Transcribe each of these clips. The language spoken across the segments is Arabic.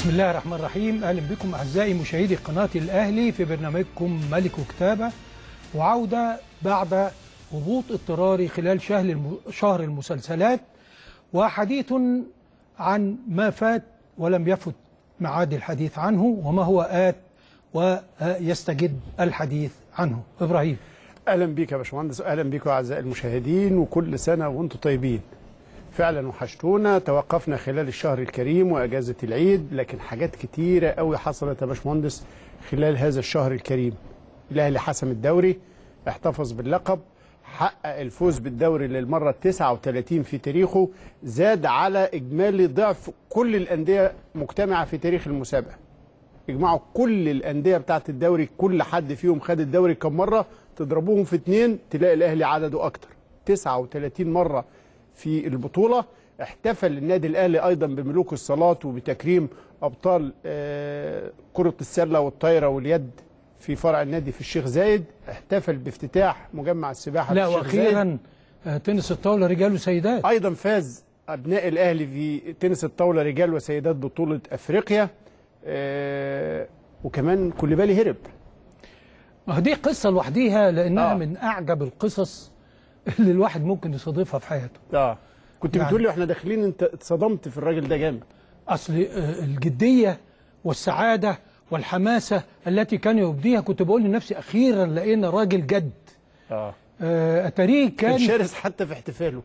بسم الله الرحمن الرحيم. اهلا بكم اعزائي مشاهدي قناه الاهلي في برنامجكم ملك وكتابه، وعوده بعد هبوط اضطراري خلال شهر المسلسلات، وحديث عن ما فات ولم يفت ميعاد الحديث عنه، وما هو آت ويستجد الحديث عنه. إبراهيم، أهلا بيك يا باشمهندس، أهلا بيكم أعزائي المشاهدين، وكل سنة وأنتم طيبين. فعلا وحشتونا، توقفنا خلال الشهر الكريم وأجازة العيد، لكن حاجات كتيرة قوي حصلت يا باشمهندس خلال هذا الشهر الكريم. الأهلي حسم الدوري، احتفظ باللقب، حقق الفوز بالدوري للمرة 39 في تاريخه، زاد على إجمالي ضعف كل الأندية مجتمعة في تاريخ المسابقة. اجمعوا كل الأندية بتاعة الدوري، كل حد فيهم خد الدوري كم مرة، تضربوهم في 2 تلاقي الأهلي عدده أكتر، 39 مرة في البطولة. احتفل النادي الأهلي أيضا بملوك الصلاة وبتكريم أبطال كرة السلة والطايرة واليد في فرع النادي في الشيخ زايد، احتفل بافتتاح مجمع السباحه في الشيخ زايد. واخيرا تنس الطاوله رجال وسيدات، ايضا فاز ابناء الاهلي في تنس الطاوله رجال وسيدات بطوله افريقيا. وكمان كوليبالي هرب، دي قصه لوحديها لانها من اعجب القصص اللي الواحد ممكن يستضيفها في حياته. كنت بتقول لي واحنا داخلين انت اتصدمت في الراجل ده جامد، اصل الجديه والسعاده والحماسة التي كان يبديها، كنت بقول لنفسي أخيرا لقينا راجل جد. أتاريه كان شرس حتى في احتفاله،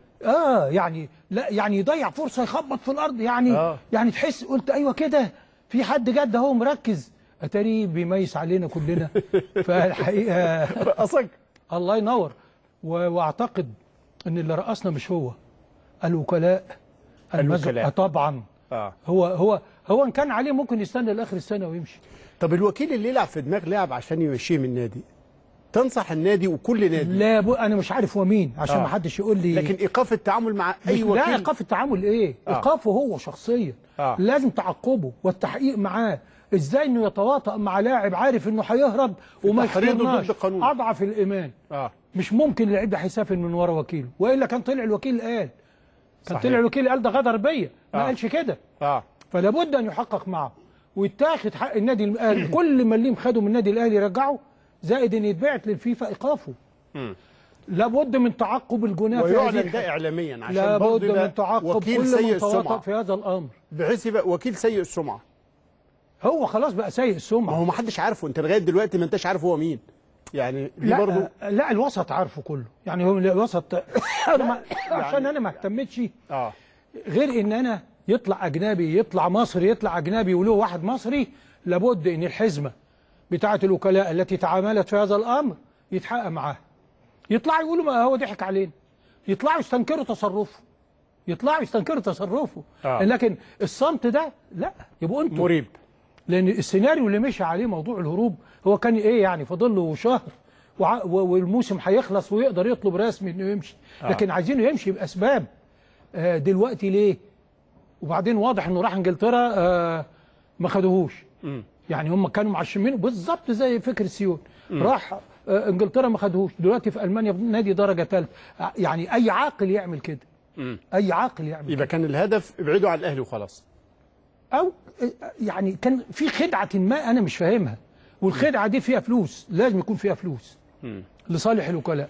يعني لا يعني يضيع فرصة، يخبط في الأرض، يعني يعني تحس قلت أيوة كده في حد جد أهو مركز، أتاريه بيميس علينا كلنا. فالحقيقة رقصك الله ينور، وأعتقد إن اللي رقصنا مش هو، الوكلاء المزرعة طبعا. هو ان كان عليه ممكن يستنى لاخر السنه ويمشي. طب الوكيل اللي يلعب في دماغ لعب عشان يمشيه من النادي، تنصح النادي وكل نادي؟ لا انا مش عارف هو مين عشان ما حدش يقول لي، لكن ايقاف التعامل مع اي وكيل. لا ايقاف التعامل ايه؟ ايقافه هو شخصيا، لازم تعقبه والتحقيق معاه، ازاي انه يتواطأ مع لاعب عارف انه هيهرب وما يختارناش، اضعف الايمان. مش ممكن لعيب هيسافر من ورا وكيله، والا كان طلع الوكيل قال، كان طلع الوكيل قال ده غدر بيا، ما قالش كده. فلا بد ان يحقق معه ويتاخد حق النادي الاهلي، كل مليم خده من النادي الاهلي رجعه، زائد ان يتبعت للفيفا ايقافه. لابد من تعقب الجناة ويعلن ده اعلاميا، عشان لابد من تعقب كل من تواطأ في هذا الامر، بحيث يبقى وكيل سيء السمعه. هو خلاص بقى سيء السمعه، ما هو ما حدش عارفه، انت لغايه دلوقتي ما انتش عارف هو مين، يعني لا برضه لا الوسط عارفه كله، يعني هو الوسط عشان انا ما اهتمتش غير ان انا يطلع أجنبي، يطلع مصري، يطلع أجنبي وله واحد مصري، لابد إن الحزمة بتاعة الوكلاء التي تعاملت في هذا الأمر يتحقق معاها. يطلعوا يقولوا ما هو ضحك علينا، يطلعوا يستنكروا تصرفه، لكن الصمت ده لا، يبقوا أنتم مريب، لأن السيناريو اللي مشى عليه موضوع الهروب هو كان إيه يعني، فاضل له شهر والموسم هيخلص ويقدر يطلب رسمي إنه يمشي، لكن عايزينه يمشي بأسباب. دلوقتي ليه؟ وبعدين واضح انه راح انجلترا ما خدوهوش، يعني هم كانوا معشمين بالظبط زي فكر سيون، راح انجلترا ما خدوهوش، دلوقتي في المانيا في نادي درجه ثالثه، يعني اي عاقل يعمل كده، اي عاقل يعمل يبقى كده. كان الهدف ابعدوا عن الاهلي وخلاص، او يعني كان في خدعه ما انا مش فاهمها، والخدعه دي فيها فلوس، لازم يكون فيها فلوس لصالح الوكلاء.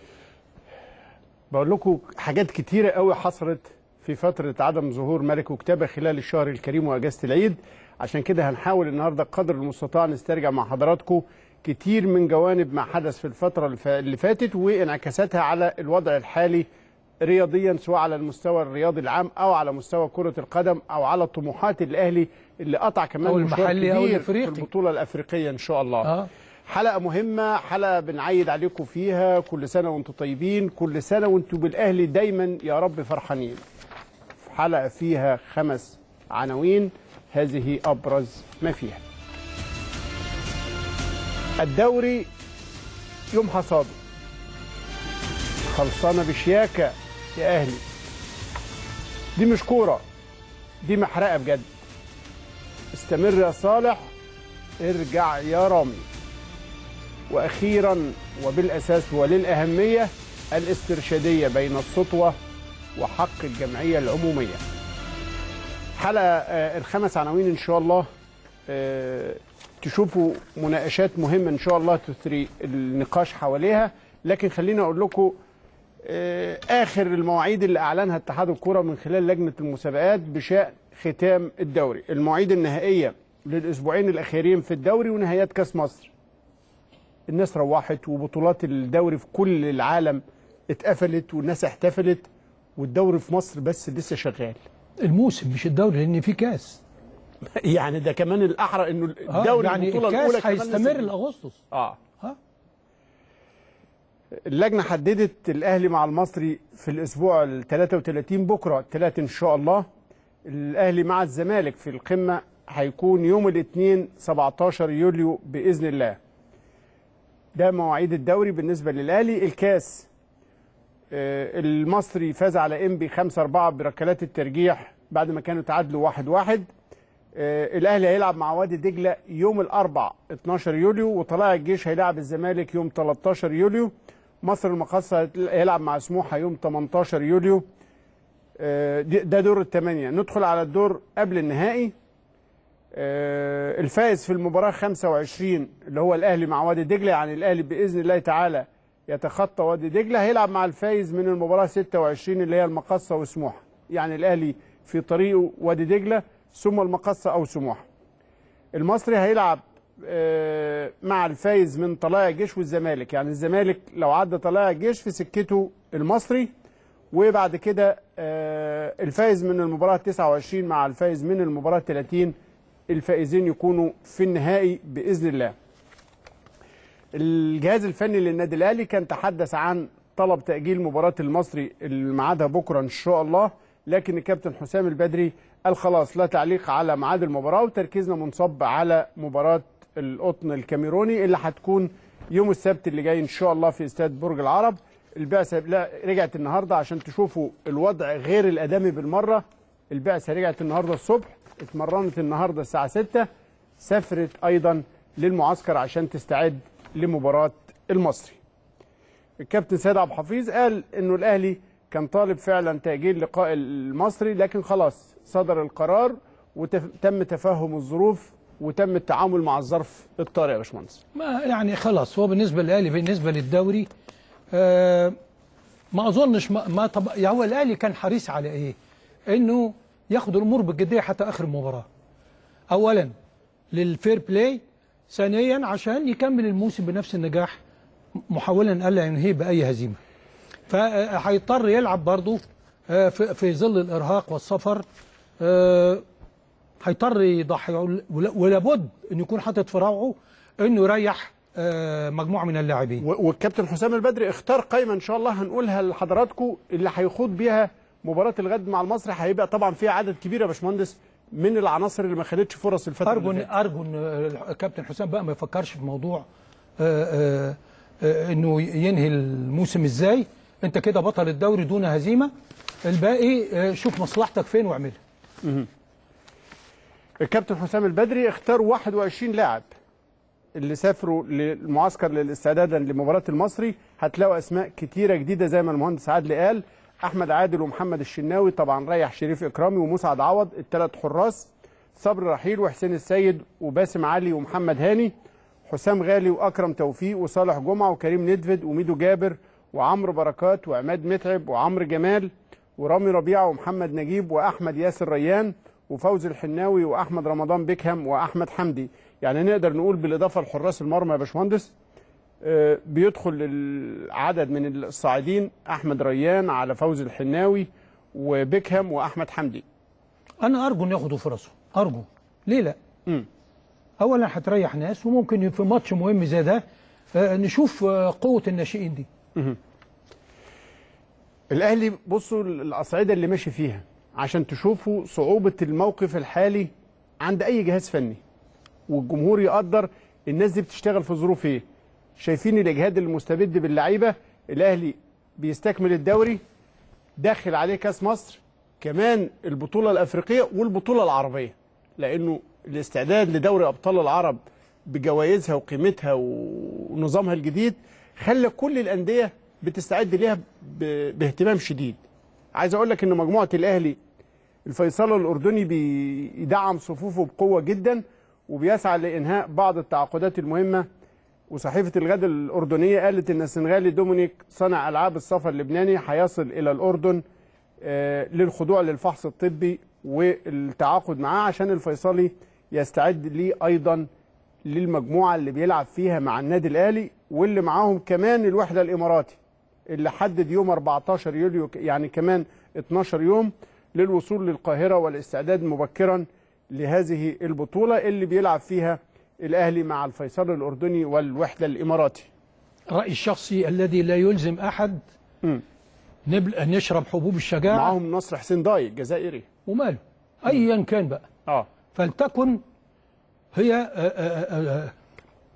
بقول لكم حاجات كتيره قوي حصلت في فترة عدم ظهور ملك وكتابة خلال الشهر الكريم وأجازة العيد، عشان كده هنحاول النهاردة قدر المستطاع نسترجع مع حضراتكم كتير من جوانب ما حدث في الفترة اللي فاتت وانعكاساتها على الوضع الحالي رياضيا، سواء على المستوى الرياضي العام أو على مستوى كرة القدم أو على طموحات الأهلي اللي قطع كمان أو المحلي أو الأفريقي في البطولة الأفريقية إن شاء الله. حلقة مهمة، حلقة بنعيد عليكم فيها، كل سنة وأنتم طيبين، كل سنة وأنتم بالأهلي دايما يا رب فرحانين. حلقة فيها 5 عناوين، هذه أبرز ما فيها. الدوري يوم حصاده، خلصانة بشياكة يا أهلي، دي مش كورة، دي محرقة بجد، استمر يا صالح، ارجع يا رامي. وأخيرا وبالأساس وللأهمية، الاسترشادية بين السطوة وحق الجمعية العمومية. حلقة 5 عناوين إن شاء الله تشوفوا مناقشات مهمه ان شاء الله تثري النقاش حواليها. لكن خليني اقول لكم اخر المواعيد اللي اعلنها اتحاد الكره من خلال لجنه المسابقات بشان ختام الدوري، المواعيد النهائيه للاسبوعين الاخيرين في الدوري ونهايات كاس مصر. الناس روحت وبطولات الدوري في كل العالم اتقفلت والناس احتفلت، والدوري في مصر بس لسه شغال الموسم مش الدوري، لان في كاس. يعني ده كمان الاحرى انه الدوري يعني البطوله الاولى هيستمر لاغسطس. اللجنه حددت الاهلي مع المصري في الاسبوع ال 33 بكره الثلاث ان شاء الله. الاهلي مع الزمالك في القمه هيكون يوم الاثنين 17 يوليو باذن الله. ده مواعيد الدوري بالنسبه للاهلي. الكاس المصري فاز على انبي 5-4 بركلات الترجيح بعد ما كانوا تعادلوا 1-1. الاهلي هيلعب مع وادي دجله يوم الاربع 12 يوليو، وطلائع الجيش هيلعب الزمالك يوم 13 يوليو. مصر المقاصه هيلعب مع سموحه يوم 18 يوليو. ده دور الثمانيه. ندخل على الدور قبل النهائي. الفائز في المباراه 25 اللي هو الاهلي مع وادي دجله، يعني الاهلي باذن الله تعالى يتخطى وادي دجله، هيلعب مع الفائز من المباراه 26 اللي هي المقاصه وسموحه. يعني الاهلي في طريقه وادي دجله ثم المقاصه او سموحه. المصري هيلعب مع الفائز من طلائع الجيش والزمالك، يعني الزمالك لو عدى طلائع الجيش في سكته المصري، وبعد كده الفائز من المباراه 29 مع الفائز من المباراه 30، الفائزين يكونوا في النهائي باذن الله. الجهاز الفني للنادي الاهلي كان تحدث عن طلب تاجيل مباراه المصري اللي ميعادها بكره ان شاء الله، لكن الكابتن حسام البدري قال خلاص لا تعليق على ميعاد المباراه، وتركيزنا منصب على مباراه القطن الكاميروني اللي هتكون يوم السبت اللي جاي ان شاء الله في استاد برج العرب. البعثه رجعت النهارده عشان تشوفوا الوضع غير الادمي بالمره. البعثه رجعت النهارده الصبح، اتمرنت النهارده الساعه 6، سافرت ايضا للمعسكر عشان تستعد لمباراه المصري. الكابتن سيد عبد الحفيظ قال انه الاهلي كان طالب فعلا تاجيل لقاء المصري، لكن خلاص صدر القرار وتم تفهم الظروف وتم التعامل مع الظرف الطارئ يا باشمهندس. ما يعني خلاص هو بالنسبه للاهلي بالنسبه للدوري ما اظنش ما طب يعني هو الاهلي كان حريص على ايه؟ انه ياخد الامور بالجديه حتى اخر المباراه. اولا للفير بلاي، ثانيا عشان يكمل الموسم بنفس النجاح محاولا الا ينهيه باي هزيمه. فهيضطر يلعب برضه في ظل الارهاق والسفر، هيضطر يضحي، ولابد ان يكون حاطط في روعه انه يريح مجموعه من اللاعبين. والكابتن حسام البدري اختار قايمه ان شاء الله هنقولها لحضراتكم اللي هيخوض بيها مباراه الغد مع المصري، هيبقى طبعا فيها عدد كبير يا باشمهندس من العناصر اللي ما خدتش فرص الفتره اللي فاتت. ارجو ان الكابتن حسام بقى ما يفكرش في موضوع انه ينهي الموسم ازاي، انت كده بطل الدوري دون هزيمه، الباقي شوف مصلحتك فين واعملها. الكابتن حسام البدري اختار 21 لاعب اللي سافروا للمعسكر للاستعدادا لمباراه المصري، هتلاقوا اسماء كتيره جديده زي ما المهندس عدلي قال، احمد عادل ومحمد الشناوي طبعا ريح شريف اكرامي ومسعد عوض الثلاث حراس، صبري رحيل وحسين السيد وباسم علي ومحمد هاني، حسام غالي واكرم توفيق وصالح جمعه وكريم ندفد وميدو جابر وعمرو بركات وعماد متعب وعمرو جمال ورامي ربيعه ومحمد نجيب واحمد ياسر ريان وفوزي الحناوي واحمد رمضان بيكهام واحمد حمدي. يعني نقدر نقول بالاضافه لحراس المرمى يا باشمهندس بيدخل العدد من الصاعدين احمد ريان على فوزي الحناوي وبيكهام واحمد حمدي. انا ارجو ان ياخدوا فرصه، ارجو، ليه لا؟ اولا هتريح ناس، وممكن في ماتش مهم زي ده نشوف قوه الناشئين دي. الاهلي بصوا الاصعده اللي ماشي فيها عشان تشوفوا صعوبه الموقف الحالي عند اي جهاز فني، والجمهور يقدر الناس دي بتشتغل في ظروف ايه. شايفين الاجهاد المستبد باللعيبه، الاهلي بيستكمل الدوري، داخل عليه كاس مصر، كمان البطوله الافريقيه والبطوله العربيه، لانه الاستعداد لدوري ابطال العرب بجوائزها وقيمتها ونظامها الجديد خلى كل الانديه بتستعد ليها باهتمام شديد. عايز اقول لك ان مجموعه الاهلي الفيصلي الاردني بيدعم صفوفه بقوه جدا، وبيسعى لإنهاء بعض التعاقدات المهمة. وصحيفة الغد الأردنية قالت إن السنغالي دومينيك صانع ألعاب السفر اللبناني هيصل إلى الأردن للخضوع للفحص الطبي والتعاقد معاه، عشان الفيصلي يستعد ليه أيضا للمجموعة اللي بيلعب فيها مع النادي الأهلي، واللي معاهم كمان الوحدة الإماراتي اللي حدد يوم 14 يوليو يعني كمان 12 يوم للوصول للقاهرة والاستعداد مبكرا لهذه البطولة اللي بيلعب فيها الأهلي مع الفيصل الأردني والوحدة الإماراتي. رأيي الشخصي الذي لا يلزم أحد نشرب حبوب الشجاعة. معهم نصر حسين دايق جزائري وماله أيا كان بقى فلتكن هي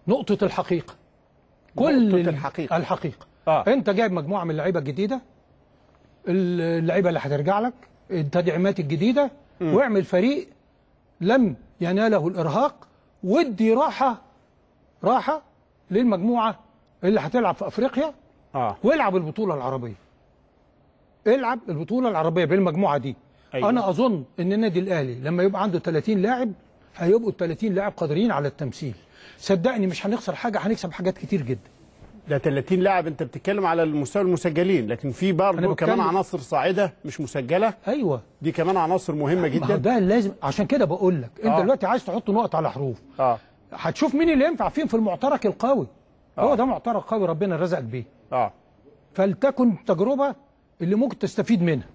نقطة الحقيقة. كل الحقيقة أنت جايب مجموعة من اللعيبة الجديدة، اللعيبة اللي هترجع لك، التدعيمات الجديدة، واعمل فريق لم يناله الإرهاق، ودي راحة للمجموعة اللي هتلعب في أفريقيا والعب البطولة العربية. العب البطولة العربية بالمجموعة دي. أيوة. أنا أظن إن النادي الأهلي لما يبقى عنده 30 لاعب هيبقوا ال 30 لاعب قادرين على التمثيل. صدقني مش هنخسر حاجة، هنكسب حاجات كتير جدا. ده 30 لاعب أنت بتتكلم على المستوى المسجلين، لكن في برضه كمان عناصر صاعدة مش مسجلة. أيوه دي كمان عناصر مهمة جدا. ده لازم، عشان كده بقول لك أنت دلوقتي عايز تحط نقط على حروف. هتشوف مين اللي ينفع فيهم في المعترك القوي. هو ده معترك قوي ربنا رزقك بيه. فلتكن تجربة اللي ممكن تستفيد منها.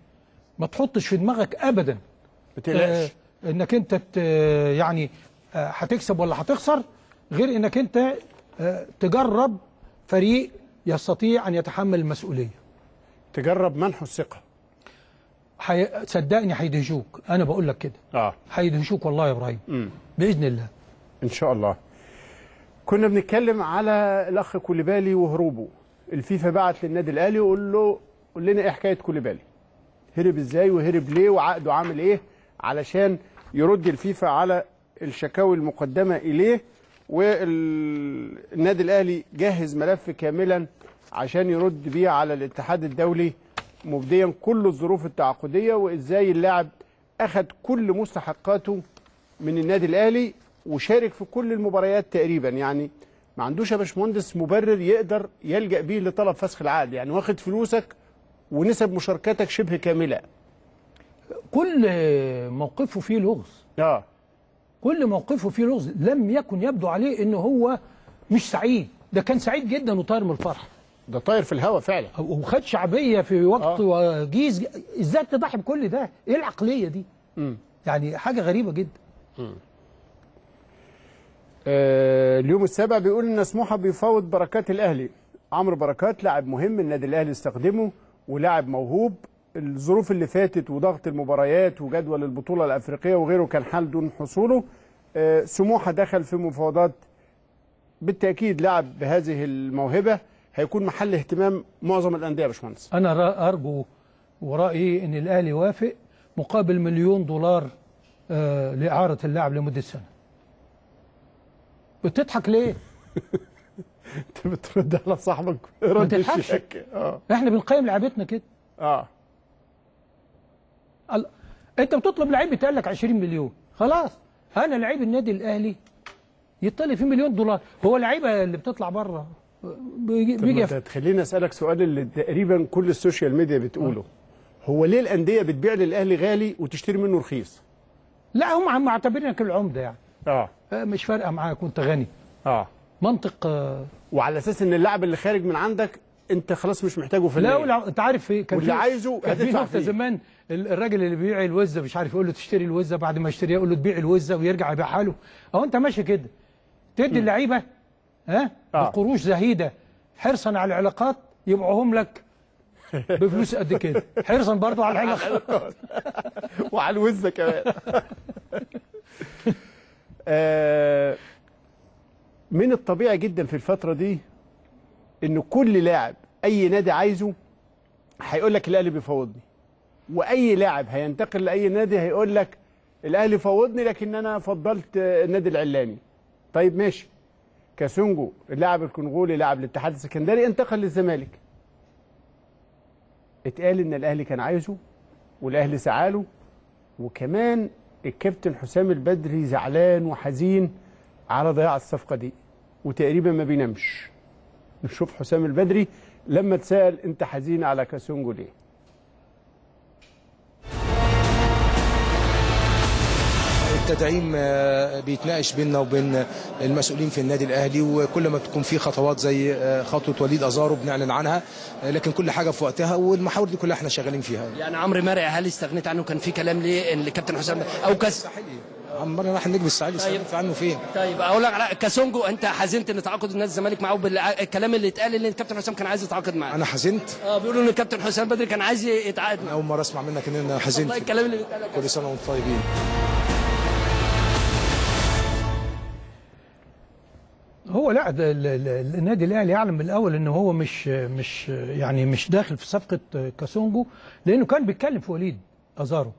ما تحطش في دماغك أبدا ما تقلقش إنك أنت يعني هتكسب ولا هتخسر، غير إنك أنت تجرب فريق يستطيع أن يتحمل المسؤولية. تجرب منحه الثقة. صدقني هيدهشوك، أنا بقول لك كده. هيدهشوك والله يا إبراهيم. بإذن الله. إن شاء الله. كنا بنتكلم على الأخ كوليبالي وهروبه. الفيفا بعت للنادي الأهلي وقول له قول لنا إيه حكاية كوليبالي؟ هرب إزاي وهرب ليه وعقده عامل إيه؟ علشان يرد الفيفا على الشكاوي المقدمة إليه، والنادي الأهلي جهز ملف كاملا عشان يرد بيه على الاتحاد الدولي، مبديا كل الظروف التعاقدية وإزاي اللاعب أخذ كل مستحقاته من النادي الأهلي وشارك في كل المباريات تقريبا. يعني ما عندوش يا باشمهندس مبرر يقدر يلجأ بيه لطلب فسخ العقد، يعني واخد فلوسك ونسب مشاركاتك شبه كاملة. كل موقفه فيه لغز. كل موقفه فيه لغز، لم يكن يبدو عليه ان هو مش سعيد. ده كان سعيد جدا وطاير من الفرح. ده طاير في الهواء فعلا، وخد شعبيه في وقت وجيز. ازاي تضحي بكل ده؟ ايه العقليه دي؟ يعني حاجه غريبه جدا. اليوم السابع بيقول ان سموحه بيفاوض بركات الاهلي. عمرو بركات لاعب مهم النادي الاهلي استخدمه ولاعب موهوب. الظروف اللي فاتت وضغط المباريات وجدول البطولة الأفريقية وغيره كان حال دون حصوله. سموحة دخل في مفاوضات، بالتأكيد لاعب بهذه الموهبة هيكون محل اهتمام معظم الأندية يا باشمهندس. أنا أرجو ورأيي إن الأهلي يوافق مقابل $1,000,000 لإعارة اللاعب لمدة سنة. بتضحك ليه؟ أنت بترد على صاحبك رد الشك. إحنا بنقيم لعبتنا كده. انت بتطلب لعيب بيتقال لك $20 مليون، خلاص انا لعيب النادي الاهلي يطلب فيه $1,000,000. هو اللعيبه اللي بتطلع بره بيجي. خليني اسالك سؤال اللي تقريبا كل السوشيال ميديا بتقوله. هو ليه الانديه بتبيع للاهلي غالي وتشتري منه رخيص؟ لا هم معتبرينك العمده يعني. مش فارقه معاك وانت غني. منطق. وعلى اساس ان اللاعب اللي خارج من عندك انت خلاص مش محتاجه في النادي. لا انت عارف ايه كان اللي عايزه هتدفع فيه. زمان الراجل اللي بيبيع الوزه مش عارف يقول له تشتري الوزه، بعد ما يشتريها يقول له تبيع الوزه ويرجع يبيعها له. اهو انت ماشي كده تدي اللعيبه بقروش زهيده حرصا على العلاقات، يبيعوهم لك بفلوس قد كده حرصا برضه على العلاقات وعلى الوزه كمان. من الطبيعي جدا في الفتره دي إن كل لاعب أي نادي عايزه هيقول لك الأهلي بيفاوضني، وأي لاعب هينتقل لأي نادي هيقول لك الأهلي فاوضني لكن أنا فضلت النادي العلاني. طيب ماشي، كاسونجو اللاعب الكونغولي لاعب الاتحاد السكندري انتقل للزمالك، اتقال إن الأهلي كان عايزه والأهلي سعاله، وكمان الكابتن حسام البدري زعلان وحزين على ضياع الصفقه دي، وتقريبا ما بينامش. نشوف حسام البدري لما اتسال انت حزين على كاسونجو ليه؟ التدعيم بيتناقش بيننا وبين المسؤولين في النادي الاهلي، وكل ما بتكون في خطوات زي خطوه وليد ازارو بنعلن عنها، لكن كل حاجه في وقتها، والمحاور دي كلها احنا شغالين فيها. يعني عمرو مرعي هل استغنيت عنه؟ كان في كلام ليه ان الكابتن حسام او كاس عمرو راح النجم الساحلي استغنيت عنه فين؟ طيب اقول لك كاسونجو، انت حزنت ان تعاقد النادي الزمالك معاه بالكلام اللي اتقال ان الكابتن حسام كان عايز يتعاقد معاه؟ انا حزنت؟ بيقولوا ان الكابتن حسام بدري كان عايز يتعاقد معاه. اول مره اسمع منك ان انا حزنت والله الكلام اللي بيتقال. كل سنه وانتم طيبين. هو لا، النادي الاهلي يعلم من الاول ان هو مش يعني مش داخل في صفقه كاسونجو، لانه كان بيتكلم في وليد ازارو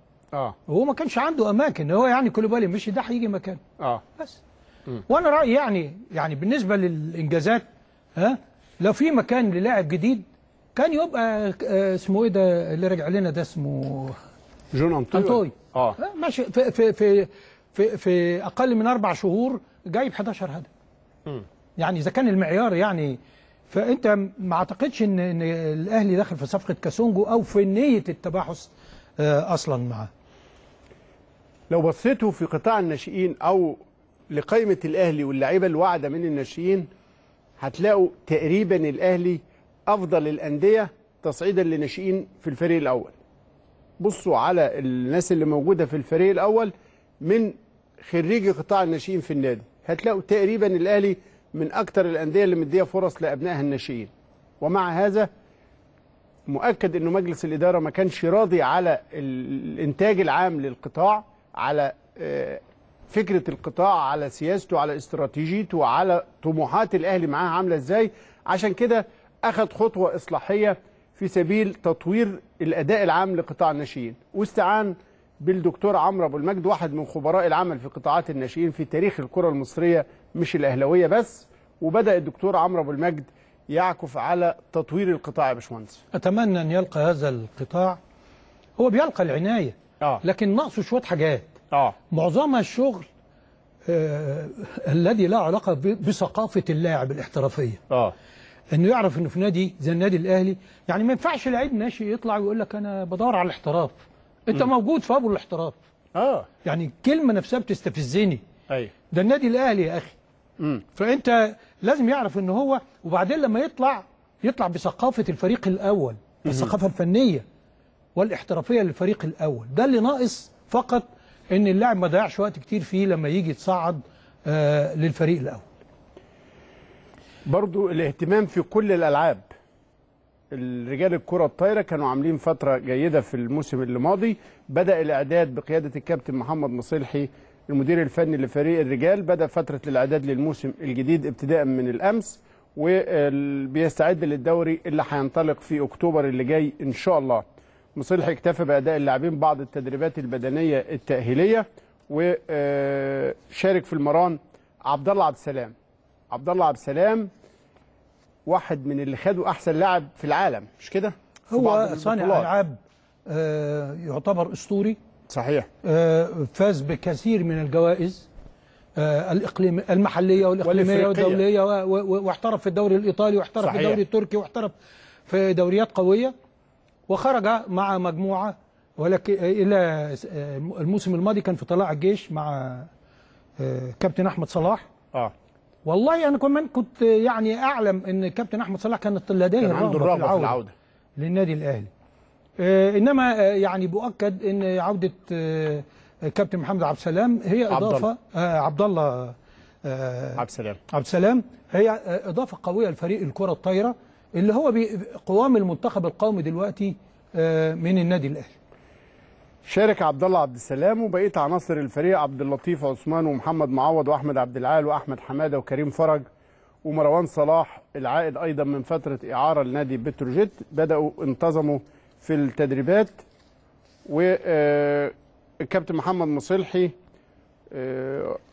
وهو ما كانش عنده اماكن، هو يعني كوليبالي مشي ده هيجي مكان بس. وانا رايي يعني بالنسبه للانجازات، لو في مكان للاعب جديد كان يبقى اسمه ايه ده اللي رجع لنا ده، اسمه جون انطوي. ماشي في اقل من 4 شهور جايب 11 هدف. يعني اذا كان المعيار يعني، فانت ما اعتقدش ان الاهلي دخل في صفقه كاسونجو او في نيه التباحث اصلا معاه. لو بصيتوا في قطاع الناشئين او لقائمه الاهلي واللعيبه الواعده من الناشئين، هتلاقوا تقريبا الاهلي افضل الانديه تصعيدا للناشئين في الفريق الاول. بصوا على الناس اللي موجوده في الفريق الاول من خريجي قطاع الناشئين في النادي، هتلاقوا تقريبا الاهلي من اكتر الانديه اللي مديه فرص لابنائها الناشئين. ومع هذا مؤكد انه مجلس الاداره ما كانش راضي على الانتاج العام للقطاع، على فكره القطاع، على سياسته، على استراتيجيته، وعلى طموحات الاهلي معاها عامله ازاي. عشان كده اخذ خطوه اصلاحيه في سبيل تطوير الاداء العام لقطاع الناشئين، واستعان بالدكتور عمرو ابو المجد، واحد من خبراء العمل في قطاعات الناشئين في تاريخ الكره المصريه مش الاهلاويه بس. وبدا الدكتور عمرو ابو المجد يعكف على تطوير القطاع. يا باشمهندس اتمنى ان يلقى هذا القطاع، هو بيلقى العنايه لكن ناقصه شويه حاجات معظمها الشغل الذي لا علاقه بثقافه اللاعب الاحترافيه، انه يعرف انه في نادي زي النادي الاهلي يعني ما ينفعش لعيب ناشئ يطلع ويقول لك انا بدور على الاحتراف. انت موجود في ابو الاحتراف. يعني الكلمه نفسها بتستفزني. ايوه ده النادي الاهلي يا اخي. فانت لازم يعرف ان هو، وبعدين لما يطلع بثقافه الفريق الاول، الثقافه الفنيه والاحترافيه للفريق الاول. ده اللي ناقص فقط، ان اللاعب ما ضيعش وقت كتير فيه لما يجي يتصعد للفريق الاول. برضو الاهتمام في كل الالعاب. الرجال الكرة الطايرة كانوا عاملين فترة جيدة في الموسم اللي ماضي. بدأ الإعداد بقيادة الكابتن محمد مصلحي المدير الفني لفريق الرجال، بدأ فترة الإعداد للموسم الجديد ابتداء من الأمس، وبيستعد للدوري اللي هينطلق في أكتوبر اللي جاي إن شاء الله. مصلحي اكتفى بأداء اللاعبين بعض التدريبات البدنية التأهيلية، وشارك في المران عبد الله عبد السلام واحد من اللي خدوا احسن لاعب في العالم، مش كده؟ هو صانع العاب يعتبر اسطوري صحيح، فاز بكثير من الجوائز الاقليميه المحليه والاقليميه والدوليه، واحترف في الدوري الايطالي، واحترف في الدوري التركي، واحترف في دوريات قويه، وخرج مع مجموعه ولكن الى الموسم الماضي كان في طلائع الجيش مع كابتن احمد صلاح. والله انا كمان كنت يعني اعلم ان كابتن احمد صلاح كانت لديه الرغبه في العوده للنادي الاهلي، انما يعني بؤكد ان عوده كابتن محمد عبد السلام هي اضافه، عبد السلام هي اضافه قويه لفريق الكره الطايره اللي هو قوام المنتخب القومي دلوقتي من النادي الاهلي. شارك عبد الله عبد السلام وبقيه عناصر الفريق عبد اللطيف عثمان ومحمد معوض واحمد عبد العال واحمد حماده وكريم فرج ومروان صلاح العائد ايضا من فتره اعاره لنادي بتروجيت. بداوا انتظموا في التدريبات، والكابتن محمد مصلحي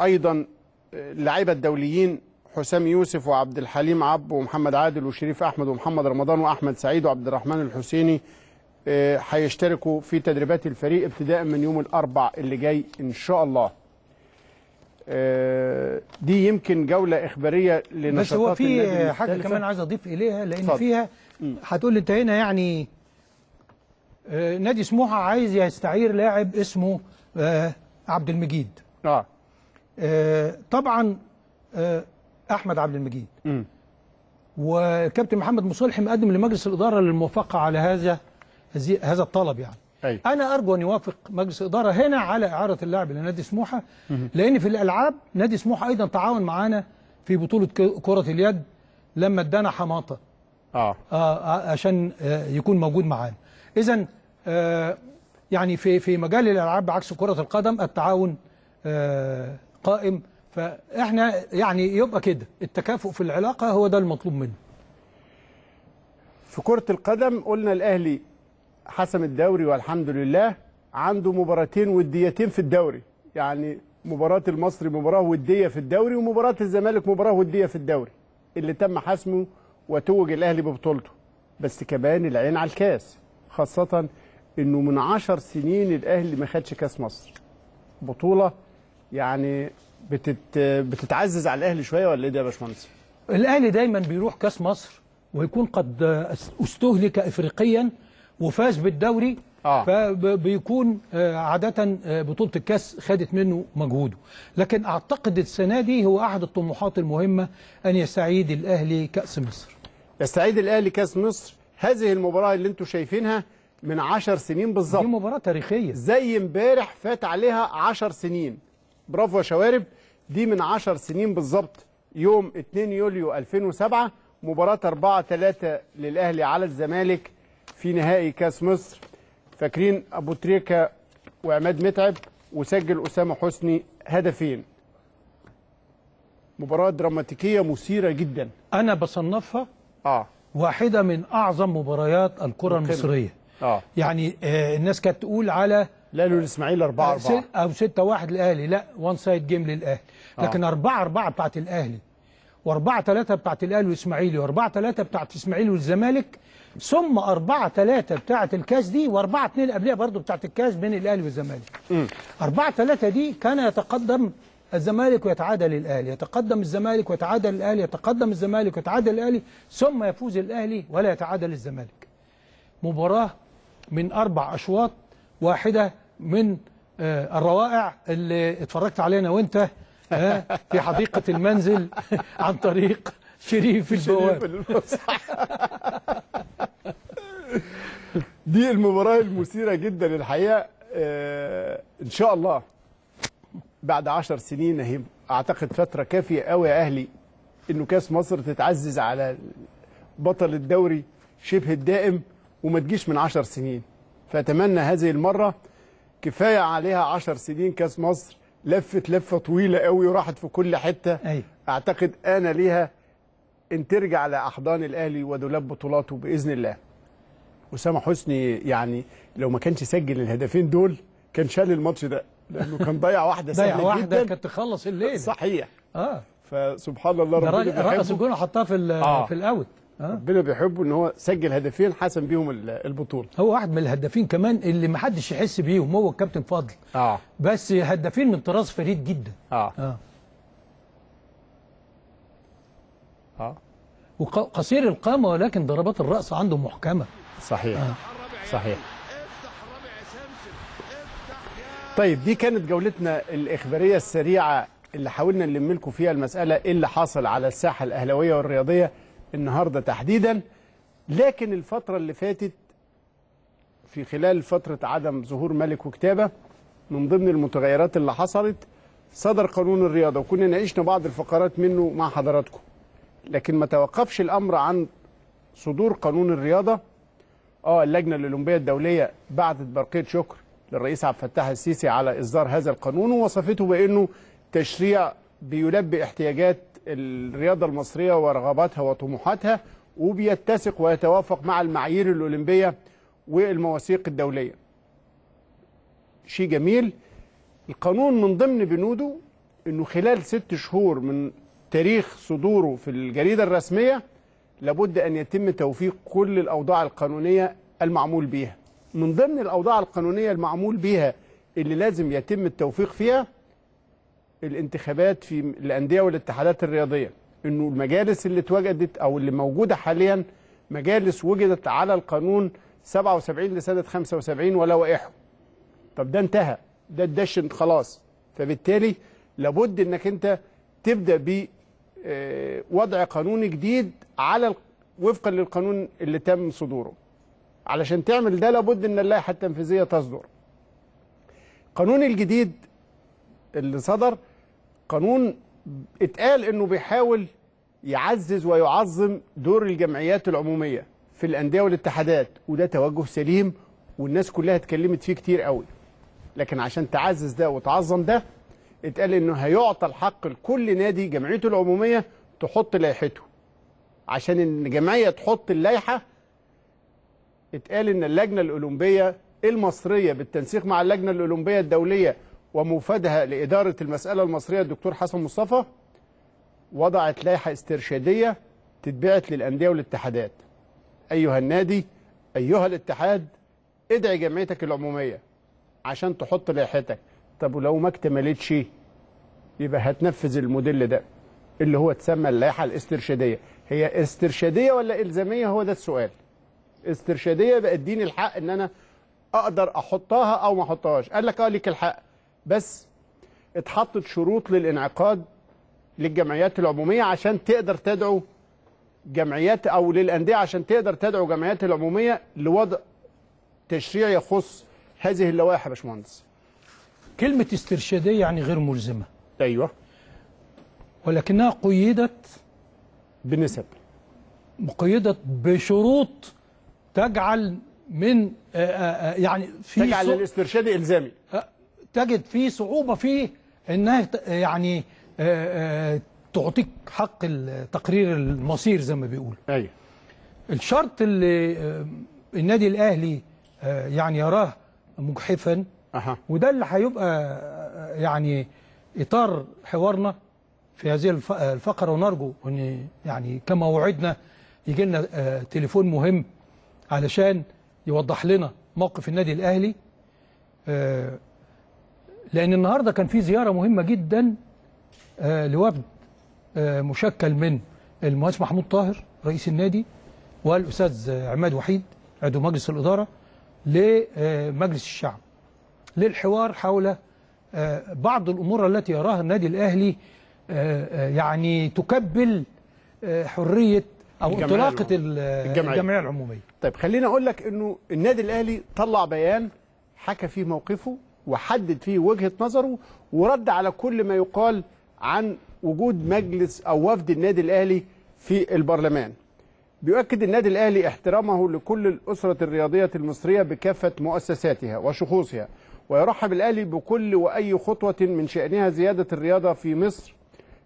ايضا اللعيبه الدوليين حسام يوسف وعبد الحليم عبد ومحمد عادل وشريف احمد ومحمد رمضان واحمد سعيد وعبد الرحمن الحسيني هيشتركوا في تدريبات الفريق ابتداء من يوم الاربعاء اللي جاي ان شاء الله. دي يمكن جولة إخبارية لنشاطات. بس هو في حاجة كمان عايز أضيف إليها، لأن صدق. فيها هتقول لي أنت هنا يعني نادي سموحة عايز يستعير لاعب اسمه عبد المجيد. طبعا أحمد عبد المجيد وكابتن محمد مصالح مقدم لمجلس الإدارة للموافقة على هذا الطلب يعني. أي. أنا أرجو أن يوافق مجلس الإدارة هنا على إعارة اللاعب لنادي سموحة، لأن في الألعاب نادي سموحة أيضا تعاون معانا في بطولة كرة اليد لما ادانا حماطة عشان يكون موجود معانا. إذا يعني في مجال الألعاب عكس كرة القدم التعاون قائم، فإحنا يعني يبقى كده التكافؤ في العلاقة هو ده المطلوب منه. في كرة القدم قلنا الأهلي حسم الدوري والحمد لله، عنده مباراتين وديتين في الدوري، يعني مباراة المصري مباراة ودية في الدوري، ومباراة الزمالك مباراة ودية في الدوري اللي تم حسمه وتوج الأهلي ببطولته. بس كمان العين على الكاس، خاصة إنه من 10 سنين الأهلي ما خدش كاس مصر. بطولة يعني بتتعزز على الأهلي شوية ولا إيه ده يا باشمهندس؟ الأهلي دايما بيروح كاس مصر ويكون قد استهلك إفريقيا وفاز بالدوري، فبيكون عادة بطولة الكاس خدت منه مجهوده. لكن أعتقد السنة دي هو أحد الطموحات المهمة أن يستعيد الأهلي كأس مصر. يستعيد الأهلي كأس مصر. هذه المباراة اللي انتم شايفينها من 10 سنين بالظبط، دي مباراة تاريخية زي امبارح فات عليها 10 سنين. برافو يا شوارب، دي من 10 سنين بالظبط، يوم 2 يوليو 2007 مباراة 4-3 للأهلي على الزمالك في نهائي كاس مصر. فاكرين ابو تريكه وعماد متعب، وسجل اسامه حسني هدفين. مباراه دراماتيكيه مثيره جدا، انا بصنفها واحده من اعظم مباريات الكره المصريه. يعني الناس كانت تقول على لالو الاسماعيلي 4-4 او 6-1 للاهلي، لا، وان سايد جيم للاهلي. لكن 4-4 بتاعت الاهلي، و4-3 بتاعت الاهلي والاسماعيلي، و4-3 بتاعت الاسماعيلي والزمالك، ثم 4-3 بتاعت الكاس دي، و4-2 قبلها برضو بتاعت الكاس بين الاهلي والزمالك. 4-3 دي كان يتقدم الزمالك ويتعادل الاهلي، يتقدم الزمالك ويتعادل الاهلي، يتقدم الزمالك ويتعادل الاهلي، ثم يفوز الاهلي ولا يتعادل الزمالك. مباراه من 4 أشواط، واحده من الروائع اللي اتفرجت علينا وانت في حديقه المنزل عن طريق شريف البواب. دي المباراة المثيرة جدا الحقيقة. إن شاء الله بعد 10 سنين أهي أعتقد فترة كافية قوي يا أهلي إنه كأس مصر تتعزز على بطل الدوري شبه الدائم، وما تجيش من 10 سنين. فأتمنى هذه المرة، كفاية عليها 10 سنين كأس مصر، لفت لفة طويلة قوي وراحت في كل حتة. أعتقد آن ليها أن ترجع لأحضان الأهلي ودولاب بطولاته بإذن الله. أسامة حسني يعني لو ما كانش سجل الهدفين دول كان شال الماتش ده، لأنه كان ضيع واحدة سهلة جدا، ضيع واحدة كانت تخلص الليل. صحيح. فسبحان الله ربنا بيحبه، رقص الجون وحطها في الأوت. ربنا بيحبه إن هو سجل هدفين حسم بيهم البطولة. هو واحد من الهدافين كمان اللي ما حدش يحس بيهم، هو الكابتن فاضل. بس هدافين من طراز فريد جدا. وقصير القامة، ولكن ضربات الرأس عنده محكمة. صحيح. صحيح. طيب، دي كانت جولتنا الإخبارية السريعة اللي حاولنا نلم لكم فيها المسألة اللي حاصل على الساحة الأهلاوية والرياضية النهاردة تحديدا. لكن الفترة اللي فاتت، في خلال فترة عدم ظهور ملك وكتابة، من ضمن المتغيرات اللي حصلت صدر قانون الرياضة، وكنا ناقشنا بعض الفقرات منه مع حضراتكم. لكن ما توقفش الأمر عن صدور قانون الرياضة. اللجنة الأولمبية الدولية بعتت برقية شكر للرئيس عبد الفتاح السيسي على إصدار هذا القانون، ووصفته بأنه تشريع بيلبي احتياجات الرياضة المصرية ورغباتها وطموحاتها، وبيتسق ويتوافق مع المعايير الأولمبية والمواثيق الدولية. شيء جميل. القانون من ضمن بنوده أنه خلال 6 شهور من تاريخ صدوره في الجريدة الرسمية لابد أن يتم توفيق كل الأوضاع القانونية المعمول بيها. من ضمن الأوضاع القانونية المعمول بيها اللي لازم يتم التوفيق فيها الانتخابات في الانديه والاتحادات الرياضيه، انه المجالس اللي اتوجدت او اللي موجوده حاليا مجالس وجدت على القانون 77 لسنه 75 ولا وقعوا. طب ده انتهى، ده الدشن خلاص، فبالتالي لابد انك انت تبدا بوضع قانون جديد على وفقا للقانون اللي تم صدوره. علشان تعمل ده لابد ان اللائحه التنفيذيه تصدر. القانون الجديد اللي صدر قانون اتقال انه بيحاول يعزز ويعظم دور الجمعيات العموميه في الانديه والاتحادات، وده توجه سليم والناس كلها اتكلمت فيه كتير قوي. لكن عشان تعزز ده وتعظم ده اتقال انه هيعطى الحق لكل نادي جمعيته العموميه تحط لائحته. عشان الجمعيه تحط اللائحه اتقال ان اللجنه الاولمبيه المصريه بالتنسيق مع اللجنه الاولمبيه الدوليه وموفدها لاداره المساله المصريه الدكتور حسن مصطفى وضعت لائحه استرشاديه تتبعت للانديه والاتحادات. ايها النادي، ايها الاتحاد، ادعي جمعيتك العموميه عشان تحط لائحتك. طب ولو ما اكتملتش يبقى هتنفذ الموديل ده اللي هو تسمى اللائحه الاسترشاديه. هي استرشاديه ولا الزاميه؟ هو ده السؤال. استرشاديه بقى اديني الحق ان انا اقدر احطها او ما احطهاش. قال لك اه ليك الحق، بس اتحطت شروط للانعقاد للجمعيات العموميه عشان تقدر تدعو جمعيات او للانديه عشان تقدر تدعو جمعيات العموميه لوضع تشريع يخص هذه اللوائح. يا باشمهندس كلمه استرشاديه يعني غير ملزمه. ايوه، ولكنها قيدت بنسب، مقيدة بشروط تجعل من يعني في تجعل الاسترشاد الزامي، تجد فيه صعوبه فيه انها يعني تعطيك حق تقرير المصير زي ما بيقول. ايوه، الشرط اللي النادي الاهلي يعني يراه مجحفا، وده اللي هيبقى يعني اطار حوارنا في هذه الفقرة، ونرجو ان يعني كما وعدنا يجي لنا تليفون مهم علشان يوضح لنا موقف النادي الأهلي. لأن النهاردة كان في زيارة مهمة جدا لوفد مشكل من المهندس محمود طاهر رئيس النادي والأستاذ عماد وحيد عضو مجلس الإدارة لمجلس الشعب للحوار حول بعض الأمور التي يراها النادي الأهلي يعني تكبل حرية أو انطلاقة الجمعية العمومية. طيب خليني أقول لك أنه النادي الأهلي طلع بيان حكى فيه موقفه وحدد فيه وجهة نظره ورد على كل ما يقال عن وجود مجلس أو وفد النادي الأهلي في البرلمان. بيؤكد النادي الأهلي احترامه لكل الأسرة الرياضية المصرية بكافة مؤسساتها وشخوصها، ويرحب الأهلي بكل وأي خطوة من شأنها زيادة الرياضة في مصر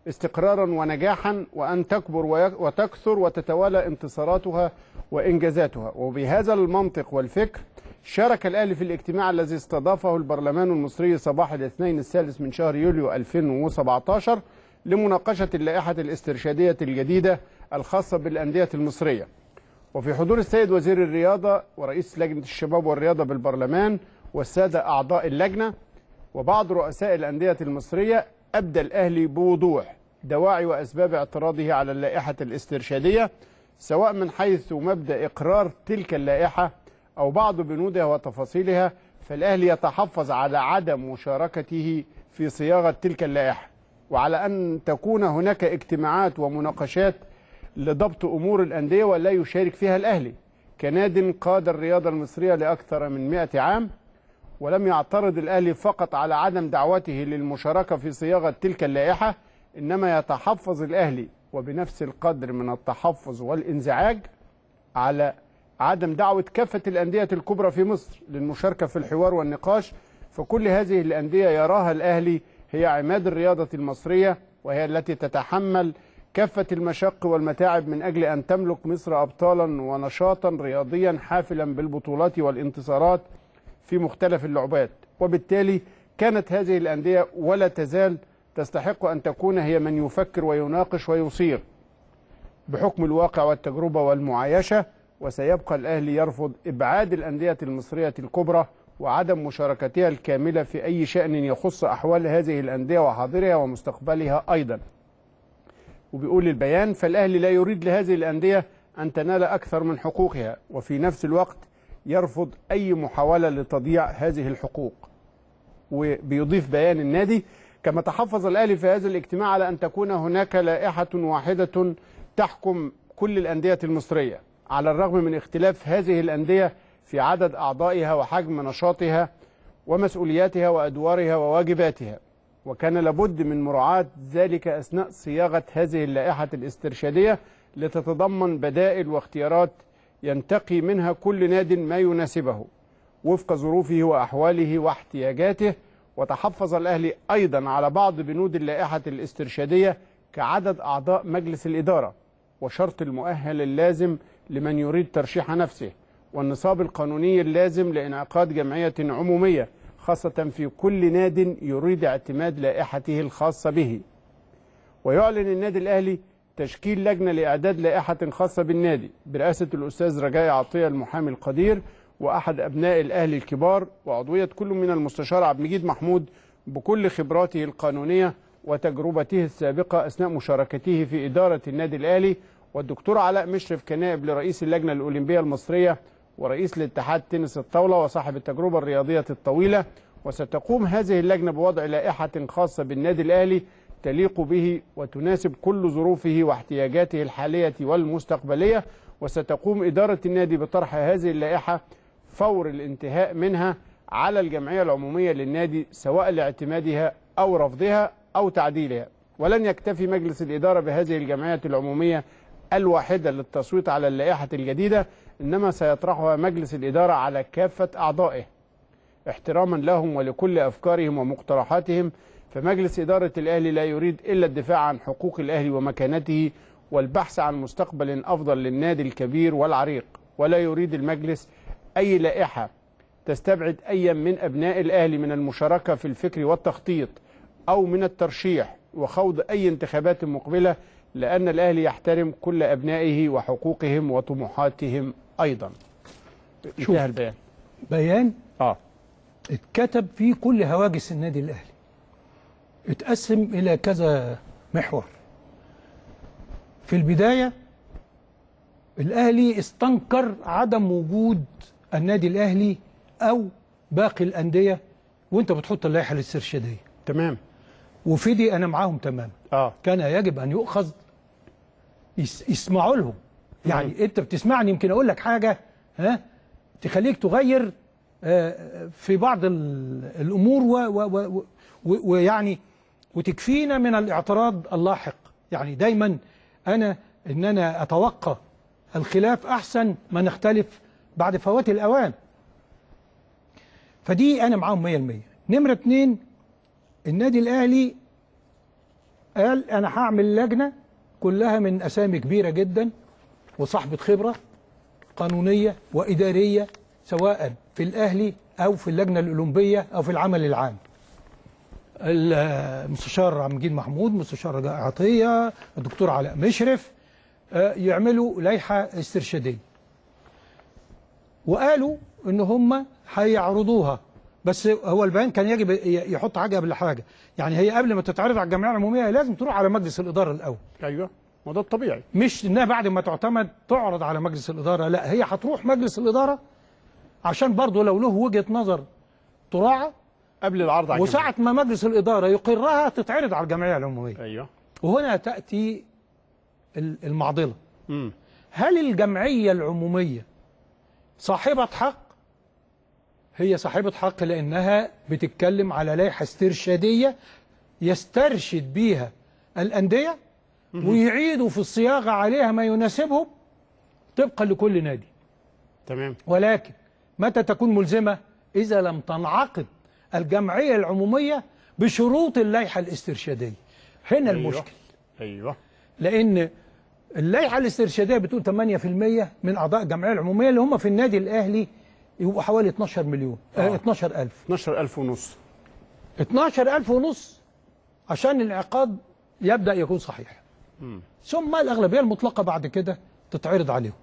استقرارا ونجاحا، وأن تكبر وتكثر وتتوالى انتصاراتها وإنجازاتها. وبهذا المنطق والفكر شارك الأهلي في الاجتماع الذي استضافه البرلمان المصري صباح الاثنين الثالث من شهر يوليو 2017 لمناقشة اللائحة الاسترشادية الجديدة الخاصة بالأندية المصرية، وفي حضور السيد وزير الرياضة ورئيس لجنة الشباب والرياضة بالبرلمان والسادة أعضاء اللجنة وبعض رؤساء الأندية المصرية. أبدى الأهلي بوضوح دواعي وأسباب اعتراضه على اللائحة الاسترشادية، سواء من حيث مبدأ إقرار تلك اللائحة أو بعض بنودها وتفاصيلها، فالأهلي يتحفظ على عدم مشاركته في صياغة تلك اللائحة، وعلى أن تكون هناك اجتماعات ومناقشات لضبط أمور الأندية ولا يشارك فيها الأهلي كناد قاد الرياضة المصرية لأكثر من 100 عام. ولم يعترض الأهلي فقط على عدم دعوته للمشاركة في صياغة تلك اللائحة، إنما يتحفظ الأهلي وبنفس القدر من التحفظ والانزعاج على عدم دعوة كافة الأندية الكبرى في مصر للمشاركة في الحوار والنقاش. فكل هذه الأندية يراها الأهلي هي عماد الرياضة المصرية، وهي التي تتحمل كافة المشق والمتاعب من أجل أن تملك مصر أبطالا ونشاطا رياضيا حافلا بالبطولات والانتصارات في مختلف اللعبات. وبالتالي كانت هذه الأندية ولا تزال تستحق أن تكون هي من يفكر ويناقش ويصير بحكم الواقع والتجربة والمعايشة، وسيبقى الأهلي يرفض إبعاد الأندية المصرية الكبرى وعدم مشاركتها الكاملة في أي شأن يخص أحوال هذه الأندية وحاضرها ومستقبلها أيضا. وبيقول البيان: فالأهلي لا يريد لهذه الأندية أن تنال أكثر من حقوقها، وفي نفس الوقت يرفض أي محاولة لتضييع هذه الحقوق. وبيضيف بيان النادي: كما تحفظ الأهلي في هذا الاجتماع على أن تكون هناك لائحة واحدة تحكم كل الأندية المصرية، على الرغم من اختلاف هذه الأندية في عدد أعضائها وحجم نشاطها ومسؤولياتها وأدوارها وواجباتها، وكان لابد من مراعاة ذلك أثناء صياغة هذه اللائحة الاسترشادية لتتضمن بدائل واختيارات ينتقي منها كل ناد ما يناسبه وفق ظروفه وأحواله واحتياجاته. وتحفظ الأهلي أيضا على بعض بنود اللائحة الاسترشادية كعدد أعضاء مجلس الإدارة وشرط المؤهل اللازم لمن يريد ترشيح نفسه والنصاب القانوني اللازم لإنعقاد جمعية عمومية خاصة في كل ناد يريد اعتماد لائحته الخاصة به. ويعلن النادي الأهلي تشكيل لجنة لإعداد لائحة خاصة بالنادي برئاسة الأستاذ رجاء عطية المحامي القدير وأحد أبناء الأهلي الكبار، وعضوية كل من المستشار عبد المجيد محمود بكل خبراته القانونية وتجربته السابقة أثناء مشاركته في إدارة النادي الأهلي، والدكتور علاء مشرف كنائب لرئيس اللجنة الأولمبية المصرية ورئيس الاتحاد تنس الطاولة وصاحب التجربة الرياضية الطويلة. وستقوم هذه اللجنة بوضع لائحة خاصة بالنادي الأهلي تليق به وتناسب كل ظروفه واحتياجاته الحالية والمستقبلية، وستقوم إدارة النادي بطرح هذه اللائحة فور الانتهاء منها على الجمعية العمومية للنادي سواء لاعتمادها أو رفضها أو تعديلها. ولن يكتفي مجلس الإدارة بهذه الجمعية العمومية الواحدة للتصويت على اللائحة الجديدة، إنما سيطرحها مجلس الإدارة على كافة أعضائه احتراما لهم ولكل أفكارهم ومقترحاتهم. فمجلس إدارة الأهلي لا يريد إلا الدفاع عن حقوق الأهلي ومكانته والبحث عن مستقبل أفضل للنادي الكبير والعريق، ولا يريد المجلس أي لائحة تستبعد أي من أبناء الأهلي من المشاركة في الفكر والتخطيط أو من الترشيح وخوض أي انتخابات مقبلة، لأن الأهلي يحترم كل أبنائه وحقوقهم وطموحاتهم أيضا. شوف البيان، بيان اتكتب فيه كل هواجس النادي الأهلي، اتقسم إلى كذا محور. في البداية الأهلي استنكر عدم وجود النادي الأهلي أو باقي الأندية وأنت بتحط اللائحة الاسترشادية، تمام، وفي دي أنا معاهم تمام. كان يجب أن يؤخذ يسمعوا لهم، يعني أنت بتسمعني يمكن أقول لك حاجة تخليك تغير في بعض الأمور ويعني وتكفينا من الاعتراض اللاحق. يعني دايما أنا أتوقع الخلاف أحسن ما نختلف بعد فوات الأوان، فدي أنا معاهم 100%. نمرة 2، النادي الأهلي قال أنا هعمل لجنة كلها من أسامي كبيرة جدا وصاحبة خبرة قانونية وإدارية سواء في الأهلي أو في اللجنة الأولمبية أو في العمل العام. المستشار عبد المجيد محمود، مستشار رجاء عطية، الدكتور علاء مشرف، يعملوا لائحة استرشادية. وقالوا إن هم هيعرضوها، بس هو البيان كان يجب يحط حاجه قبل حاجه، يعني هي قبل ما تتعرض على الجمعيه العموميه لازم تروح على مجلس الاداره الاول. ايوه، وده الطبيعي، مش انها بعد ما تعتمد تعرض على مجلس الاداره، لا هي هتروح مجلس الاداره عشان برضه لو له وجهه نظر تراعى قبل العرض على الجمعيه، وساعه ما مجلس الاداره يقرها تتعرض على الجمعيه العموميه. ايوه، وهنا تاتي المعضله. هل الجمعيه العموميه صاحبه حق؟ هي صاحبة حق، لأنها بتتكلم على لائحة استرشادية يسترشد بيها الأندية ويعيدوا في الصياغة عليها ما يناسبهم طبقا لكل نادي، تمام. ولكن متى تكون ملزمة؟ إذا لم تنعقد الجمعية العمومية بشروط اللائحة الاسترشادية. هنا المشكل. أيوه، لأن اللائحة الاسترشادية بتقول 8% من أعضاء الجمعية العمومية اللي هم في النادي الأهلي يبقوا حوالي 12 مليون، 12000، 12000 ونص، 12000 ونص عشان الانعقاد يبدأ يكون صحيح. ثم الأغلبية المطلقة بعد كده تتعرض عليهم.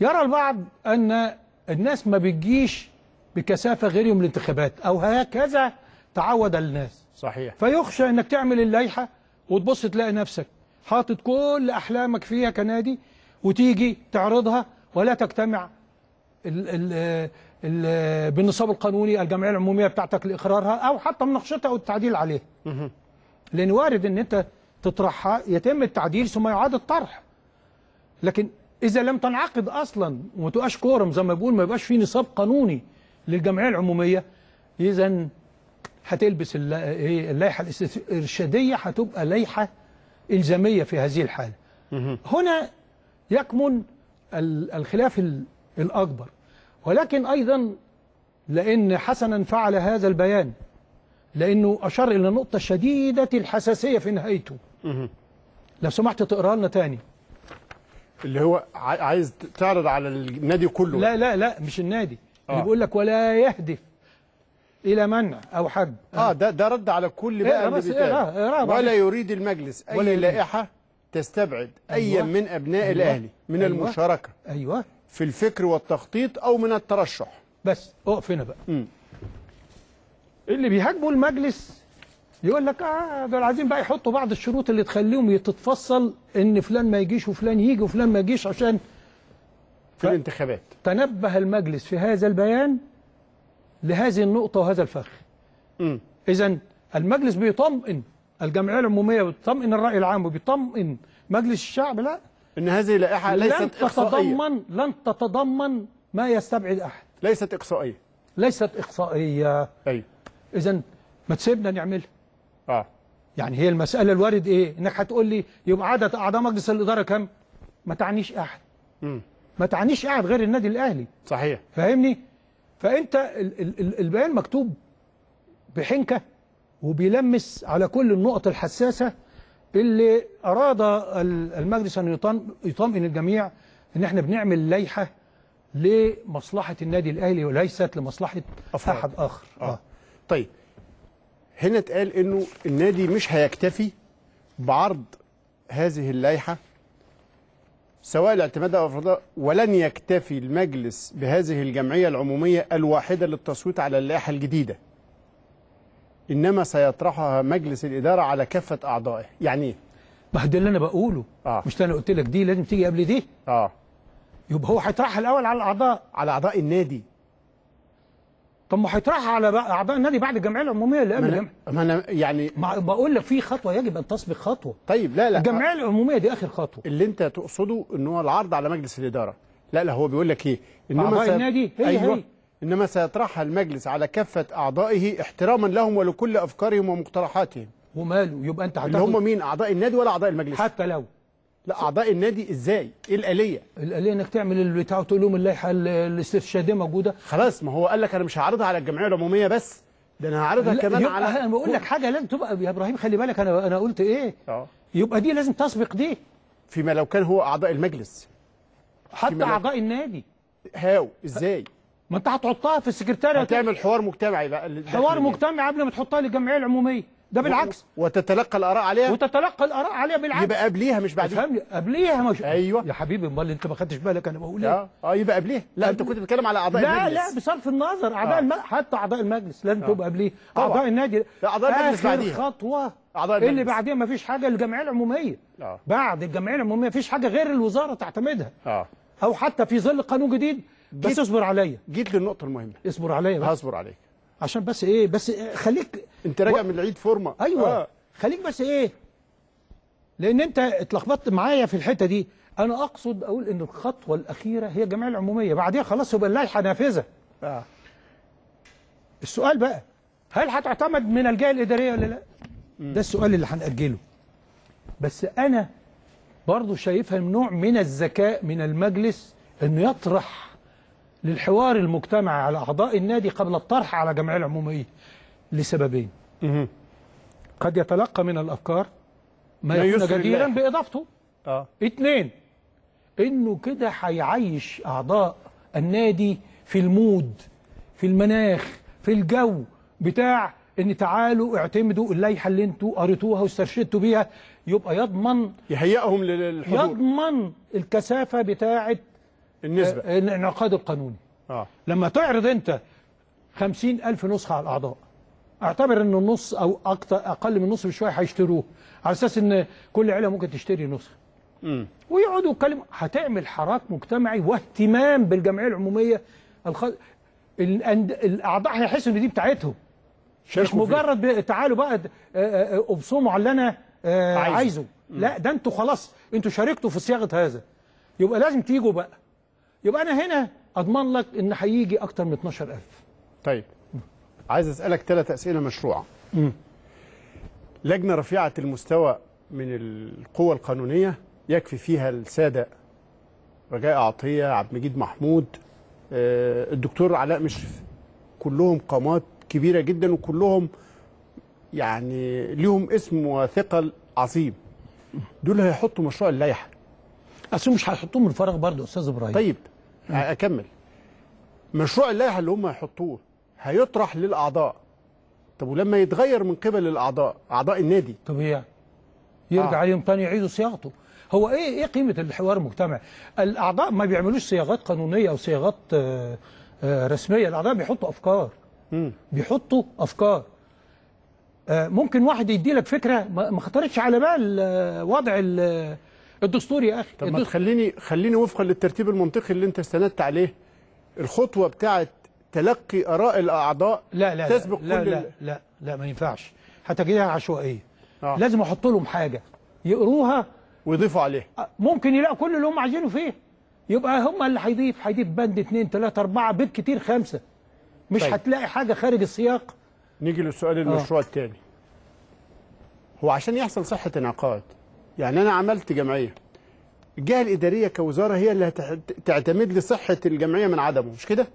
يرى البعض أن الناس ما بتجيش بكثافه غيرهم الانتخابات، او هكذا تعود الناس. صحيح. فيخشى انك تعمل اللائحه وتبص تلاقي نفسك حاطط كل احلامك فيها كنادي، وتيجي تعرضها ولا تجتمع بالنصاب القانوني الجمعيه العموميه بتاعتك لاقرارها او حتى مناقشتها او التعديل عليها. لان وارد ان انت تطرحها يتم التعديل ثم يعاد الطرح. لكن اذا لم تنعقد اصلا وما تبقاش كورم زي ما بيقول، ما يبقاش في نصاب قانوني للجمعيه العموميه، اذا هتلبس اللائحه الارشاديه هتبقى لائحه الزاميه في هذه الحاله. هنا يكمن الخلاف الاكبر. ولكن ايضا لان حسنا فعل هذا البيان، لانه اشار الى نقطه شديده الحساسيه في نهايته. لو سمحت تقرا لنا تاني اللي هو عايز تعرض على النادي كله. لا لا لا، مش النادي. اللي بيقول لك ولا يهدف الى منع او حد. ده رد على كل بقى اللي بيتقال. ولا يريد المجلس اي لائحه تستبعد ايا من ابناء الاهلي من المشاركه في الفكر والتخطيط او من الترشح. بس اقف هنا بقى. اللي بيهاجموا المجلس يقول لك دول عايزين بقى يحطوا بعض الشروط اللي تخليهم تتفصل ان فلان ما يجيش وفلان يجي وفلان ما يجيش عشان في الانتخابات. تنبه المجلس في هذا البيان لهذه النقطه وهذا الفخ. اذا المجلس بيطمئن الجمعيه العموميه وبيطمئن الراي العام وبيطمئن مجلس الشعب لا ان هذه لائحه ليست اقصائيه، لن تتضمن ما يستبعد احد. ليست اقصائيه. ايوه. اذا ما تسيبنا نعملها. يعني هي المساله الوارد ايه؟ انك هتقول لي يبقى عدد اعضاء مجلس الاداره كام؟ ما تعنيش احد. ما تعنيش احد غير النادي الاهلي. صحيح. فاهمني؟ فانت البيان مكتوب بحنكه وبيلمس على كل النقط الحساسه اللي اراد المجلس ان يطمئن الجميع ان احنا بنعمل لائحه لمصلحه النادي الاهلي وليست لمصلحه احد اخر. طيب هنا اتقال انه النادي مش هيكتفي بعرض هذه اللائحه سواء الاعتماد او افرادها، ولن يكتفي المجلس بهذه الجمعيه العموميه الواحده للتصويت على اللائحه الجديده، انما سيطرحها مجلس الاداره على كافه اعضائه. يعني ايه؟ ما ده اللي انا بقوله. مش انا قلت لك دي لازم تيجي قبل دي. يبقى هو هيطرحها الاول على الاعضاء، على اعضاء النادي. طب ما هيطرحها على اعضاء النادي بعد الجمعيه العموميه اللي قبل. ما انا يعني بقول لك في خطوه يجب ان تسبق خطوه. طيب لا الجمعيه العموميه دي اخر خطوه. اللي انت تقصده ان هو العرض على مجلس الاداره. لا هو بيقول لك ايه؟ انما النادي هي إنما سيطرحها المجلس على كافة أعضائه احتراما لهم ولكل أفكارهم ومقترحاتهم. وماله؟ يبقى أنت اللي هم مين؟ أعضاء النادي ولا أعضاء المجلس؟ حتى لو لا أعضاء النادي. إزاي؟ إيه الآلية؟ الآلية إنك تعمل البتاع وتقول لهم اللائحة الاسترشادية موجودة. خلاص، ما هو قال لك أنا مش هعرضها على الجمعية العمومية بس، ده أنا هعرضها كمان على. أنا بقول لك حاجة لازم تبقى يا إبراهيم، خلي بالك أنا قلت إيه؟ يبقى دي لازم تسبق دي. فيما لو كان هو أعضاء المجلس. حتى أعضاء النادي. هاو إزاي؟ ما انت هتحطها في السكرتارية، هتعمل حوار مجتمعي بقى، حوار مجتمعي قبل ما تحطها للجمعيه العموميه. ده بالعكس، وتتلقى الاراء عليها، بالعكس. يبقى قبليها مش بعديها. فهمني؟ قبليها. مش ايوه يا حبيبي، امال انت ما خدتش بالك انا بقول ايه؟ يبقى قبليها. لا انت كنت بتتكلم على اعضاء المجلس. لا بصرف النظر اعضاء حتى اعضاء المجلس لازم تبقى قبليها. اعضاء النادي، اعضاء المجلس بعديها خطوه. اللي بعديها ما فيش حاجه للجمعيه العموميه. بعد الجمعيه العموميه ما فيش حاجه غير الوزاره تعتمدها، او حتى في ظل قانون جديد. بس اصبر عليا، جيت للنقطة المهمة. اصبر عليا بقى. هصبر عليك عشان بس ايه، بس خليك انت راجع من العيد فورمة. ايوه. خليك بس ايه، لأن انت اتلخبطت معايا في الحتة دي. أنا أقصد أقول إن الخطوة الأخيرة هي الجمعية العمومية، بعديها خلاص يبقى اللائحة نافذة. السؤال بقى، هل هتعتمد من الجهة الإدارية ولا لا؟ ده السؤال اللي هنأجله. بس أنا برضه شايفها نوع من الذكاء من المجلس إنه يطرح للحوار المجتمعي على أعضاء النادي قبل الطرح على الجمعية العمومية، لسببين. قد يتلقى من الأفكار ما يكون جديرا بإضافته. اتنين، إنه كده هيعيش أعضاء النادي في المود، في المناخ، في الجو بتاع إن تعالوا اعتمدوا اللائحة اللي أنتوا قريتوها واسترشدتوا بيها. يبقى يضمن، يهيئهم للحضور، يضمن الكثافة بتاعة النسبة، الانعقاد القانوني. لما تعرض انت 50,000 نسخة على الأعضاء. اعتبر ان النص او اقل من النص بشويه هيشتروه على اساس ان كل عيله ممكن تشتري نسخه. ويقعدوا يتكلموا، هتعمل حراك مجتمعي واهتمام بالجمعيه العموميه. الاعضاء هيحسوا ان دي بتاعتهم، مش مجرد تعالوا بقى ابصموا على اللي انا عايزه. لا، ده انتوا خلاص انتوا شاركتوا في صياغه هذا، يبقى لازم تيجوا بقى. يبقى انا هنا اضمن لك ان هيجي اكتر من 12,000. طيب، عايز اسالك 3 اسئله مشروعه. لجنه رفيعه المستوى من القوى القانونيه يكفي فيها الساده رجاء عطيه، عبد المجيد محمود، الدكتور علاء مشرف، كلهم قامات كبيره جدا وكلهم يعني ليهم اسم وثقل عظيم. دول هيحطوا مشروع اللائحه، اصل مش هيحطوه من الفراغ برضه يا استاذ ابراهيم. طيب اكمل. مشروع اللائحه اللي هم هيحطوه هيطرح للاعضاء. طب ولما يتغير من قبل الاعضاء، اعضاء النادي، طبيعي يرجع عليهم تاني يعيدوا صياغته. هو ايه قيمه الحوار المجتمعي؟ الاعضاء ما بيعملوش صياغات قانونيه او صياغات رسميه، الاعضاء بيحطوا افكار. بيحطوا افكار. ممكن واحد يدي لك فكره ما خطرتش على بال وضع الدستور يا اخي. طب ما خليني وفقا للترتيب المنطقي اللي انت استندت عليه، الخطوه بتاعه تلقي آراء الأعضاء لا تسبق كل لا لا لا لا، ما ينفعش هتجديها عشوائية. لازم أحط لهم حاجة يقروها ويضيفوا عليها، ممكن يلاقوا كل اللي هم عايزينه فيه، يبقى هم اللي هيضيف بند 2 3 4 بالكتير 5، مش طيب. هتلاقي حاجة خارج السياق. نيجي للسؤال المشروع التاني. هو عشان يحصل صحة انعقاد، يعني أنا عملت جمعية، الجهة الإدارية كوزارة هي اللي هتعتمد لصحة الجمعية من عدمه، مش كده؟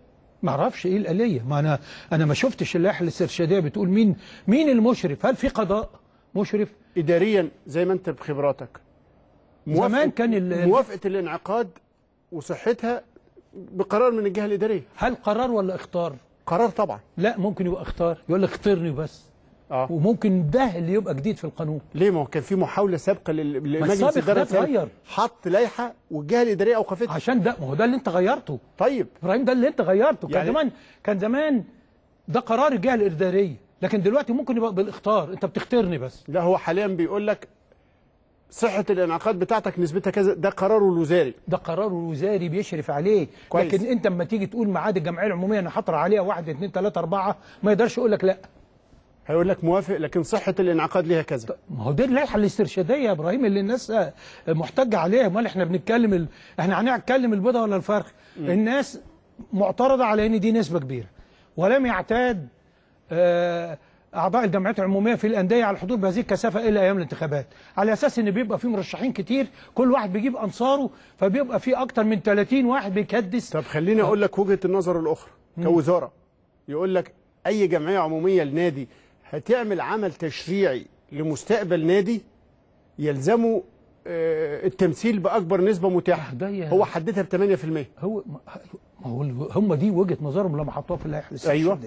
ما اعرفش ايه الآلية، ما انا ما شفتش اللائحة الاسترشادية بتقول مين المشرف، هل في قضاء مشرف اداريا زي ما انت بخبراتك؟ زمان كان موافقة الانعقاد وصحتها بقرار من الجهة الإدارية. هل قرار ولا اختار؟ قرار طبعا. لا، ممكن يبقى اختار، يقول لك اخترني بس. وممكن ده اللي يبقى جديد في القانون. ليه؟ ما هو كان في محاولة سابقة لمجلس الإدارة، حط لائحة والجهة الإدارية أوقفتها عشان ده. ما هو ده اللي أنت غيرته. طيب إبراهيم، ده اللي أنت غيرته. يعني كان زمان ده قرار الجهة الإدارية، لكن دلوقتي ممكن يبقى بالاختيار، أنت بتختارني بس. لا، هو حاليا بيقول لك صحة الانعقاد بتاعتك نسبتها كذا، ده قراره الوزاري. ده قراره الوزاري بيشرف عليه كويس. لكن أنت لما تيجي تقول ميعاد الجمعية العمومية أنا حاطر عليها 1 2 3 4، ما يقدرش يقول لك لا، هيقول لك موافق لكن صحة الانعقاد ليها كذا. ما هو دي اللائحة الاسترشادية يا إبراهيم اللي الناس محتاجة عليها. امال احنا بنتكلم احنا هنتكلم البيضة ولا الفرخ؟ الناس معترضة على ان دي نسبة كبيرة، ولم يعتاد أعضاء الجمعيات العمومية في الأندية على الحضور بهذه الكثافة إلا أيام الانتخابات، على أساس ان بيبقى في مرشحين كتير، كل واحد بيجيب أنصاره، فبيبقى في أكتر من 30 واحد بيكدس. طب خليني أقول لك وجهة النظر الأخرى كوزارة، يقول لك أي جمعية عمومية لنادي هتعمل عمل تشريعي لمستقبل نادي يلزمه التمثيل بأكبر نسبة متاحة. هو حددها ب 8%. هو هم دي وجهة نظرهم لما حطوها في اللائحة الاسترشادية. أيوة.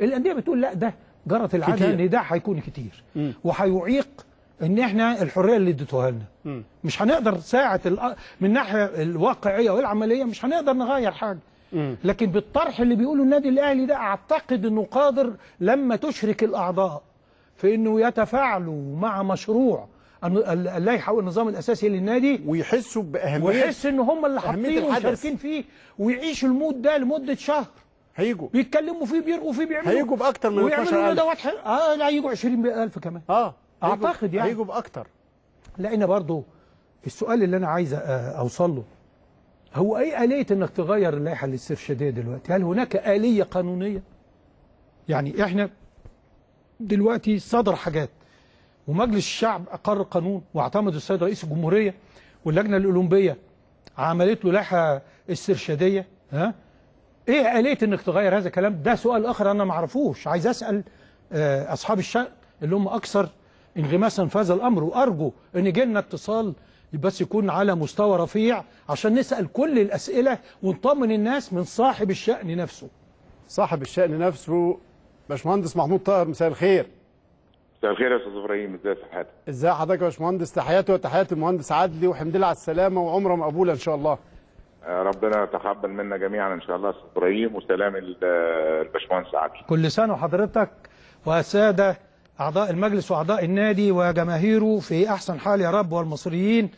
الأندية بتقول لا، ده جرت العادة إن ده هيكون كتير وهيعيق إن إحنا الحرية اللي اديتوها لنا مش هنقدر ساعة من الناحية الواقعية والعملية مش هنقدر نغير حاجة. لكن بالطرح اللي بيقوله النادي الاهلي ده، اعتقد انه قادر لما تشرك الاعضاء في انه يتفاعلوا مع مشروع اللائحه والنظام الاساسي للنادي ويحسوا باهميه، ويحسوا ان هم اللي حاطين وشاركين فيه، ويعيشوا المود ده لمده شهر. هيجوا بيتكلموا فيه، بيرقوا فيه، بيعملوا، هيجوا باكتر من 12,000 لا هيجوا 20,000 كمان. اعتقد يعني هيجوا باكتر. لان برضه السؤال اللي انا عايز اوصل له هو ايه آلية انك تغير اللائحة الاسترشادية دلوقتي؟ هل هناك آلية قانونية؟ يعني احنا دلوقتي صدر حاجات، ومجلس الشعب اقر قانون، واعتمد السيد رئيس الجمهورية، واللجنة الأولمبية عملت له لائحة استرشادية. ايه آلية انك تغير هذا الكلام؟ ده سؤال اخر انا ما اعرفوش، عايز اسال اصحاب الشأن اللي هم اكثر انغماسا في هذا الامر، وارجو ان يجي لنا اتصال بس يكون على مستوى رفيع عشان نسأل كل الأسئلة ونطمن الناس من صاحب الشأن نفسه. صاحب الشأن نفسه باشمهندس محمود طاهر، مساء الخير. مساء الخير يا استاذ ابراهيم، ازي حضرتك؟ ازي حضرتك يا باشمهندس؟ تحياتي وتحيات المهندس عدلي، وحمد لله على السلامة وعمره مقبولة إن شاء الله. ربنا يتقبل منا جميعا ان شاء الله يا استاذ ابراهيم، وسلام الباشمهندس عدلي. كل سنه وحضرتك والساده اعضاء المجلس واعضاء النادي وجماهيره في احسن حال يا رب والمصريين.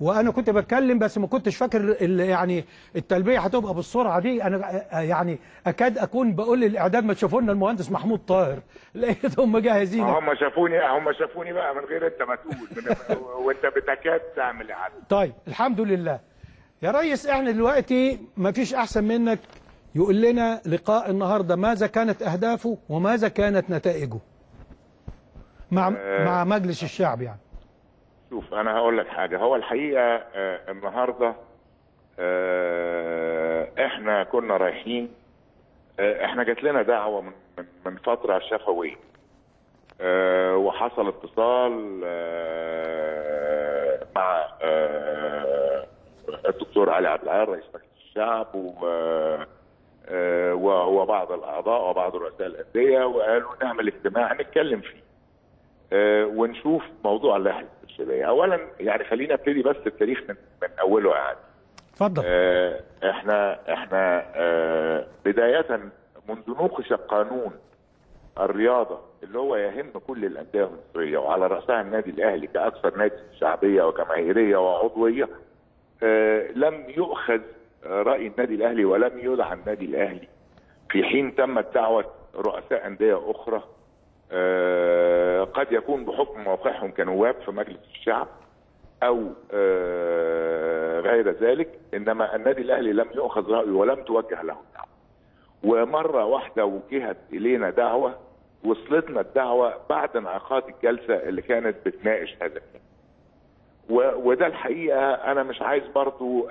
وانا كنت بتكلم بس ما كنتش فاكر يعني التلبيه هتبقى بالسرعه دي، انا يعني اكاد اكون بقول للاعداد ما تشوفوا لنا المهندس محمود طاهر، لقيتهم مجهزين. هم شافوني بقى من غير انت ما تقول وانت بتكاد تعمل عدل. طيب الحمد لله يا ريس. احنا دلوقتي ما فيش احسن منك يقول لنا لقاء النهارده ماذا كانت اهدافه وماذا كانت نتائجه مع مجلس الشعب. يعني شوف انا هقول لك حاجه، هو الحقيقه النهارده احنا كنا رايحين، احنا جات لنا دعوه من فتره على الشفويه، وحصل اتصال مع الدكتور علاء عبد العزيز رئيس مجلس الشعب وهو بعض الاعضاء وبعض رؤساء الانديه، وقالوا نعمل اجتماع نتكلم فيه ونشوف موضوع اللحظه الشبابيه. اولا يعني خلينا نبتدي بس التاريخ من اوله. يعني اتفضل. احنا بدايه منذ نوقش قانون الرياضه اللي هو يهم كل الانديه المصريه وعلى راسها النادي الاهلي كاكثر نادي شعبيه وجماهيريه وعضويه، لم يؤخذ راي النادي الاهلي ولم يدعى النادي الاهلي، في حين تمت دعوه رؤساء انديه اخرى قد يكون بحكم موقعهم كنواب في مجلس الشعب أو غير ذلك، إنما النادي الأهلي لم يؤخذ رأيه ولم توجه له دعوة. ومرة واحدة وجهت إلينا دعوة، وصلتنا الدعوة بعد انعقاد الجلسة اللي كانت بتناقش هذا. وده الحقيقة أنا مش عايز برضو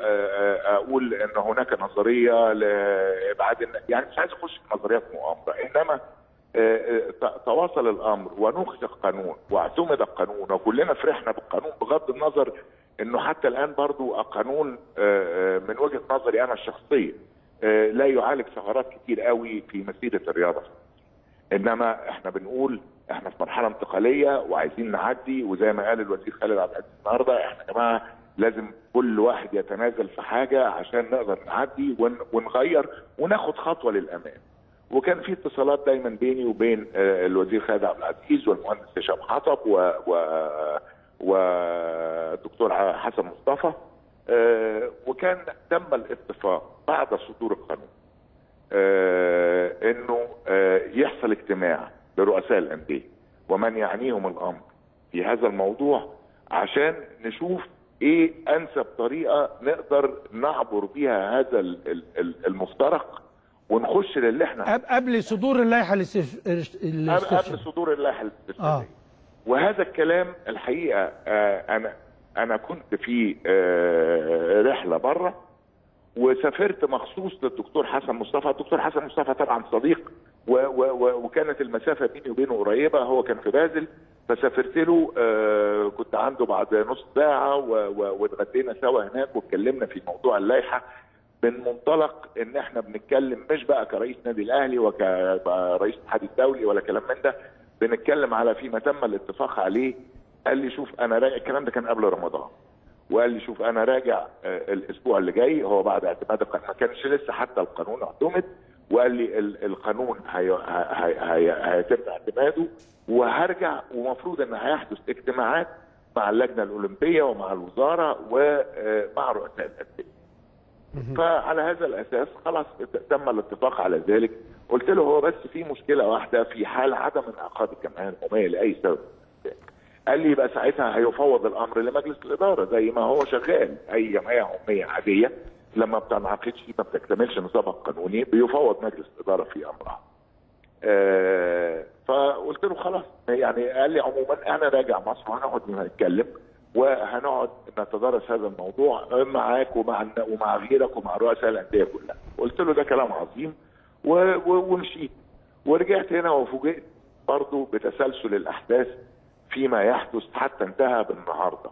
أقول إن هناك نظرية لإبعاد، يعني مش عايز أخش في نظريات مؤامرة، إنما تواصل الامر ونخرج القانون واعتمد القانون وكلنا فرحنا بالقانون، بغض النظر انه حتى الان برضو القانون من وجهه نظري انا الشخصيه لا يعالج ثغرات كتير قوي في مسيره الرياضه، انما احنا بنقول احنا في مرحله انتقاليه وعايزين نعدي، وزي ما قال الوزير خالد عبد العزيز النهارده احنا يا جماعه لازم كل واحد يتنازل في حاجه عشان نقدر نعدي ونغير وناخد خطوه للامام. وكان في اتصالات دايما بيني وبين الوزير خالد عبد العزيز والمهندس هشام حطب والدكتور حسن مصطفى، وكان تم الاتفاق بعد صدور القانون انه يحصل اجتماع لرؤساء الانديه ومن يعنيهم الامر في هذا الموضوع عشان نشوف ايه انسب طريقه نقدر نعبر بيها هذا المفترق ونخش للي احنا قبل صدور اللائحه قبل صدور اللائحه الاستشفائيه. وهذا الكلام الحقيقه انا كنت في رحله بره وسافرت مخصوص للدكتور حسن مصطفى. الدكتور حسن مصطفى طبعا صديق وكانت المسافه بيني وبينه قريبه، هو كان في بازل فسافرت له، كنت عنده بعد نص ساعه واتغدينا سوا هناك واتكلمنا في موضوع اللائحه من منطلق ان احنا بنتكلم مش بقى كرئيس نادي الاهلي وكرئيس الاتحاد الدولي ولا كلام من ده، بنتكلم على فيما تم الاتفاق عليه. قال لي شوف انا راجع، الكلام ده كان قبل رمضان، وقال لي شوف انا راجع الاسبوع اللي جاي، هو بعد اعتماد القانون ما كانش لسه حتى القانون اعتمد، وقال لي القانون هيتم اعتماده وهرجع، ومفروض ان هيحدث اجتماعات مع اللجنه الاولمبيه ومع الوزاره ومع رؤساء الانديه. فعلى هذا الاساس خلاص تم الاتفاق على ذلك. قلت له هو بس في مشكله واحده، في حال عدم انعقاد الجمعيه العموميه لاي سبب. قال لي يبقى ساعتها هيفوض الامر لمجلس الاداره زي ما هو شغال اي جمعيه عموميه عاديه، لما بتنعقدش ما بتكتملش نظامها القانوني بيفوض مجلس الاداره في امرها. فقلت له خلاص يعني، قال لي عموما انا راجع مصر وهنقعد نتكلم وهنقعد نتدارس هذا الموضوع معاك ومع غيرك ومع رؤساء الانديه كلها. قلت له ده كلام عظيم ومشيت. ورجعت هنا وفوجئت برضه بتسلسل الاحداث فيما يحدث حتى انتهى بالنهارده.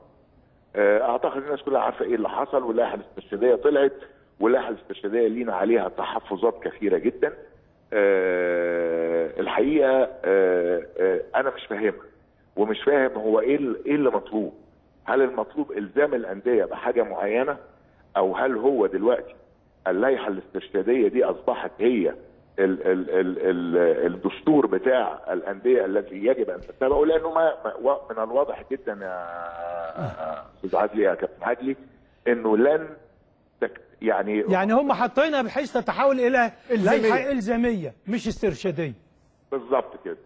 اعتقد الناس كلها عارفه ايه اللي حصل، واللائحه الاستشهاديه طلعت، واللائحه الاستشهاديه لينا عليها تحفظات كثيره جدا. الحقيقه انا مش فاهمها ومش فاهم هو ايه اللي مطلوب. هل المطلوب الزام الانديه بحاجه معينه او هل هو دلوقتي اللائحه الاسترشاديه دي اصبحت هي الدستور بتاع الانديه التي يجب ان تتبعه؟ لانه من الواضح جدا يا استاذ عدلي يا كابتن عدلي انه لن يعني هم حاطينها بحيث تتحول الى لائحه الزاميه مش استرشاديه. بالظبط كده.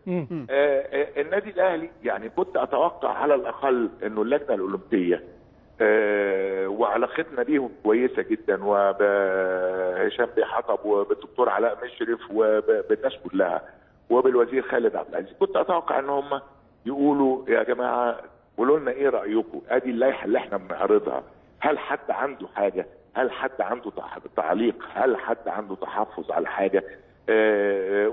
النادي الاهلي يعني كنت اتوقع على الاقل انه اللجنه الاولمبيه وعلاقتنا بيهم كويسه جدا، وبهشام حطب وبالدكتور علاء مشرف وبالناس كلها وبالوزير خالد عبد العزيز، كنت اتوقع ان هم يقولوا يا جماعه قولوا لنا ايه رايكم؟ ادي اللائحه اللي احنا بنعرضها، هل حد عنده حاجه؟ هل حد عنده تعليق؟ هل حد عنده تحفظ على حاجه؟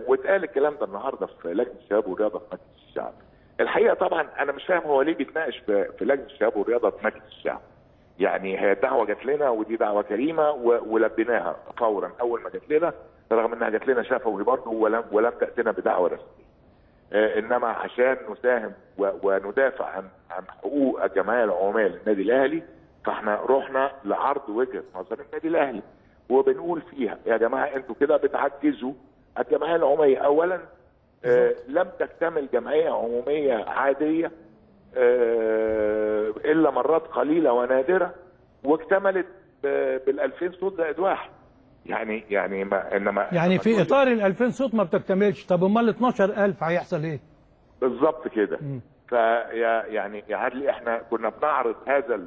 واتقال الكلام ده النهارده في لجنه الشباب والرياضه في مجلس الشعب. الحقيقه طبعا انا مش فاهم هو ليه بيتناقش في لجنه الشباب والرياضه في مجلس الشعب. يعني هي الدعوه جات لنا ودي دعوه كريمه ولبيناها فورا اول ما جات لنا، رغم انها جات لنا شفوي برضه ولم تاتينا بدعوه رسميه. انما عشان نساهم وندافع عن حقوق جماهير عمال النادي الاهلي، فاحنا رحنا لعرض وجهه نظر النادي الاهلي وبنقول فيها يا جماعه انتوا كده بتعجزوا الجمعيه العموميه. اولا لم تكتمل جمعيه عموميه عاديه الا مرات قليله ونادره، واكتملت بال 2000 صوت زائد واحد. يعني ما انما يعني في اطار ال 2000 صوت ما بتكتملش. طب امال 12000 هيحصل ايه؟ بالظبط كده. فيعني يا عدلي احنا كنا بنعرض هذا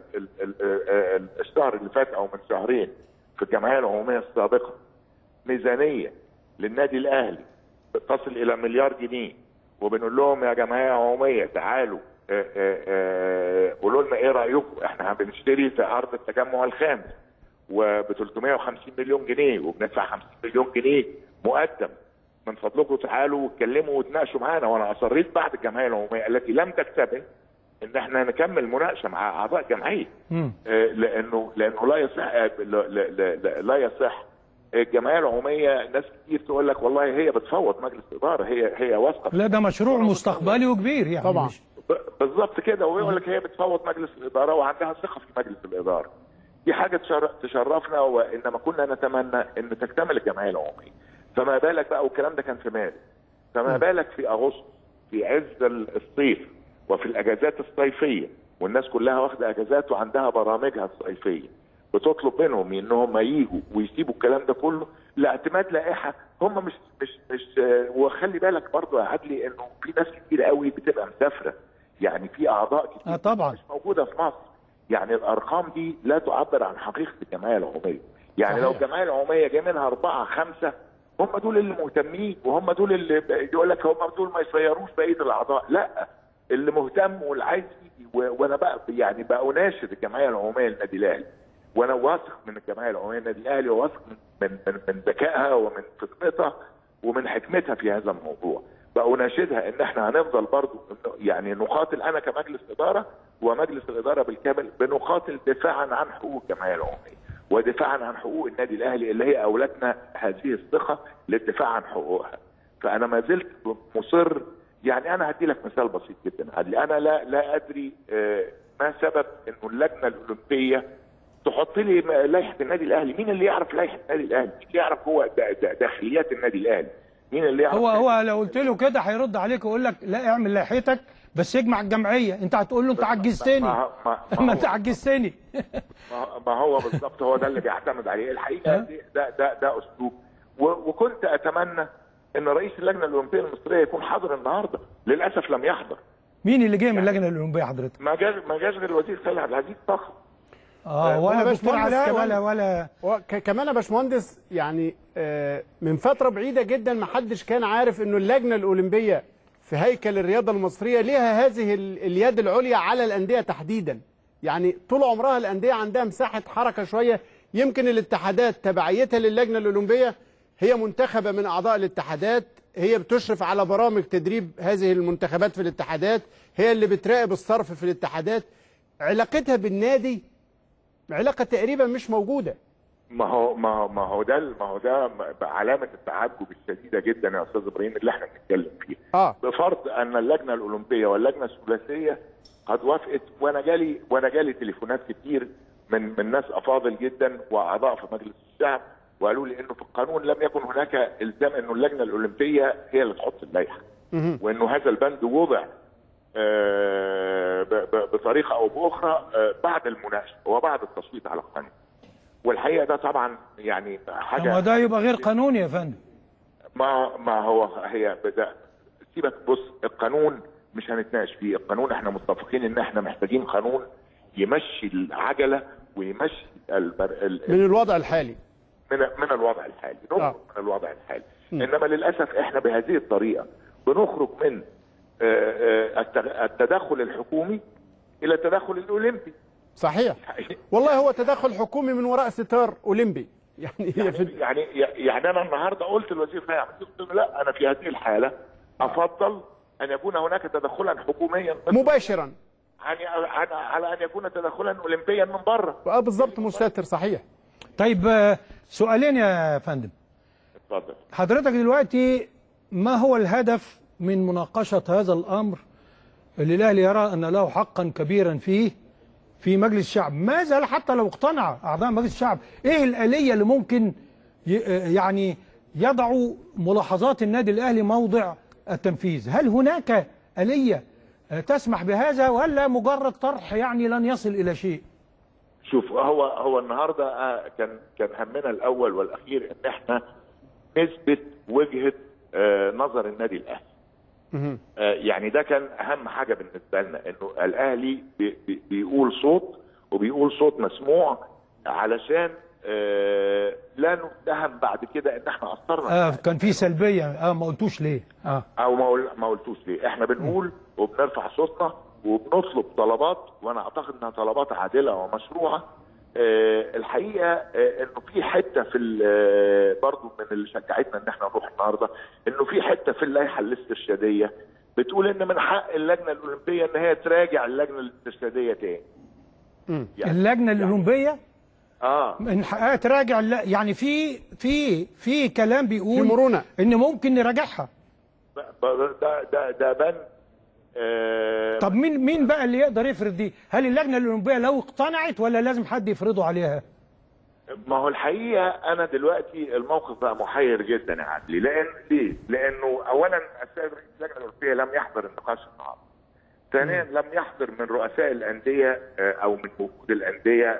الشهر اللي فات او من شهرين في الجمعيه العموميه السابقه ميزانيه للنادي الاهلي تصل الى مليار جنيه، وبنقول لهم يا جمعيه عموميه تعالوا قولوا لنا ايه رايكم؟ احنا بنشتري في ارض التجمع الخامس وب 350 مليون جنيه وبندفع 50 مليون جنيه مقدم، من فضلكم تعالوا واتكلموا وتناقشوا معانا. وانا اصريت بعد الجمعيه العموميه التي لم تكتمل ان احنا نكمل مناقشه مع اعضاء الجمعيه، لانه لا يصح الجمعيه العموميه. ناس كتير تقول لك والله هي بتفوض مجلس الاداره، هي واثقه، لا ده مشروع مستقبلي وكبير يعني. طبعا بالظبط كده. ويقول لك هي بتفوض مجلس الاداره وعندها ثقه في مجلس الاداره. دي حاجه تشرفنا، وانما كنا نتمنى ان تكتمل الجمعيه العموميه. فما بالك بقى، والكلام ده كان في مارس، فما بالك في اغسطس في عز الصيف وفي الاجازات الصيفيه، والناس كلها واخده اجازات وعندها برامجها الصيفيه، بتطلب منهم انهم ييجوا ويسيبوا الكلام ده كله لاعتماد لائحه هم مش وخلي بالك برضه يا عدلي انه في ناس كتير قوي بتبقى مسافره، يعني في اعضاء كتير طبعا مش موجوده في مصر. يعني الارقام دي لا تعبر عن حقيقه الجمعيه العموميه. يعني صحيح. لو الجمعيه العموميه جاي منها 4 5 هم دول اللي مهتمين، وهم دول اللي يقول لك هم دول ما يسيروش بقيه الاعضاء، لا اللي مهتم واللي عايز يجي. وانا بقى يعني اناشد الجمعيه العموميه للنادي الاهلي، وانا واثق من الجمعيه العموميه للنادي الاهلي، وواثق من ذكائها ومن فطنتها ومن حكمتها في هذا الموضوع. بأناشدها ان احنا هنفضل برضه يعني نقاتل، انا كمجلس اداره ومجلس الاداره بالكامل بنقاتل دفاعا عن حقوق الجمعيه العموميه ودفاعا عن حقوق النادي الاهلي اللي هي اولتنا هذه الثقه للدفاع عن حقوقها. فانا ما زلت مصر. يعني انا هدي لك مثال بسيط جدا عدلي. انا لا ادري ما سبب انه اللجنه الاولمبيه تحط لي لائحه النادي الاهلي. مين اللي يعرف لائحه النادي الاهلي؟ مين اللي يعرف هو داخليات النادي الاهلي؟ مين اللي يعرف؟ هو لو قلت له كده هيرد عليك ويقول لك لا اعمل لائحتك بس اجمع الجمعيه، انت هتقول له انت عجزتني. ما انت عجزتني. ما هو بالظبط هو ده اللي بيعتمد عليه الحقيقه. ده اسلوب. وكنت اتمنى ان رئيس اللجنه الاولمبيه المصريه يكون حاضر النهارده، للاسف لم يحضر. مين اللي جه من اللجنه الاولمبيه حضرتك؟ ما جاش غير الوزير خالد عبد العزيز طاهر. ولا دكتور علاء ولا كمان يا باشمهندس. يعني من فتره بعيده جدا ما حدش كان عارف انه اللجنه الاولمبيه في هيكل الرياضه المصريه ليها هذه اليد العليا على الانديه تحديدا. يعني طول عمرها الانديه عندها مساحه حركه شويه. يمكن الاتحادات تبعيتها للجنه الاولمبيه، هي منتخبه من اعضاء الاتحادات، هي بتشرف على برامج تدريب هذه المنتخبات في الاتحادات، هي اللي بتراقب الصرف في الاتحادات. علاقتها بالنادي علاقة تقريبا مش موجودة. ما هو ده علامة التعجب الشديدة جدا يا أستاذ إبراهيم اللي احنا بنتكلم فيها. بفرض أن اللجنة الأولمبية واللجنة الثلاثية قد وافقت، وأنا جالي تليفونات كتير من ناس افاضل جدا واعضاء في مجلس الشعب، وقالوا لي انه في القانون لم يكن هناك الزام انه اللجنه الاولمبيه هي اللي تحط اللائحه، وانه هذا البند وضع بطريقه او باخرى بعد المناقشه وبعد التصويت على القانون. والحقيقه ده طبعا يعني حاجه، وده يبقى غير قانوني يا فندم. ما هو هي سيبك، بص القانون مش هنتناقش فيه، القانون احنا متفقين ان احنا محتاجين قانون يمشي العجله ويمشي من الوضع الحالي، من الوضع الحالي نخرج من الوضع الحالي. انما للاسف احنا بهذه الطريقه بنخرج من التدخل الحكومي الى التدخل الاولمبي. صحيح والله، هو تدخل حكومي من وراء ستار اولمبي يعني انا النهارده قلت للوزير فايع، قلت له لا، انا في هذه الحاله افضل ان يكون هناك تدخلا حكوميا مباشرا على ان يكون تدخلا اولمبيا من بره. بالظبط، مستتر. صحيح. طيب سؤالين يا فندم. اتفضل. حضرتك دلوقتي ما هو الهدف من مناقشه هذا الامر اللي الاهلي يرى ان له حقا كبيرا فيه في مجلس الشعب؟ ما زال حتى لو اقتنع اعضاء مجلس الشعب، ايه الاليه اللي ممكن يعني يضعوا ملاحظات النادي الاهلي موضع التنفيذ؟ هل هناك اليه تسمح بهذا ولا مجرد طرح يعني لن يصل الى شيء؟ شوف، هو النهارده كان همنا الاول والاخير ان احنا نثبت وجهه نظر النادي الاهلي. يعني ده كان اهم حاجه بالنسبه لنا، انه الاهلي بيقول صوت وبيقول صوت مسموع، علشان لا نتهم بعد كده ان احنا اثرنا. كان في سلبيه، ما قلتوش ليه؟ او ما قلتوش ليه؟ احنا بنقول وبنرفع صوتنا وبنطلب طلبات، وانا اعتقد انها طلبات عادله ومشروعه. الحقيقه انه في حته في برضه من اللي شجعتنا ان احنا نروح النهارده، انه في حته في اللائحه الاسترشاديه بتقول ان من حق اللجنه الاولمبيه ان هي تراجع اللجنه الاسترشاديه تاني. يعني اللجنه الاولمبيه من حقها تراجع، يعني في كلام بيقول في مرونه ان ممكن نراجعها. ده بند. طب مين بقى اللي يقدر يفرض دي؟ هل اللجنه الاولمبيه لو اقتنعت ولا لازم حد يفرضه عليها؟ ما هو الحقيقه انا دلوقتي الموقف بقى محير جدا يا عدلي، لانه اولا السيد رئيس اللجنه الاولمبيه لم يحضر النقاش النهارده. ثانيا لم يحضر من رؤساء الانديه او من وفود الانديه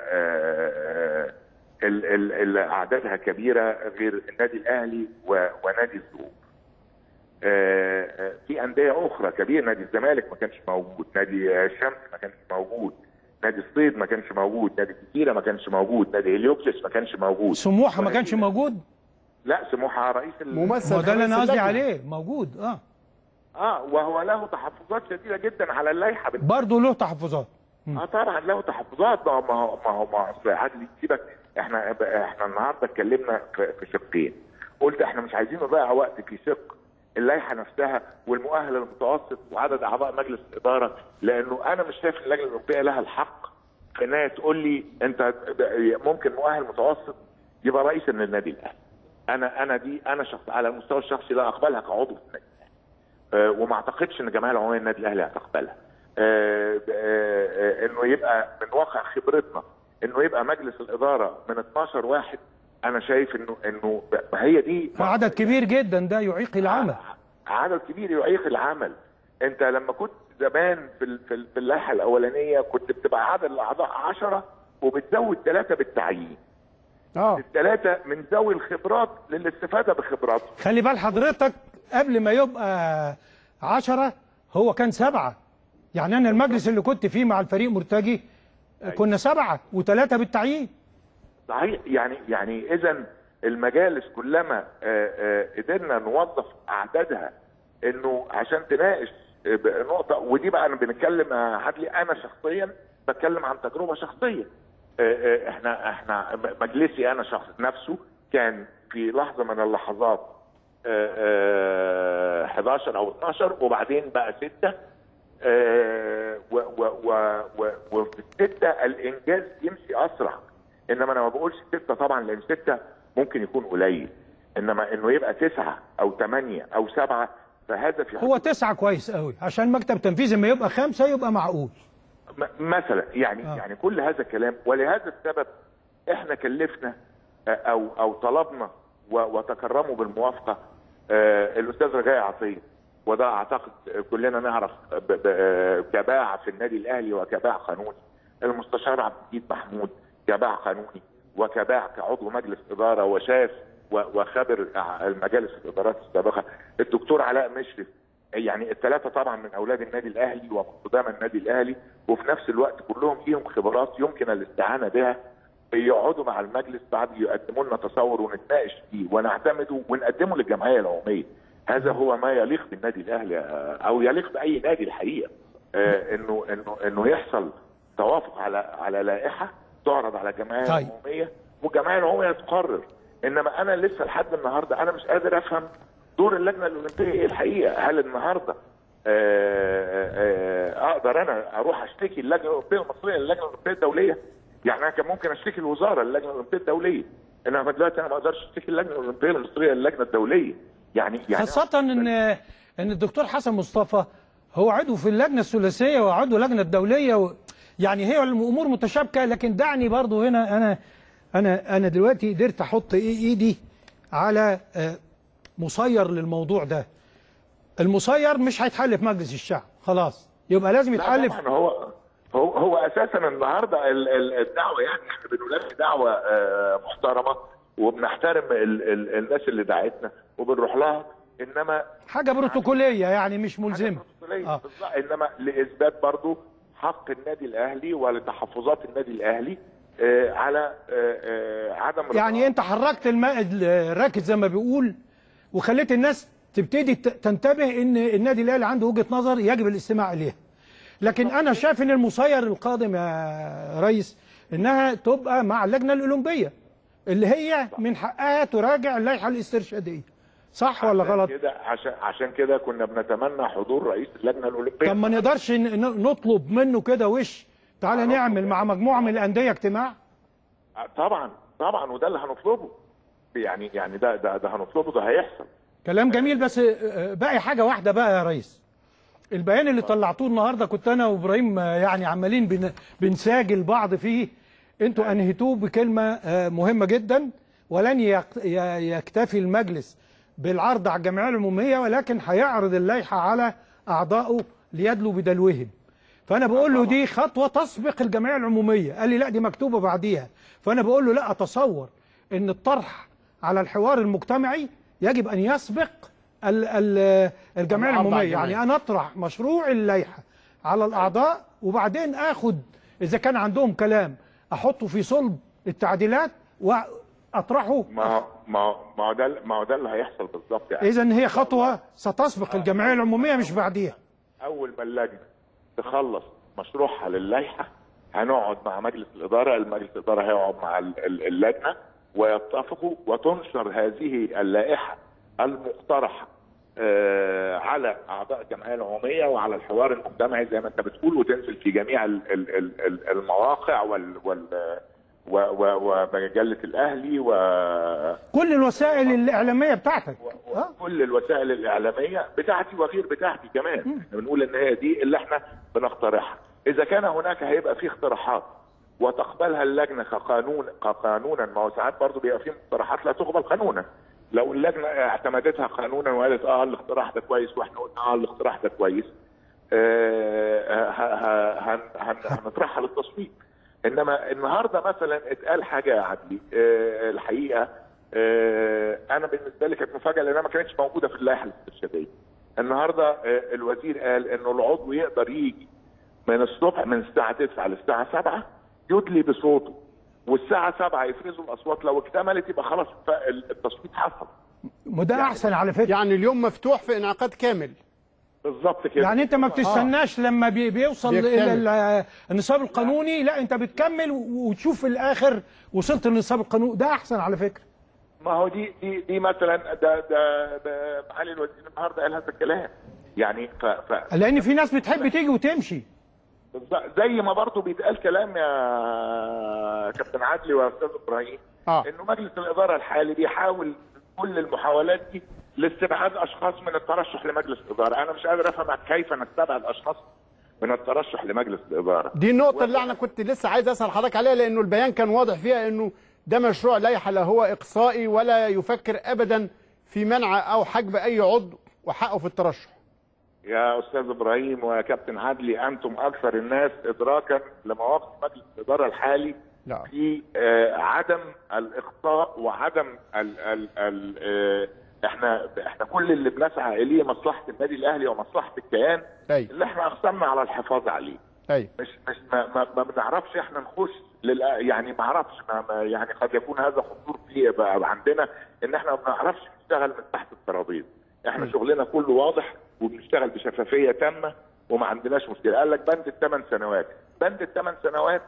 اللي اعدادها كبيره غير النادي الاهلي ونادي الزمالك. في انديه اخرى كبيره، نادي الزمالك ما كانش موجود، نادي الشمس ما كانش موجود، نادي الصيد ما كانش موجود، نادي الجزيره ما كانش موجود، نادي هليوكلس ما كانش موجود، سموحه ما كانش موجود. لا، سموحه رئيس الممثل، وده اللي انا قصدي عليه، موجود. وهو له تحفظات شديده جدا على اللائحه برضه له تحفظات. طبعا له تحفظات. ما هو عدلي، سيبك، احنا النهارده اتكلمنا في شقين. قلت احنا مش عايزين نضيع وقت في شق اللائحه نفسها والمؤهل المتوسط وعدد اعضاء مجلس الاداره، لانه انا مش شايف اللجنه الاوروبيه لها الحق في انها تقول لي انت ممكن مؤهل متوسط يبقى رئيسا للنادي الاهلي. انا شخص على المستوى الشخصي لا اقبلها كعضو في النادي الاهلي، وما اعتقدش ان الجمعيه العموميه للنادي الاهلي هتقبلها. انه يبقى من واقع خبرتنا انه يبقى مجلس الاداره من 12 واحد، أنا شايف إنه هي دي عدد كبير جدا، ده يعيق العمل. عدد كبير يعيق العمل. أنت لما كنت زمان في اللائحة الأولانية كنت بتبقى عدد الأعضاء 10 وبتزود 3 بالتعيين. الثلاثة من ذوي الخبرات للاستفادة بخبراتهم. خلي بال حضرتك، قبل ما يبقى 10 هو كان 7. يعني أنا المجلس اللي كنت فيه مع الفريق مرتجي كنا 7 و3 بالتعيين. صحيح. يعني اذا المجالس كلما قدرنا نوظف اعدادها انه عشان تناقش نقطه، ودي بقى انا بنتكلم عدلي، انا شخصيا بتكلم عن تجربه شخصيه. احنا مجلسي انا شخص نفسه كان في لحظه من اللحظات 11 او 12 وبعدين بقى 6 وفي ال6 الانجاز يمشي اسرع. انما انا ما بقولش 6 طبعا، لان 6 ممكن يكون قليل، انما انه يبقى 9 او 8 او 7 فهذا في هو 9 كويس قوي عشان مكتب تنفيذي، اما يبقى 5 يبقى معقول. مثلا يعني يعني كل هذا الكلام. ولهذا السبب احنا كلفنا او طلبنا وتكرموا بالموافقه الاستاذ رجاء عطية، وده اعتقد كلنا نعرف كباع في النادي الاهلي وكباع قانوني، المستشار عبد المجيد محمود كباع قانوني وكباع كعضو مجلس اداره وشاف وخبر المجالس الادارات السابقه، الدكتور علاء مشرف، يعني الثلاثه طبعا من اولاد النادي الاهلي وقدام النادي الاهلي، وفي نفس الوقت كلهم ليهم خبرات يمكن الاستعانه بها، يقعدوا مع المجلس بعد يقدموا لنا تصور ونتناقش فيه ونعتمده ونقدمه للجمعيه العموميه. هذا هو ما يليق بالنادي الاهلي او يليق باي نادي الحقيقه، انه انه انه يحصل توافق على لائحه تعرض على الجمعيه العموميه والجمعيه العموميه تقرر. انما انا لسه لحد النهارده انا مش قادر افهم دور اللجنه الاولمبيه ايه الحقيقه. هل النهارده اقدر انا اروح اشتكي اللجنه الاولمبيه المصريه للجنه الاولمبيه الدوليه؟ يعني انا كان ممكن اشتكي الوزاره للجنه الاولمبيه الدوليه، انما دلوقتي انا ما اقدرش اشتكي اللجنه الاولمبيه المصريه للجنه الدوليه. يعني خاصه ان الدكتور حسن مصطفى هو عضو في اللجنه الثلاثيه وعضو لجنه الدوليه يعني هي الامور متشابكه. لكن دعني برضو هنا انا دلوقتي قدرت احط ايدي على مسير للموضوع ده. المسير مش هيتحل في مجلس الشعب خلاص، يبقى لازم يتحل. طبعا هو اساسا النهارده الدعوه، يعني احنا بنولد دعوه محترمه وبنحترم الناس اللي دعتنا وبنروح لها، انما حاجه بروتوكوليه يعني مش ملزمه انما لإثبات برضو حق النادي الاهلي ولتحفظات النادي الاهلي على عدم يعني انت حركت الراكد زي ما بيقول، وخليت الناس تبتدي تنتبه ان النادي الاهلي عنده وجهه نظر يجب الاستماع اليها. لكن انا شايف ان المسير القادم يا ريس انها تبقى مع اللجنه الاولمبيه اللي هي من حقها تراجع اللائحه الاسترشاديه، صح ولا غلط؟ كده عشان كده كنا بنتمنى حضور رئيس اللجنه الاولمبيه. طب ما نقدرش نطلب منه كده وش تعالى نعمل مع مجموعه من الانديه اجتماع؟ طبعا وده اللي هنطلبه، يعني ده هنطلبه، ده هيحصل. كلام جميل، بس باقي حاجه واحده بقى يا ريس. البيان اللي طلعتوه النهارده كنت انا وابراهيم يعني عمالين بنساجل بعض فيه، انتوا انهيتوه بكلمه مهمه جدا: ولن يكتفي المجلس بالعرض على الجمعيه العموميه ولكن هيعرض اللائحه على اعضائه ليدلوا بدلوهم. فانا بقول له دي خطوه تسبق الجمعيه العموميه، قال لي لا دي مكتوبه بعديها. فانا بقول له لا، اتصور ان الطرح على الحوار المجتمعي يجب ان يسبق الجمعيه العموميه. يعني انا اطرح مشروع اللائحه على الاعضاء وبعدين اخد اذا كان عندهم كلام احطه في صلب التعديلات واطرحه. ما هو ده اللي هيحصل بالظبط. يعني اذا هي خطوه ستسبق الجمعيه العموميه مش بعديها. اول ما اللجنه تخلص مشروعها للائحه هنقعد مع مجلس الاداره، المجلس الاداره هيقعد مع اللجنه ويتفقوا وتنشر هذه اللائحه المقترحه على اعضاء الجمعيه العموميه وعلى الحوار المجتمعي زي ما انت بتقول، وتنزل في جميع المواقع ومجله الاهلي كل الوسائل الاعلاميه بتاعتك كل الوسائل الاعلاميه بتاعتي وغير بتاعتي كمان. بنقول ان هي دي اللي احنا بنقترحها. اذا كان هناك هيبقى في اقتراحات وتقبلها اللجنه كقانونا، ما هو ساعات برضه بيبقى في مقترحات لا تقبل قانونا. لو اللجنه اعتمدتها قانونا وقالت الاقتراح ده كويس واحنا قلنا الاقتراح ده كويس، هنطرحها للتصويت. انما النهارده مثلا اتقال حاجه يا عدلي الحقيقه انا بالنسبه لي كانت مفاجاه لانها ما كانتش موجوده في اللائحه الاسترشاديه. النهارده الوزير قال انه العضو يقدر يجي من الصبح من الساعه 9 للساعه 7 يدلي بصوته، والساعه 7 يفرزوا الاصوات، لو اكتملت يبقى خلاص التصويت حصل. وده احسن على فكره، يعني اليوم مفتوح في انعقاد كامل بالظبط كده. يعني انت ما بتستناش لما بيوصل الى النصاب القانوني، لا انت بتكمل وتشوف في الاخر وصلت للنصاب القانوني. ده احسن على فكره. ما هو دي مثلا ده معالي الوزير النهارده قال هذا الكلام، يعني لان في ناس بتحب تيجي وتمشي. زي ما برضه بيتقال كلام يا كابتن عدلي واستاذ ابراهيم انه مجلس الاداره الحالي بيحاول كل المحاولات دي لاستبعاد اشخاص من الترشح لمجلس الاداره. انا مش قادر افهم كيف نستبعد اشخاص من الترشح لمجلس الاداره. دي النقطه اللي انا كنت لسه عايز اسال حضرتك عليها، لانه البيان كان واضح فيها انه ده مشروع لائحه، لا هو اقصائي ولا يفكر ابدا في منع او حجب اي عضو وحقه في الترشح. يا استاذ ابراهيم ويا كابتن عدلي، انتم اكثر الناس ادراكا لمواقف مجلس الاداره الحالي في عدم الاخطاء وعدم ال ال ال احنا كل اللي بنسعى اليه مصلحه النادي الاهلي ومصلحه الكيان اللي احنا اقسمنا على الحفاظ عليه. مش ما بنعرفش احنا نخش يعني ما اعرفش يعني قد يكون هذا خطور فيه بقى عندنا ان احنا ما بنعرفش نشتغل من تحت الترابيز. احنا شغلنا كله واضح وبنشتغل بشفافيه تامه وما عندناش مشكله. قال لك بند الثمان سنوات، بند الثمان سنوات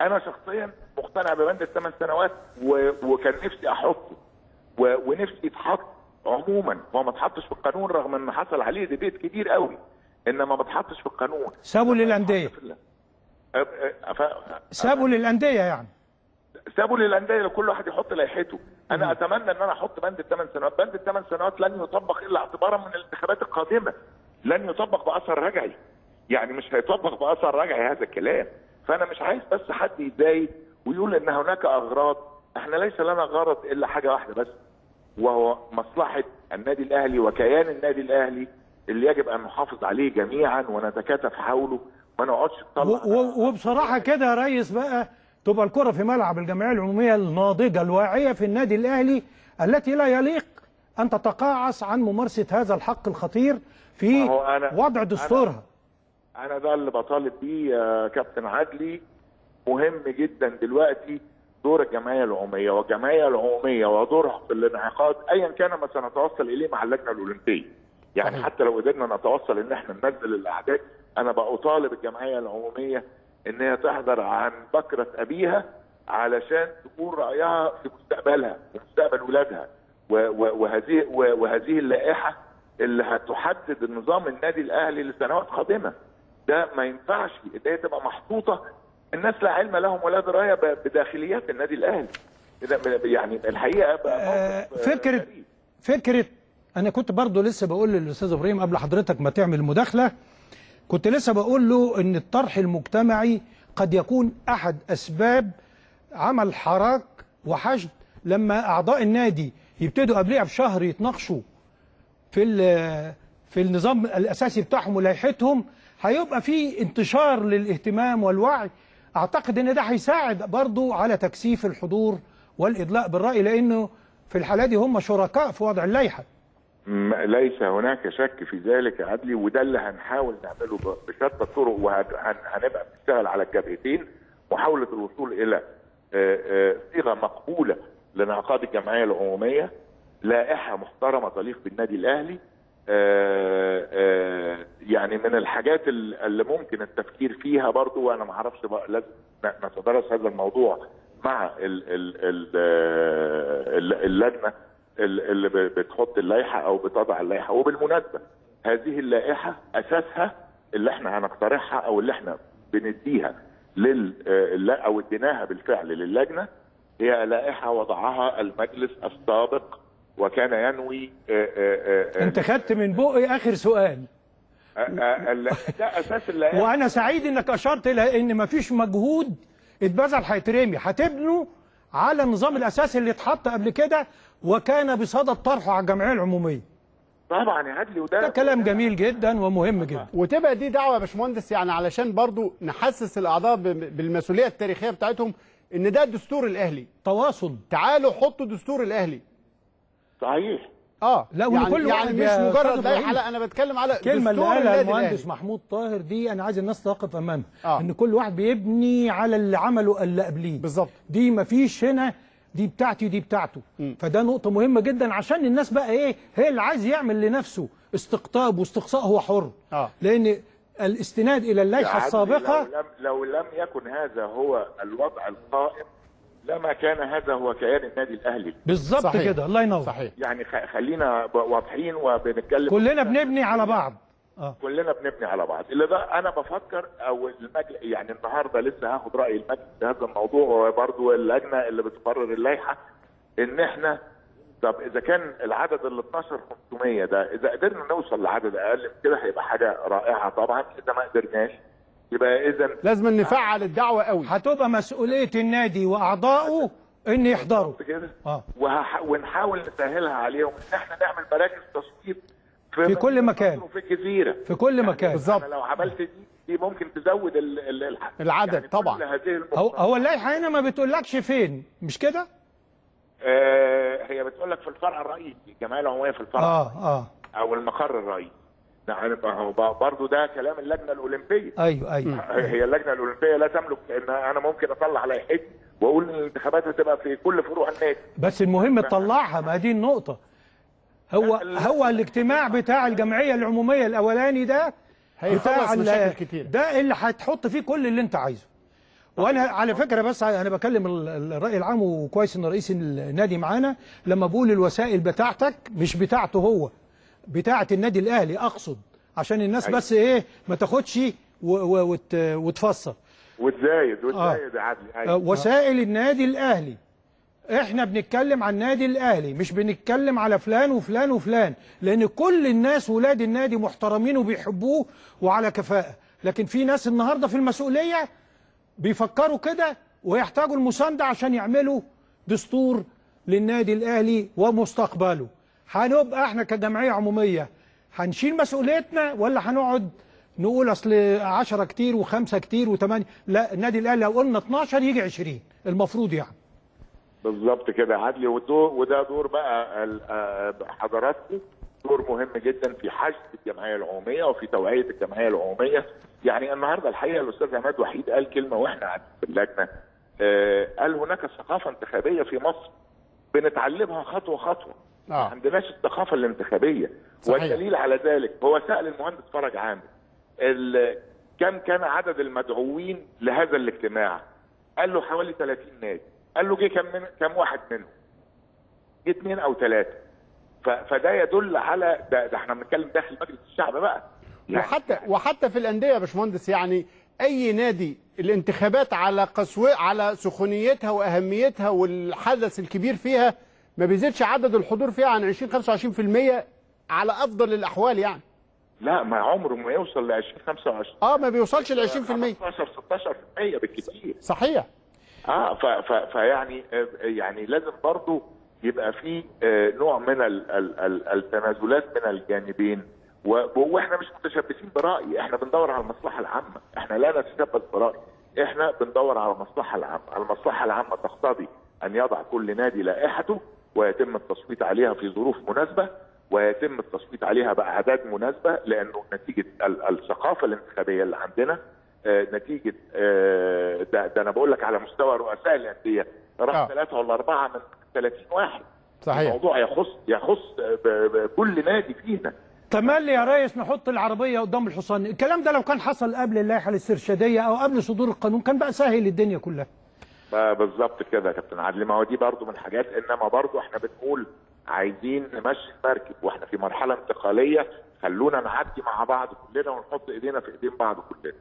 انا شخصيا مقتنع ببند الثمان سنوات وكان نفسي احطه ونفسي يتحط عموما. هو ما اتحطش في القانون رغم ان حصل عليه ديبيت كبير قوي، انما ما اتحطش في القانون. سابوا للانديه، سابوا للانديه، يعني سابوا للانديه لكل واحد يحط لائحته. انا اتمنى ان انا احط بند الثمان سنوات. بند الثمان سنوات لن يطبق الا اعتبارا من الانتخابات القادمه، لن يطبق باثر رجعي، يعني مش هيطبق باثر رجعي هذا الكلام. فانا مش عايز بس حد يتضايق ويقول ان هناك اغراض. احنا ليس لنا غرض الا حاجه واحده بس، وهو مصلحه النادي الاهلي وكيان النادي الاهلي اللي يجب ان نحافظ عليه جميعا ونتكاتف حوله، ما نقعدش نطلع. وبصراحه كده يا ريس بقى تبقى الكره في ملعب الجمعيه العموميه الناضجه الواعيه في النادي الاهلي التي لا يليق ان تتقاعس عن ممارسه هذا الحق الخطير في وضع دستورها. أنا ده اللي بطالب بيه يا كابتن عدلي. مهم جدا دلوقتي دور الجمعيه العموميه، والجمعيه العموميه ودورها في الانعقاد ايا كان ما سنتوصل اليه مع اللجنه الاولمبيه. يعني حتى لو قدرنا نتوصل ان احنا ننزل الاعداد، انا بطالب الجمعيه العموميه ان هي تحضر عن بكره ابيها علشان تكون رايها في مستقبلها ومستقبل ولادها وهذه اللائحه اللي هتحدد النظام النادي الاهلي لسنوات قادمه. ده ما ينفعش ان هي تبقى محطوطه الناس لا علم لهم ولا درايه بداخليات النادي الاهلي. يعني الحقيقه بقى فكره انا كنت برضو لسه بقول للاستاذ ابراهيم قبل حضرتك ما تعمل مداخله، كنت لسه بقول له ان الطرح المجتمعي قد يكون احد اسباب عمل حراك وحشد. لما اعضاء النادي يبتدوا قبلها بشهر يتناقشوا في النظام الاساسي بتاعهم ولائحتهم، هيبقى في انتشار للاهتمام والوعي. اعتقد ان ده هيساعد برضو على تكثيف الحضور والادلاء بالراي، لانه في الحاله دي هم شركاء في وضع اللائحه. ليس هناك شك في ذلك يا عدلي، وده اللي هنحاول نعمله بشتى الطرق، وهنبقى بنشتغل على الجبهتين محاوله الوصول الى صيغه مقبوله لانعقاد الجمعيه العموميه، لائحه محترمه تليق بالنادي الاهلي. يعني من الحاجات اللي ممكن التفكير فيها برضو، وانا ما اعرفش لازم نتدرس هذا الموضوع مع اللجنه اللي بتحط اللائحه او بتضع اللائحه. وبالمناسبه هذه اللائحه اساسها اللي احنا هنقترحها او اللي احنا بنديها او اديناها بالفعل للجنه، هي لائحه وضعها المجلس السابق وكان ينوي. انت خدت من بقي اخر سؤال. ده اساس اللائحه. وانا سعيد انك اشرت الى ان مفيش مجهود اتبذل هيترمي، هتبنوا على النظام الاساسي اللي اتحط قبل كده وكان بصدد طرحه على الجمعيه العموميه. طبعا يا عدلي، وده ده كلام جميل جدا ومهم جدا، وتبقى دي دعوه يا باشمهندس يعني علشان برضو نحسس الاعضاء بالمسؤوليه التاريخيه بتاعتهم ان ده الدستور الاهلي. تواصل، تعالوا حطوا دستور الاهلي. صحيح. لا يعني مش مجرد لائحه، لا انا بتكلم على الكلمه اللي قالها المهندس محمود طاهر دي، انا عايز الناس تقف امامها. ان كل واحد بيبني على اللي عمله اللي قبليه بالظبط. دي مفيش هنا دي بتاعتي ودي بتاعته. فده نقطه مهمه جدا عشان الناس بقى هي اللي عايز يعمل لنفسه استقطاب واستقصاء هو حر. لان الاستناد الى اللائحه السابقه لو لم يكن هذا هو الوضع القائم لما كان هذا هو كيان النادي الاهلي بالظبط كده. الله ينور. صحيح. يعني خلينا واضحين وبنتكلم كلنا بنبني على بعض. كلنا بنبني على بعض. اللي ده انا بفكر او المجلس، يعني النهارده لسه هاخد راي المجلس في هذا الموضوع وبرضه اللجنه اللي بتقرر اللائحه، ان احنا طب اذا كان العدد ال 12500 ده اذا قدرنا نوصل لعدد اقل من كده هيبقى حاجه رائعه طبعا، اذا ما قدرناش يبقى اذا لازم نفعل الدعوه قوي. هتبقى مسؤوليه النادي واعضائه ان يحضروا كده ونحاول نسهلها عليهم ان احنا نعمل مراكز تصويت في كل مكان وفي الجزيره في كل مكان بالظبط. لو عملت دي ممكن تزود العدد يعني طبعا. هو اللائحه هنا ما بتقولكش فين، مش كده؟ هي بتقول لك في الفرع الرئيسي، الجمعيه العموميه في الفرع او المقر الرئيسي. نعم برضه ده كلام اللجنه الاولمبيه. ايوه هي اللجنه الاولمبيه لا تملك ان انا ممكن اطلع لائحتي واقول ان الانتخابات هتبقى في كل فروع النادي، بس المهم تطلعها. ما دي النقطه. هو الاجتماع بتاع الجمعيه العموميه الاولاني ده هيخلص مشاكل كتير، ده اللي هتحط فيه كل اللي انت عايزه. وانا على فكره بس انا بكلم الراي العام، وكويس ان رئيس النادي معانا، لما بقول الوسائل بتاعتك مش بتاعته هو، بتاعه النادي الاهلي اقصد، عشان الناس بس ايه ما تاخدش وتفسر وتزايد يا عدلي. وسائل النادي الاهلي، احنا بنتكلم عن النادي الاهلي، مش بنتكلم على فلان وفلان وفلان، لان كل الناس ولاد النادي محترمين وبيحبوه وعلى كفاءه، لكن في ناس النهارده في المسؤوليه بيفكروا كده ويحتاجوا المساندة عشان يعملوا دستور للنادي الأهلي ومستقبله. هنبقى احنا كجمعية عمومية هنشيل مسؤوليتنا، ولا هنقعد نقول اصل 10 كتير و5 كتير و8؟ لا، النادي الأهلي لو قلنا 12 يجي 20 المفروض يعني. بالظبط كده عدلي. وده دور بقى حضراتكم، دور مهم جدا في حشد الجمعيه العموميه وفي توعيه الجمعيه العموميه. يعني النهارده الحقيقه الاستاذ عماد وحيد قال كلمه واحنا قاعدين في اللجنه، قال هناك ثقافه انتخابيه في مصر بنتعلمها خطوه خطوه. ما عندناش الثقافه الانتخابيه، والدليل على ذلك هو سأل المهندس فرج عامر كم كان عدد المدعوين لهذا الاجتماع، قال له حوالي 30 نادي، قال له جه كم واحد منهم؟ جه 2 أو 3. فده يدل على ده احنا بنتكلم داخل مجلس الشعب بقى يعني. وحتى في الانديه يا باشمهندس، يعني اي نادي الانتخابات على سخونيتها واهميتها والحدث الكبير فيها ما بيزيدش عدد الحضور فيها عن 20-25% على افضل الاحوال يعني. لا، ما عمره ما يوصل ل 20-25%. ما بيوصلش ل 20%، 15-16% بالكثير. صحيح. فيعني يعني لازم برضه يبقى في نوع من التنازلات من الجانبين، واحنا مش متشبثين برأي، احنا بندور على المصلحة العامة، احنا لا نتشبث برأي، احنا بندور على المصلحة العامة، المصلحة العامة تقتضي أن يضع كل نادي لائحته ويتم التصويت عليها في ظروف مناسبة، ويتم التصويت عليها بأعداد مناسبة، لأنه نتيجة الثقافة الانتخابية اللي عندنا، نتيجة ده أنا بقول لك على مستوى رؤساء الأندية راح 3 ولا 4 من 30 واحد. صحيح. الموضوع يخص كل نادي فينا. تملي يا ريس نحط العربيه قدام الحصان. الكلام ده لو كان حصل قبل اللائحه الاسترشاديه او قبل صدور القانون كان بقى سهل الدنيا كلها. بالظبط كده يا كابتن عدلي. ما هو دي برضه من الحاجات، انما برضه احنا بنقول عايزين نمشي المركب واحنا في مرحله انتقاليه، خلونا نعدي مع بعض كلنا ونحط ايدينا في ايدين بعض كلنا.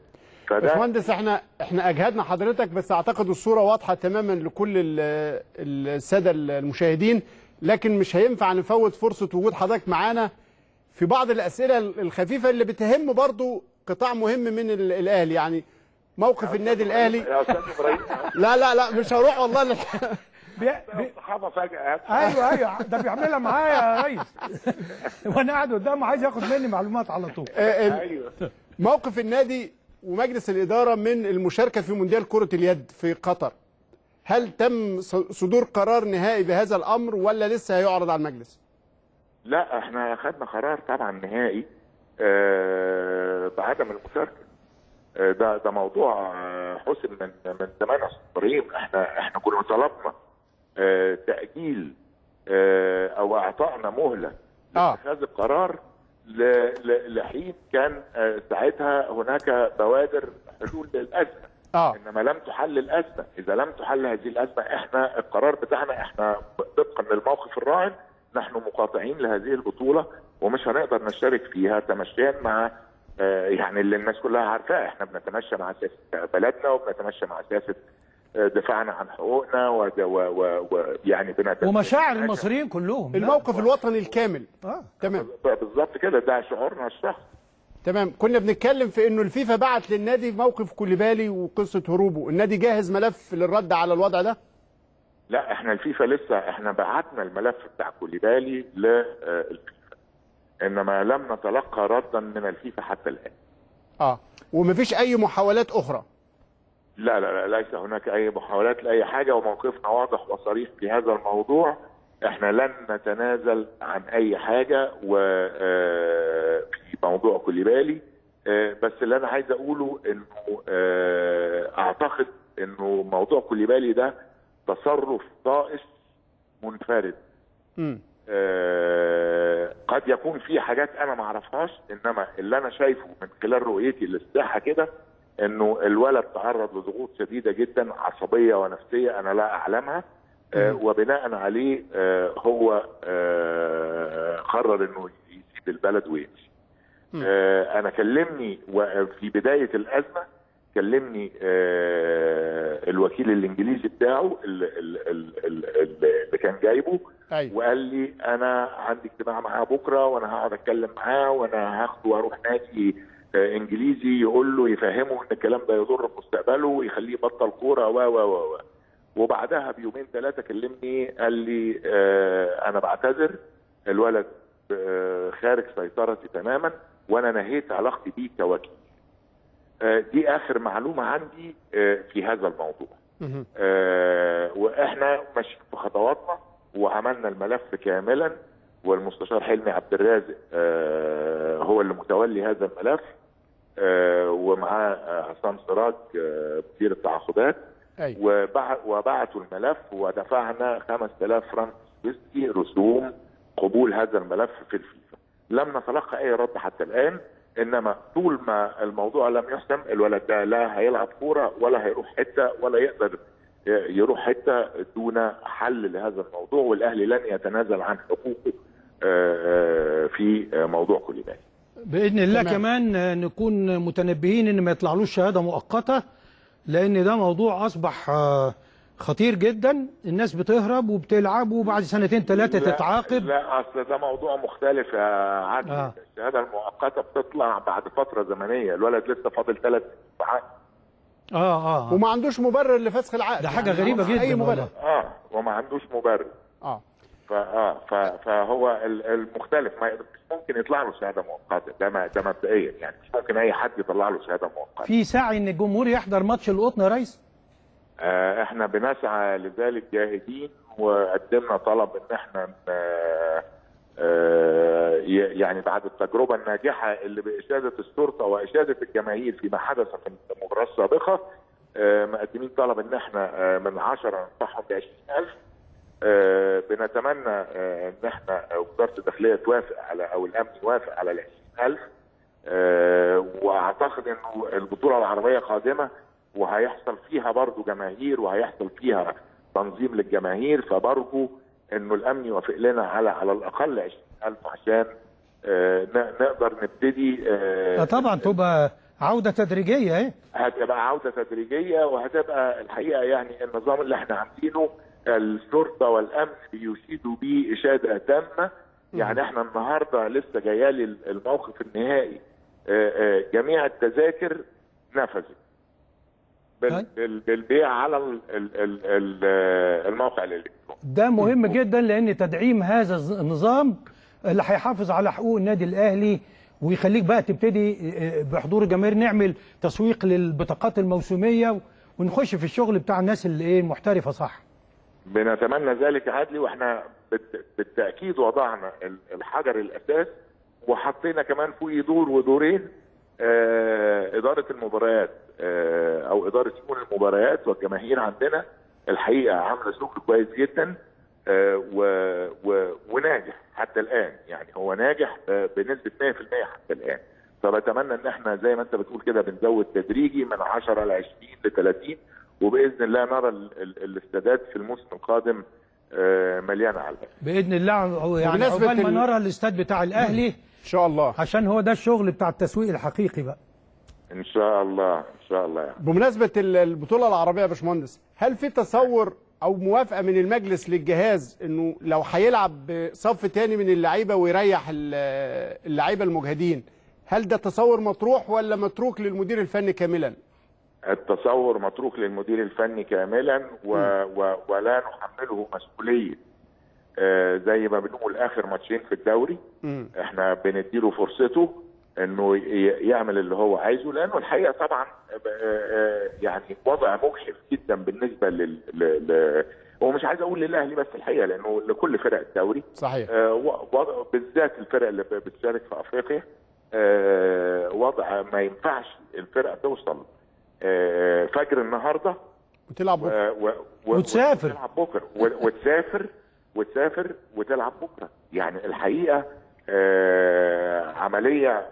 باشمهندس احنا اجهدنا حضرتك، بس اعتقد الصوره واضحه تماما لكل الساده المشاهدين، لكن مش هينفع نفوت فرصه وجود حضرتك معانا في بعض الاسئله الخفيفه اللي بتهم برضو قطاع مهم من الاهلي، يعني موقف النادي الاهلي. يا استاذ ابراهيم لا مش هروح والله. الصحافه فجاه ايوه ده بيعملها معايا يا ريس وانا قاعد قدامه عايز ياخد مني معلومات على طول. ايوه موقف النادي ومجلس الإدارة من المشاركة في مونديال كرة اليد في قطر، هل تم صدور قرار نهائي بهذا الأمر ولا لسه هيعرض على المجلس؟ لا، احنا خدنا قرار طبعا نهائي بعدم المشاركة. ده موضوع حسم من زمان يا استاذ ابراهيم. احنا كنا طلبنا تأجيل او اعطائنا مهلة لاتخاذ القرار لحين كان ساعتها هناك بوادر حلول للأزمة. إنما لم تحل الأزمة. إذا لم تحل هذه الأزمة، إحنا القرار بتاعنا، إحنا طبقا للموقف الراعي نحن مقاطعين لهذه البطولة ومش هنقدر نشترك فيها تمشيا مع يعني اللي الناس كلها عارفاه، إحنا بنتمشى مع سياسة بلدنا وبنتمشى مع سياسة دفعنا عن حقوقنا ويعني ومشاعر المصريين كلهم، الموقف الوطني الكامل. تمام بالظبط كده، ده شعورنا الشخصي. تمام، كنا بنتكلم في انه الفيفا بعت للنادي موقف كوليبالي وقصه هروبه، النادي جاهز ملف للرد على الوضع ده؟ لا، احنا الفيفا لسه، احنا بعتنا الملف بتاع كوليبالي للفيفا، انما لم نتلقى ردا من الفيفا حتى الان. ومفيش اي محاولات اخرى؟ لا لا لا، ليس هناك اي محاولات لاي حاجه، وموقفنا واضح وصريح في هذا الموضوع. احنا لن نتنازل عن اي حاجه في موضوع كوليبالي، بس اللي انا عايز اقوله انه اعتقد انه موضوع كوليبالي ده تصرف طائش منفرد. قد يكون في حاجات انا ما اعرفهاش، انما اللي انا شايفه من خلال رؤيتي للساحه كده انه الولد تعرض لضغوط شديده جدا، عصبيه ونفسيه انا لا اعلمها، وبناء عليه هو قرر انه يسيب البلد ويمشي. انا كلمني في بدايه الازمه، كلمني الوكيل الانجليزي بتاعه اللي كان جايبه، وقال لي انا عندي اجتماع معاه بكره وانا هقعد اتكلم معاه وانا هاخده واروح نادي انجليزي يقول له، يفهمه ان الكلام ده يضر بمستقبله ويخليه يبطل كوره و وبعدها بيومين ثلاثه كلمني قال لي انا بعتذر، الولد خارج سيطرتي تماما وانا نهيت علاقتي بيه كوكيل. دي اخر معلومه عندي في هذا الموضوع. واحنا ماشيين في خطواتنا وعملنا الملف كاملا، والمستشار حلمي عبد الرازق هو اللي متولي هذا الملف، ومعاه عصام سراج مدير التعاقدات، وبعتوا الملف ودفعنا 5000 فرنك سويسري رسوم قبول هذا الملف في الفيفا. لم نتلقى اي رد حتى الان، انما طول ما الموضوع لم يحسم الولد ده لا هيلعب كوره ولا هيروح حته ولا يقدر يروح حته دون حل لهذا الموضوع، والاهلي لن يتنازل عن حقوقه في موضوع كوليبالي باذن الله. تمام. كمان نكون متنبهين ان ما يطلعلوش شهاده مؤقته، لان ده موضوع اصبح خطير جدا، الناس بتهرب وبتلعب وبعد سنتين ثلاثه تتعاقب. لا، اصل ده موضوع مختلف يا عدلي. الشهاده المؤقته بتطلع بعد فتره زمنيه، الولد لسه فاضل 3 سنين في عقد. وما عندوش مبرر لفسخ العقد، ده حاجه غريبه جدا. اي مبرر؟ وما عندوش مبرر. فهو المختلف مش ممكن يطلع له شهاده مؤقته، ده مبدئيا، يعني مش ممكن اي حد يطلع له شهاده مؤقته. في سعي ان الجمهور يحضر ماتش القطن يا ريس؟ احنا بنسعى لذلك، جاهدين، وقدمنا طلب ان احنا يعني بعد التجربه الناجحه اللي باشاده الشرطه واشاده الجماهير فيما حدث في المباراه السابقه، مقدمين طلب ان احنا من 10 نرفعهم ل 20000. بنتمنى ان احنا وزاره الداخليه توافق على، او الامن يوافق على ال 20000. واعتقد انه البطوله العربيه قادمه وهيحصل فيها برضه جماهير وهيحصل فيها تنظيم للجماهير، فبرضه انه الامن يوافق لنا على الاقل 20000 عشان نقدر نبتدي. طبعا تبقى عوده تدريجيه. هتبقى عوده تدريجيه، وهتبقى الحقيقه يعني النظام اللي احنا عاملينه الشرطه والامن بيشيدوا بيه اشاده تامه. يعني احنا النهارده لسه جايالي الموقف النهائي، جميع التذاكر نفذت بالبيع على الموقع الالكتروني. ده مهم جدا، لان تدعيم هذا النظام اللي هيحافظ على حقوق النادي الاهلي، ويخليك بقى تبتدي بحضور الجماهير نعمل تسويق للبطاقات الموسميه، ونخش في الشغل بتاع الناس اللي محترفه. صح، بنتمنى ذلك عدلي، واحنا بالتاكيد وضعنا الحجر الاساس، وحطينا كمان فوقيه دور ودورين اداره المباريات، او اداره شؤون المباريات والجماهير عندنا الحقيقه عامله شغل كويس جدا، وناجح حتى الان، يعني هو ناجح بنسبه 100% حتى الان. فبتمنى ان احنا زي ما انت بتقول كده بنزود تدريجي من 10 ل 20 ل 30، وباذن الله نرى الاستادات في الموسم القادم مليانه على الاهلي باذن الله. يعني عقبال ما نرى الاستاد بتاع الاهلي ان شاء الله، عشان هو ده الشغل بتاع التسويق الحقيقي بقى. ان شاء الله ان شاء الله يعني. بمناسبه البطوله العربيه يا باشمهندس، هل في تصور او موافقه من المجلس للجهاز انه لو هيلعب بصف تاني من اللعيبه ويريح اللعيبه المجهدين، هل ده تصور مطروح ولا متروك للمدير الفني كاملا؟ التصور متروك للمدير الفني كاملا ولا نحمله مسؤوليه. زي ما بنقول اخر ماتشين في الدوري احنا بنديله فرصته انه يعمل اللي هو عايزه، لانه الحقيقه طبعا يعني وضع مجحف جدا بالنسبه ومش عايز اقول للاهلي بس الحقيقه، لانه لكل فرق الدوري صحيح بالذات الفرق اللي بتشارك في افريقيا وضع ما ينفعش الفرقه توصل فجر النهارده وتلعب وتسافر وتلعب بكره. يعني الحقيقه عمليه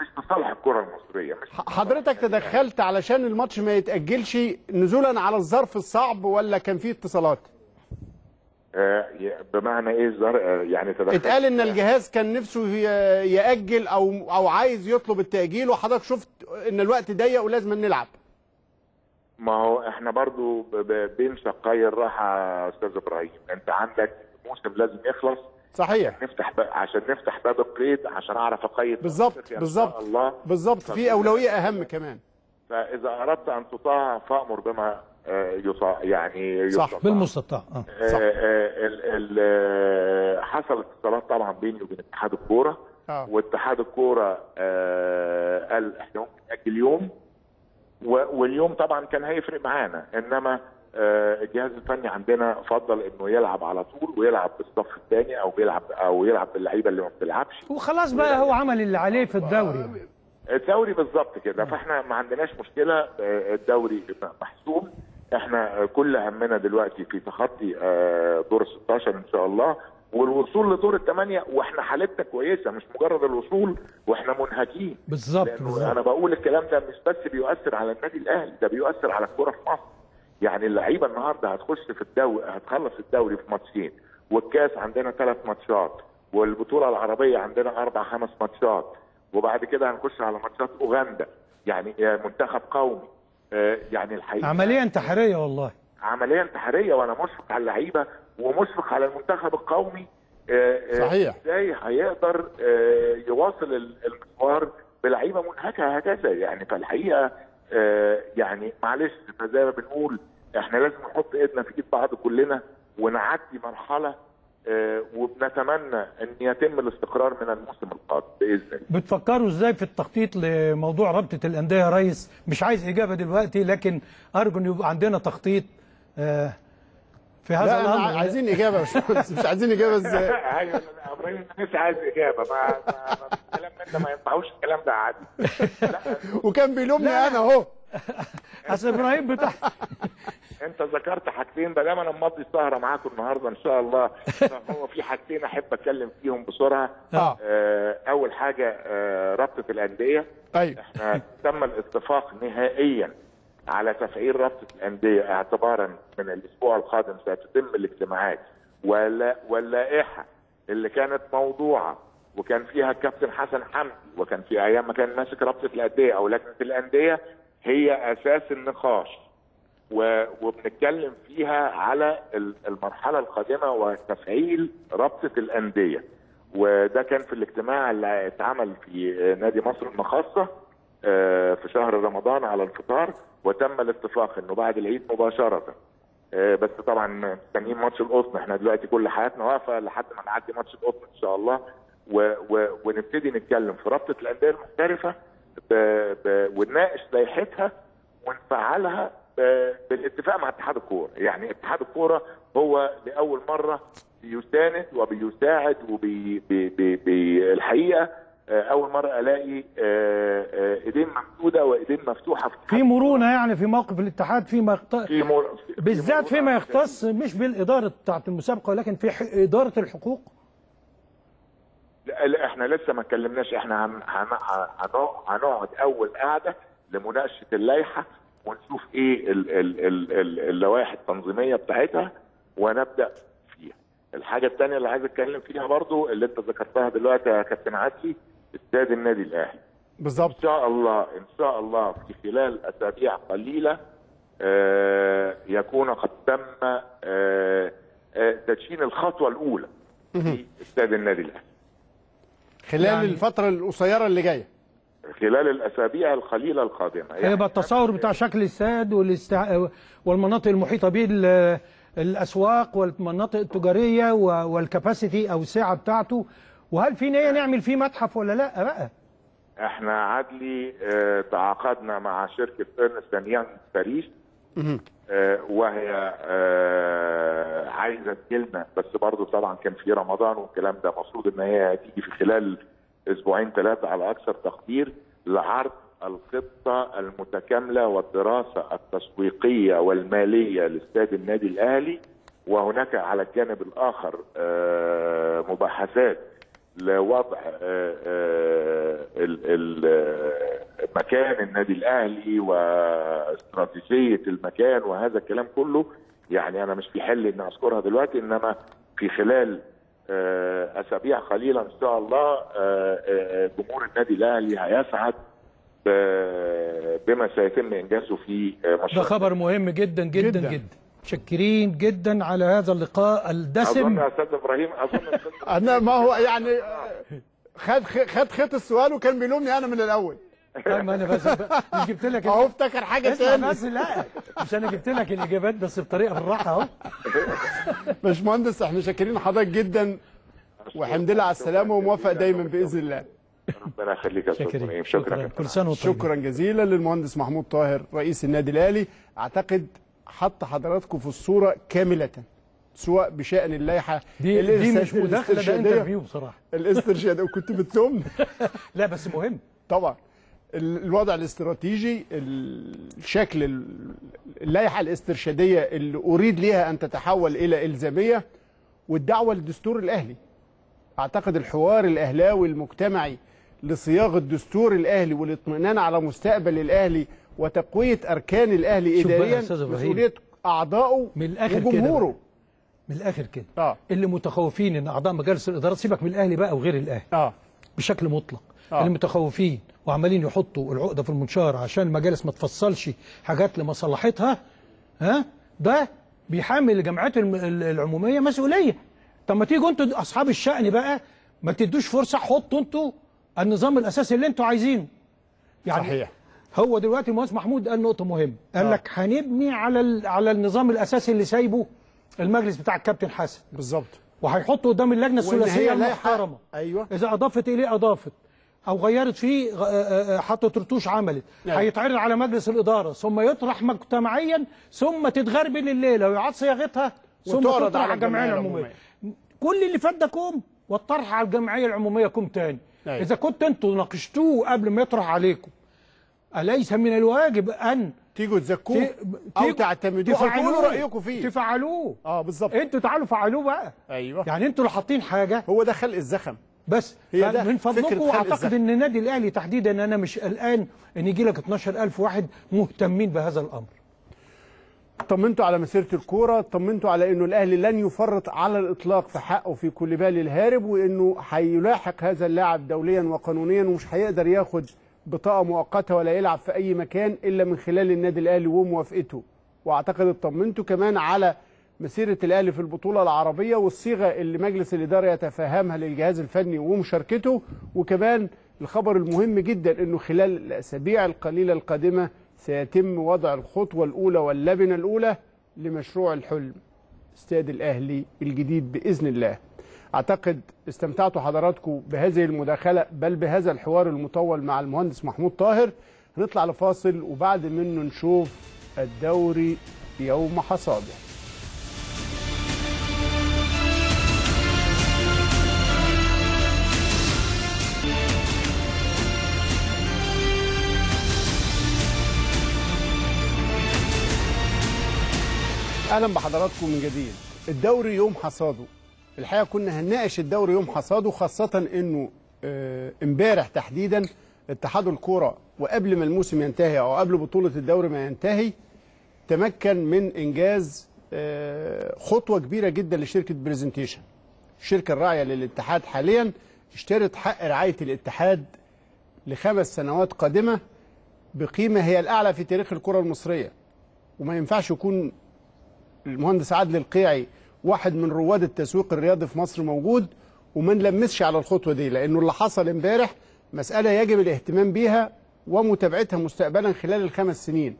مش بصالح الكره المصريه. حضرتك تدخلت علشان الماتش ما يتاجلش نزولا على الظرف الصعب ولا كان فيه اتصالات؟ بمعنى ايه يعني تدخلت؟ اتقال ان الجهاز كان نفسه ياجل او عايز يطلب التاجيل، وحضرتك شفت ان الوقت ضيق ولازم نلعب. ما هو احنا برضو بين شقي الراحه يا استاذ ابراهيم، انت عندك موسم لازم يخلص صحيح، عشان نفتح باب القيد، عشان اعرف اقيد بالظبط في اولويه اهم كمان. فاذا اردت ان تطاع فامر بما يطاع، يعني صح بالمستطاع. صح. حصلت اتصالات طبعا بيني وبين اتحاد الكوره، واتحاد الكوره قال احنا ممكن ناجل يوم، واليوم طبعا كان هيفرق معانا، انما الجهاز الفني عندنا فضل انه يلعب على طول ويلعب بالصف الثاني او يلعب باللعيبه اللي ما بتلعبش، وخلاص بقى هو عمل اللي عليه في الدوري بالظبط كده. فاحنا ما عندناش مشكله، الدوري محسوم، احنا كل همنا دلوقتي في تخطي دور 16 ان شاء الله والوصول لدور الثمانيه، واحنا حالتنا كويسه مش مجرد الوصول واحنا منهكين بالظبط. انا بقول الكلام ده مش بس بيؤثر على النادي الاهلي، ده بيؤثر على الكره في مصر. يعني اللعيبه النهارده هتخش في الدوري، هتخلص الدوري في ماتشين، والكاس عندنا 3 ماتشات، والبطوله العربيه عندنا 4-5 ماتشات، وبعد كده هنخش على ماتشات اوغندا، يعني منتخب قومي، يعني الحقيقه عمليه انتحاريه، والله عمليه انتحاريه، وانا مشفق على اللعيبه ومشفق على المنتخب القومي. صحيح. ازاي هيقدر يواصل المشوار بلعيبه منهكه هكذا؟ يعني فالحقيقه يعني معلش، فزي ما بنقول احنا لازم نحط ايدنا في ايد بعض كلنا ونعدي مرحله، وبنتمنى ان يتم الاستقرار من الموسم القادم باذن الله. بتفكروا ازاي في التخطيط لموضوع رابطه الانديه يا ريس؟ مش عايز اجابه دلوقتي، لكن ارجو ان يبقى عندنا تخطيط في هذا الامر. عايزين اجابه مش عايزين اجابه ازاي؟ ايوه ابراهيم، مش عايز اجابه، الكلام ده ما ينفعوش، الكلام ده عادي. وكان بيلومني انا اهو. اصل ابراهيم بتاع انت ذكرت حاجتين، ما دام انا مقضي سهره معاكم النهارده ان شاء الله، فهو في حاجتين احب اتكلم فيهم بسرعه. اول حاجه رابطه الانديه. طيب احنا تم الاتفاق نهائيا على تفعيل رابطه الانديه اعتبارا من الاسبوع القادم ستتم الاجتماعات واللائحه اللي كانت موضوعه وكان فيها الكابتن حسن حمدي، وكان في ايام ما كان ماسك رابطه الانديه او لجنه الانديه، هي اساس النقاش وبنتكلم فيها على المرحله القادمه وتفعيل رابطه الانديه. وده كان في الاجتماع اللي اتعمل في نادي مصر المقاصه في شهر رمضان على الفطار، وتم الاتفاق انه بعد العيد مباشره، بس طبعا مستنيين ماتش القطن، احنا دلوقتي كل حياتنا واقفه لحد ما نعدي ماتش القطن ان شاء الله، ونبتدي نتكلم في رابطه الانديه المحترفه ونناقش لائحتها ونفعلها بالاتفاق مع اتحاد الكوره. يعني اتحاد الكوره هو لاول مره بيساند وبيساعد الحقيقه اول مره الاقي ايدين ممدوده وايدين مفتوحه في مرونه، يعني في موقف الاتحاد فيما بالذات فيما يختص مش بالاداره بتاعه المسابقه، ولكن في اداره الحقوق. لا احنا لسه ما اتكلمناش، احنا هنقعد اول قاعده لمناقشه اللائحه ونشوف ايه اللوائح التنظيميه بتاعتها ونبدا فيها. الحاجه الثانيه اللي عايز اتكلم فيها برضو اللي انت ذكرتها دلوقتي يا كابتن عدلي، استاد النادي الاهلي. بالظبط. ان شاء الله في خلال اسابيع قليله يكون قد تم تدشين الخطوه الاولى في استاد النادي الاهلي. خلال يعني الفتره القصيره اللي جايه، خلال الاسابيع القليله القادمه هيبقى يعني التصور بتاع شكل الساد والمناطق المحيطه به، الاسواق والمناطق التجاريه والكباسيتي او السعه بتاعته، وهل في نيه نعمل فيه متحف ولا لا بقى؟ احنا عدلي تعاقدنا مع شركه إرنست أند يانج باريس، وهي عايزه تجيلنا، بس برضه طبعا كان في رمضان والكلام ده، المفروض ان هي هتيجي في خلال اسبوعين ثلاثه على اكثر تقدير لعرض الخطه المتكامله والدراسه التسويقيه والماليه لاستاد النادي الاهلي، وهناك على الجانب الاخر مباحثات لوضع مكان النادي الاهلي واستراتيجيه المكان وهذا الكلام كله. يعني انا مش في حل ان اذكرها دلوقتي، انما في خلال اسابيع قليله ان شاء الله جمهور النادي الاهلي هيسعد بما سيتم انجازه في مشروع. ده خبر مهم جدا جدا جدا، متشكرين جدا على هذا اللقاء الدسم. اظن يا استاذ ابراهيم انا ما هو يعني خد خيط السؤال وكان بيلومني انا من الاول. ما انا بس مش جبت لك اهو، افتكر حاجه ثانيه بس. لا مش انا جبت لك الاجابات بس بطريقه بالراحه اهو. باشمهندس احنا شاكرين حضرتك جدا والحمد لله على السلامه، وموافق دايما باذن الله. ربنا يخليك يا استاذ. شكرا جزيلا للمهندس محمود طاهر رئيس النادي الاهلي. اعتقد حط حضراتكم في الصوره كامله سواء بشان اللائحه دي مش مداخله، ده انترفيو بصراحه الاسترشاد. كنت بتلومني. لا بس مهم طبعا الوضع الاستراتيجي، الشكل، اللائحه الاسترشاديه اللي اريد ليها ان تتحول الى الزاميه، والدعوه للدستور الاهلي. اعتقد الحوار الاهلاوي المجتمعي لصياغه دستور الاهلي والاطمئنان على مستقبل الاهلي وتقويه اركان الاهلي اداريا، مسؤوليه اعضائه وجمهوره. من الاخر كده اللي متخوفين ان اعضاء مجالس الاداره، سيبك من الاهلي بقى وغير الاهلي بشكل مطلق، اللي متخوفين وعمالين يحطوا العقده في المنشار عشان المجالس ما تفصلش حاجات لمصلحتها، ها ده بيحمل جمعيات العموميه مسؤوليه. طب ما تيجوا انتوا اصحاب الشأن بقى، ما تدوش فرصه، حطوا انتوا النظام الاساسي اللي انتوا عايزينه. يعني صحيح. هو دلوقتي المهندس محمود قال نقطه مهمه، قال لك هنبني على النظام الاساسي اللي سايبه المجلس بتاع الكابتن حسن. بالظبط. وهيحطوا قدام اللجنه الثلاثيه المحترمه. ايوه. اذا اضافت اليه اضافت، او غيرت فيه حطت رتوش عملت، هيتعرض على مجلس الاداره، ثم يطرح مجتمعيا، ثم تتغربل الليله ويعاد صياغتها، ثم تطرح على الجمعيه العموميه. كل اللي فات ده كوم، والطرح على الجمعيه العموميه كوم تاني. اذا كنت انتوا ناقشتوه قبل ما يطرح عليكم، اليس من الواجب ان تيجوا تزكوه او تعتمدوه او تقولوا رايكم فيه؟ تفعلوه. بالظبط. انتوا تعالوا فعلوه بقى. ايوه. يعني انتوا اللي حاطين حاجه، هو ده خلق الزخم. بس من فضلكم، اعتقد ان النادي الاهلي تحديدا انا مش قلقان ان يجي لك 12000 واحد مهتمين بهذا الامر. طمنتوا على مسيره الكوره، طمنتوا على انه الاهلي لن يفرط على الاطلاق في حقه في كوليبالي الهارب، وانه هيلاحق هذا اللاعب دوليا وقانونيا، ومش هيقدر ياخد بطاقه مؤقته ولا يلعب في اي مكان الا من خلال النادي الاهلي وموافقته. واعتقد اطمنتوا كمان على مسيره الاهلي في البطوله العربيه والصيغه اللي مجلس الاداره يتفاهمها للجهاز الفني ومشاركته. وكمان الخبر المهم جدا انه خلال الاسابيع القليله القادمه سيتم وضع الخطوه الاولى واللبنه الاولى لمشروع الحلم استاد الاهلي الجديد باذن الله. اعتقد استمتعتوا حضراتكم بهذه المداخله، بل بهذا الحوار المطول مع المهندس محمود طاهر. هنطلع لفاصل وبعد منه نشوف الدوري يوم حصاده. اهلا بحضراتكم من جديد. الدوري يوم حصاده، الحقيقه كنا هنناقش الدوري يوم حصاده، خاصه انه امبارح تحديدا اتحاد الكوره وقبل ما الموسم ينتهي او قبل بطوله الدوري ما ينتهي تمكن من انجاز خطوه كبيره جدا لشركه بريزنتيشن، الشركه الراعيه للاتحاد حاليا. اشترت حق رعايه الاتحاد لخمس سنوات قادمة بقيمة هي الأعلى في تاريخ الكرة المصرية. وما ينفعش يكون المهندس عدلي القيعي واحد من رواد التسويق الرياضي في مصر موجود وما نلمسش على الخطوة دي، لأنه اللي حصل امبارح مسألة يجب الاهتمام بيها ومتابعتها مستقبلا خلال الخمس سنين.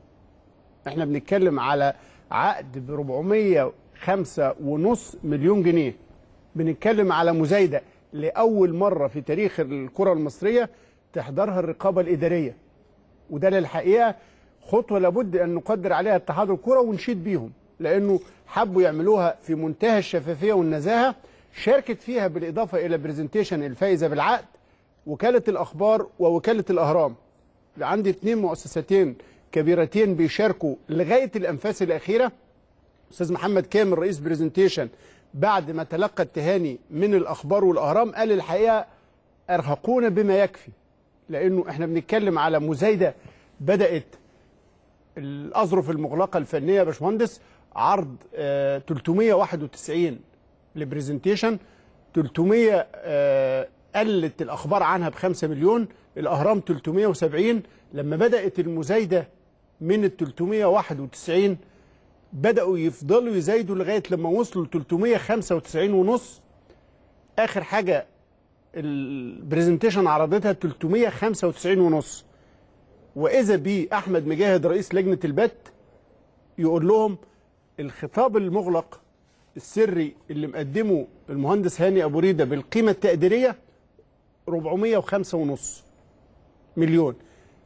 احنا بنتكلم على عقد ب 405.5 مليون جنيه، بنتكلم على مزايدة لأول مرة في تاريخ الكرة المصرية تحضرها الرقابة الإدارية، وده للحقيقة خطوة لابد أن نقدر عليها اتحاد الكرة ونشيد بيهم، لأنه حبوا يعملوها في منتهى الشفافية والنزاهة. شاركت فيها بالإضافة إلى برزنتيشن الفائزة بالعقد وكالة الأخبار ووكالة الأهرام. عندي اثنين مؤسستين كبيرتين بيشاركوا لغاية الأنفاس الأخيرة. أستاذ محمد كامل رئيس برزنتيشن بعد ما تلقى التهاني من الأخبار والأهرام قال الحقيقة أرهقونا بما يكفي، لأنه احنا بنتكلم على مزايدة بدأت الأظرف المغلقة الفنية يا باشمهندس عرض 391 لبرزنتيشن، 300 قلت الأخبار عنها ب5 مليون، الأهرام 370. لما بدأت المزايدة من ال 391 بدأوا يفضلوا يزايدوا لغاية لما وصلوا ل 395.5. آخر حاجة البرزنتيشن عرضتها 395.5، وإذا بيه أحمد مجاهد رئيس لجنة البت يقول لهم الخطاب المغلق السري اللي مقدمه المهندس هاني أبو ريدة بالقيمة التقديرية 405.5 مليون.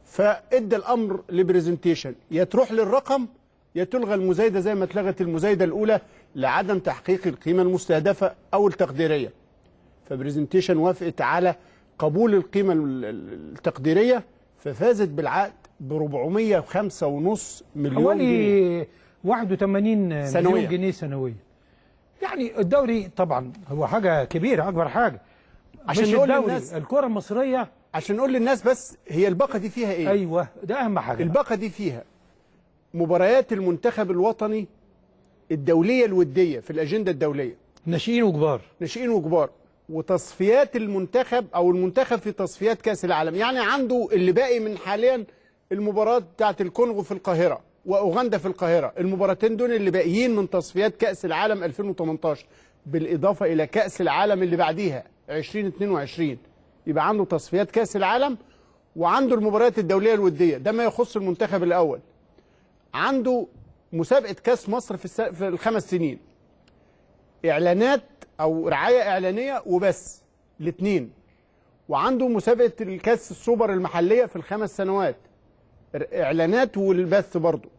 فإدى الأمر لبرزنتيشن يا تروح للرقم يا تلغى المزايدة زي ما اتلغت المزايدة الأولى لعدم تحقيق القيمة المستهدفة أو التقديرية. فبرزنتيشن وافقت على قبول القيمة التقديرية ففازت بالعقد ب 405.5 مليون حوالي 81 مليون جنيه سنويا. يعني الدوري طبعا هو حاجة كبيرة أكبر حاجة عشان نقول للناس الكرة المصرية، عشان نقول للناس بس هي الباقة دي فيها إيه؟ أيوه ده أهم حاجة. الباقة دي فيها مباريات المنتخب الوطني الدولية الودية في الأجندة الدولية، ناشئين وكبار، ناشئين وكبار، وتصفيات المنتخب أو المنتخب في تصفيات كأس العالم. يعني عنده اللي باقي من حاليا المباراة بتاعت الكونغو في القاهرة وأوغندا في القاهرة، المباراتين دول اللي باقيين من تصفيات كأس العالم 2018 بالإضافة إلى كأس العالم اللي بعديها 2022. يبقى عنده تصفيات كأس العالم وعنده المباريات الدولية الودية، ده ما يخص المنتخب الأول. عنده مسابقة كأس مصر في الخمس سنين، إعلانات أو رعاية إعلانية وبس الاثنين، وعنده مسابقة الكأس السوبر المحلية في الخمس سنوات إعلانات والبث برضه،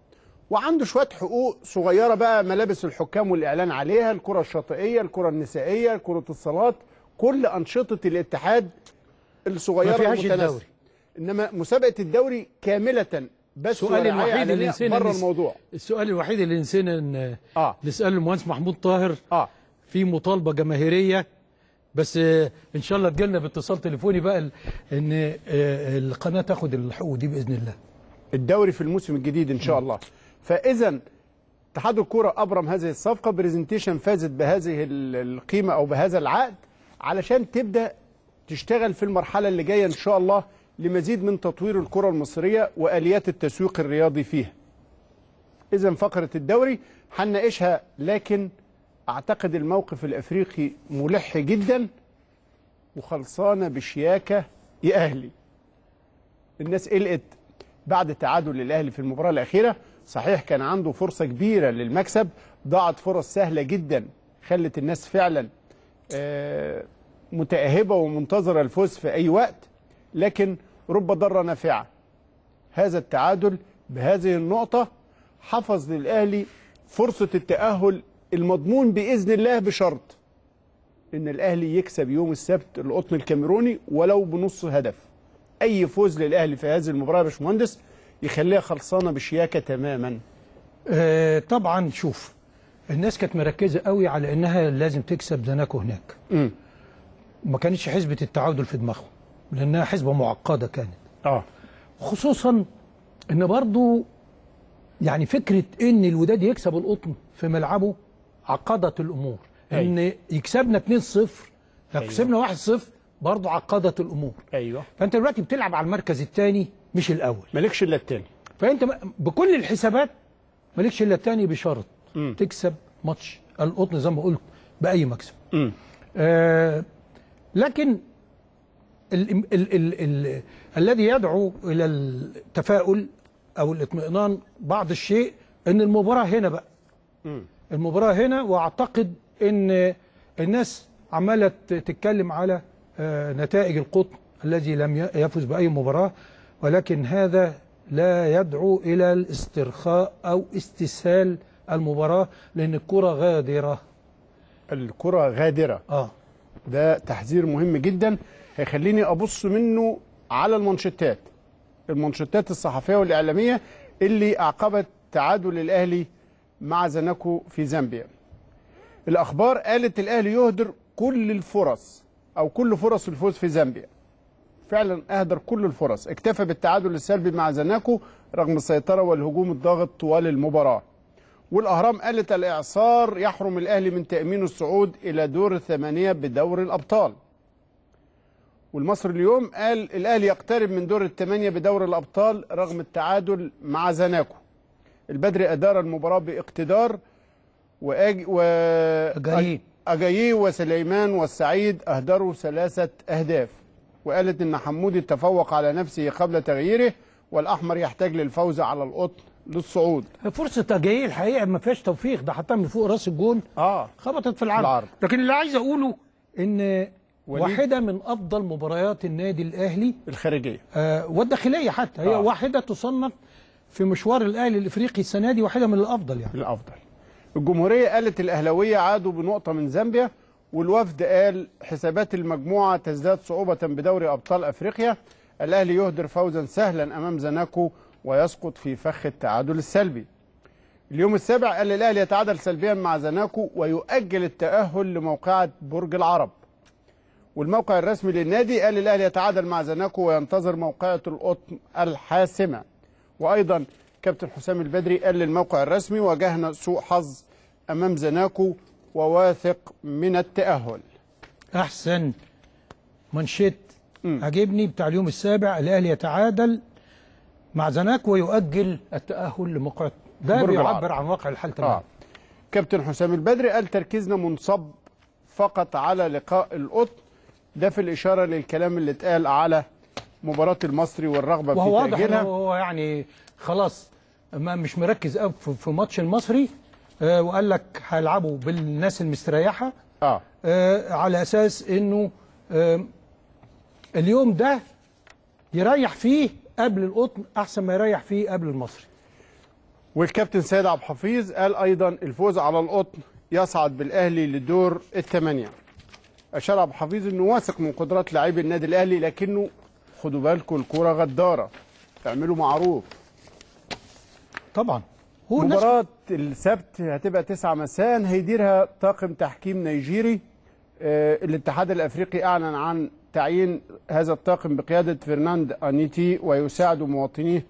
وعنده شوية حقوق صغيرة بقى ملابس الحكام والإعلان عليها، الكرة الشاطئية، الكرة النسائية، كرة الصالات، كل أنشطة الاتحاد الصغيرة المتناسقة. إنما مسابقة الدوري كاملة بس السؤال الوحيد اللي نسينا بره الموضوع، السؤال الوحيد اللي نسينا نسأله المهندس محمود طاهر في مطالبة جماهيرية، بس إن شاء الله تجيلنا باتصال تليفوني بقى إن القناة تاخد الحقوق دي بإذن الله. الدوري في الموسم الجديد إن شاء الله. فإذا اتحاد الكرة أبرم هذه الصفقة، برزنتيشن فازت بهذه القيمة أو بهذا العقد علشان تبدأ تشتغل في المرحلة اللي جاية إن شاء الله لمزيد من تطوير الكرة المصرية وآليات التسويق الرياضي فيها. إذا فقرة الدوري هنناقشها، لكن أعتقد الموقف الأفريقي ملح جدا وخلصانة بشياكة يا أهلي. الناس قلقت بعد تعادل الأهلي في المباراة الأخيرة، صحيح كان عنده فرصة كبيرة للمكسب، ضاعت فرص سهلة جدا خلت الناس فعلا متأهبة ومنتظرة الفوز في أي وقت، لكن رب ضارة نافعة. هذا التعادل بهذه النقطة حفظ للأهلي فرصة التأهل المضمون بإذن الله، بشرط إن الأهلي يكسب يوم السبت القطن الكاميروني ولو بنص هدف. أي فوز للأهلي في هذه المباراة يا باشمهندس يخليها خلصانة بشياكة تماما. طبعا شوف الناس كانت مركزة قوي على إنها لازم تكسب زاناكو هناك. ما كانتش حسبة التعادل في دماغهم لأنها حسبة معقدة كانت. خصوصا إن برضو يعني فكرة إن الوداد يكسب القطن في ملعبه عقدت الأمور. إن يكسبنا 2-0 يكسبنا 1-0 برضه عقدت الامور. ايوه، فانت دلوقتي بتلعب على المركز الثاني مش الاول، مالكش الا الثاني، فانت بكل الحسابات مالكش الا الثاني بشرط تكسب ماتش القطن زي ما قلت باي مكسب. لكن ال الذي يدعو الى التفاؤل او الاطمئنان بعض الشيء ان المباراه هنا بقى، المباراه هنا، واعتقد ان الناس عماله تتكلم على نتائج القطن الذي لم يفز باي مباراه، ولكن هذا لا يدعو الى الاسترخاء او استسهال المباراه، لان الكره غادره. الكره غادره. ده تحذير مهم جدا هيخليني ابص منه على المانشيتات الصحفيه والاعلاميه اللي اعقبت تعادل الاهلي مع زاناكو في زامبيا. الاخبار قالت الاهلي يهدر كل الفرص او كل فرص الفوز في زامبيا. فعلا اهدر كل الفرص، اكتفى بالتعادل السلبي مع زاناكو رغم السيطره والهجوم الضاغط طوال المباراه. والاهرام قالت الاعصار يحرم الاهلي من تامين الصعود الى دور الثمانيه بدور الابطال. والمصري اليوم قال الاهلي يقترب من دور الثمانيه بدور الابطال رغم التعادل مع زاناكو. البدري ادار المباراه باقتدار، أجاييه وسليمان والسعيد اهدروا 3 أهداف. وقالت ان حمودي تفوق على نفسه قبل تغييره، والاحمر يحتاج للفوز على القطن للصعود. فرصه أجاييه الحقيقه ما فيهاش توفيق، ده حطها من فوق راس الجون، خبطت في العرض. لكن اللي عايز اقوله ان واحده من افضل مباريات النادي الاهلي الخارجيه والداخليه حتى، هي واحده تصنف في مشوار الاهلي الافريقي السنه دي واحده من الافضل يعني. الافضل. الجمهوريه قالت الاهلاويه عادوا بنقطه من زامبيا، والوفد قال حسابات المجموعه تزداد صعوبه بدوري ابطال افريقيا، الاهلي يهدر فوزا سهلا امام زاناكو ويسقط في فخ التعادل السلبي. اليوم السابع قال الاهلي يتعادل سلبيا مع زاناكو ويؤجل التاهل لموقعه برج العرب. والموقع الرسمي للنادي قال الاهلي يتعادل مع زاناكو وينتظر موقعه القطن الحاسمه. وايضا كابتن حسام البدري قال للموقع الرسمي واجهنا سوء حظ امام زاناكو وواثق من التاهل. احسن منشيت عجبني بتاع اليوم السابع، الاهلي يتعادل مع زاناكو ويؤجل التاهل لموقع، ده بيعبر عن واقع الحاله. كابتن حسام البدري قال تركيزنا منصب فقط على لقاء القطن، ده في الاشاره للكلام اللي اتقال على مباراه المصري والرغبه في تاجيلها. هو يعني خلاص ما مش مركز قوي في ماتش المصري، وقال لك هيلعبوا بالناس المستريحه على اساس انه اليوم ده يريح فيه قبل القطن احسن ما يريح فيه قبل المصري. والكابتن سيد عبد الحفيظ قال ايضا الفوز على القطن يصعد بالاهلي لدور الثمانيه. اشار عبد الحفيظ انه واثق من قدرات لاعبي النادي الاهلي، لكنه خدوا بالكم الكوره غداره، تعملوا معروف. طبعا هو مباراة السبت هتبقى 9 مساء، هيديرها طاقم تحكيم نيجيري. الاتحاد الافريقي اعلن عن تعيين هذا الطاقم بقياده فرناند انيتي، ويساعد مواطنيه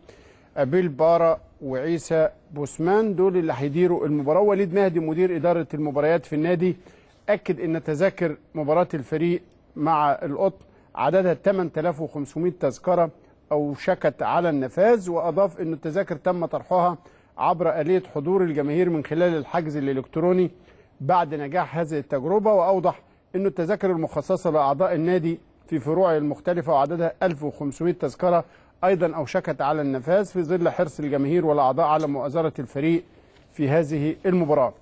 ابيل بارا وعيسى بوسمان، دول اللي هيديروا المباراه. وليد مهدي مدير اداره المباريات في النادي اكد ان تذاكر مباراه الفريق مع القطن عددها 8500 تذكره أوشكت على النفاذ، وأضاف أن التذاكر تم طرحها عبر آلية حضور الجماهير من خلال الحجز الإلكتروني بعد نجاح هذه التجربة، وأوضح أن التذاكر المخصصة لأعضاء النادي في فروعه المختلفة وعددها 1500 تذكرة أيضا أوشكت على النفاذ، في ظل حرص الجماهير والأعضاء على مؤازرة الفريق في هذه المباراة.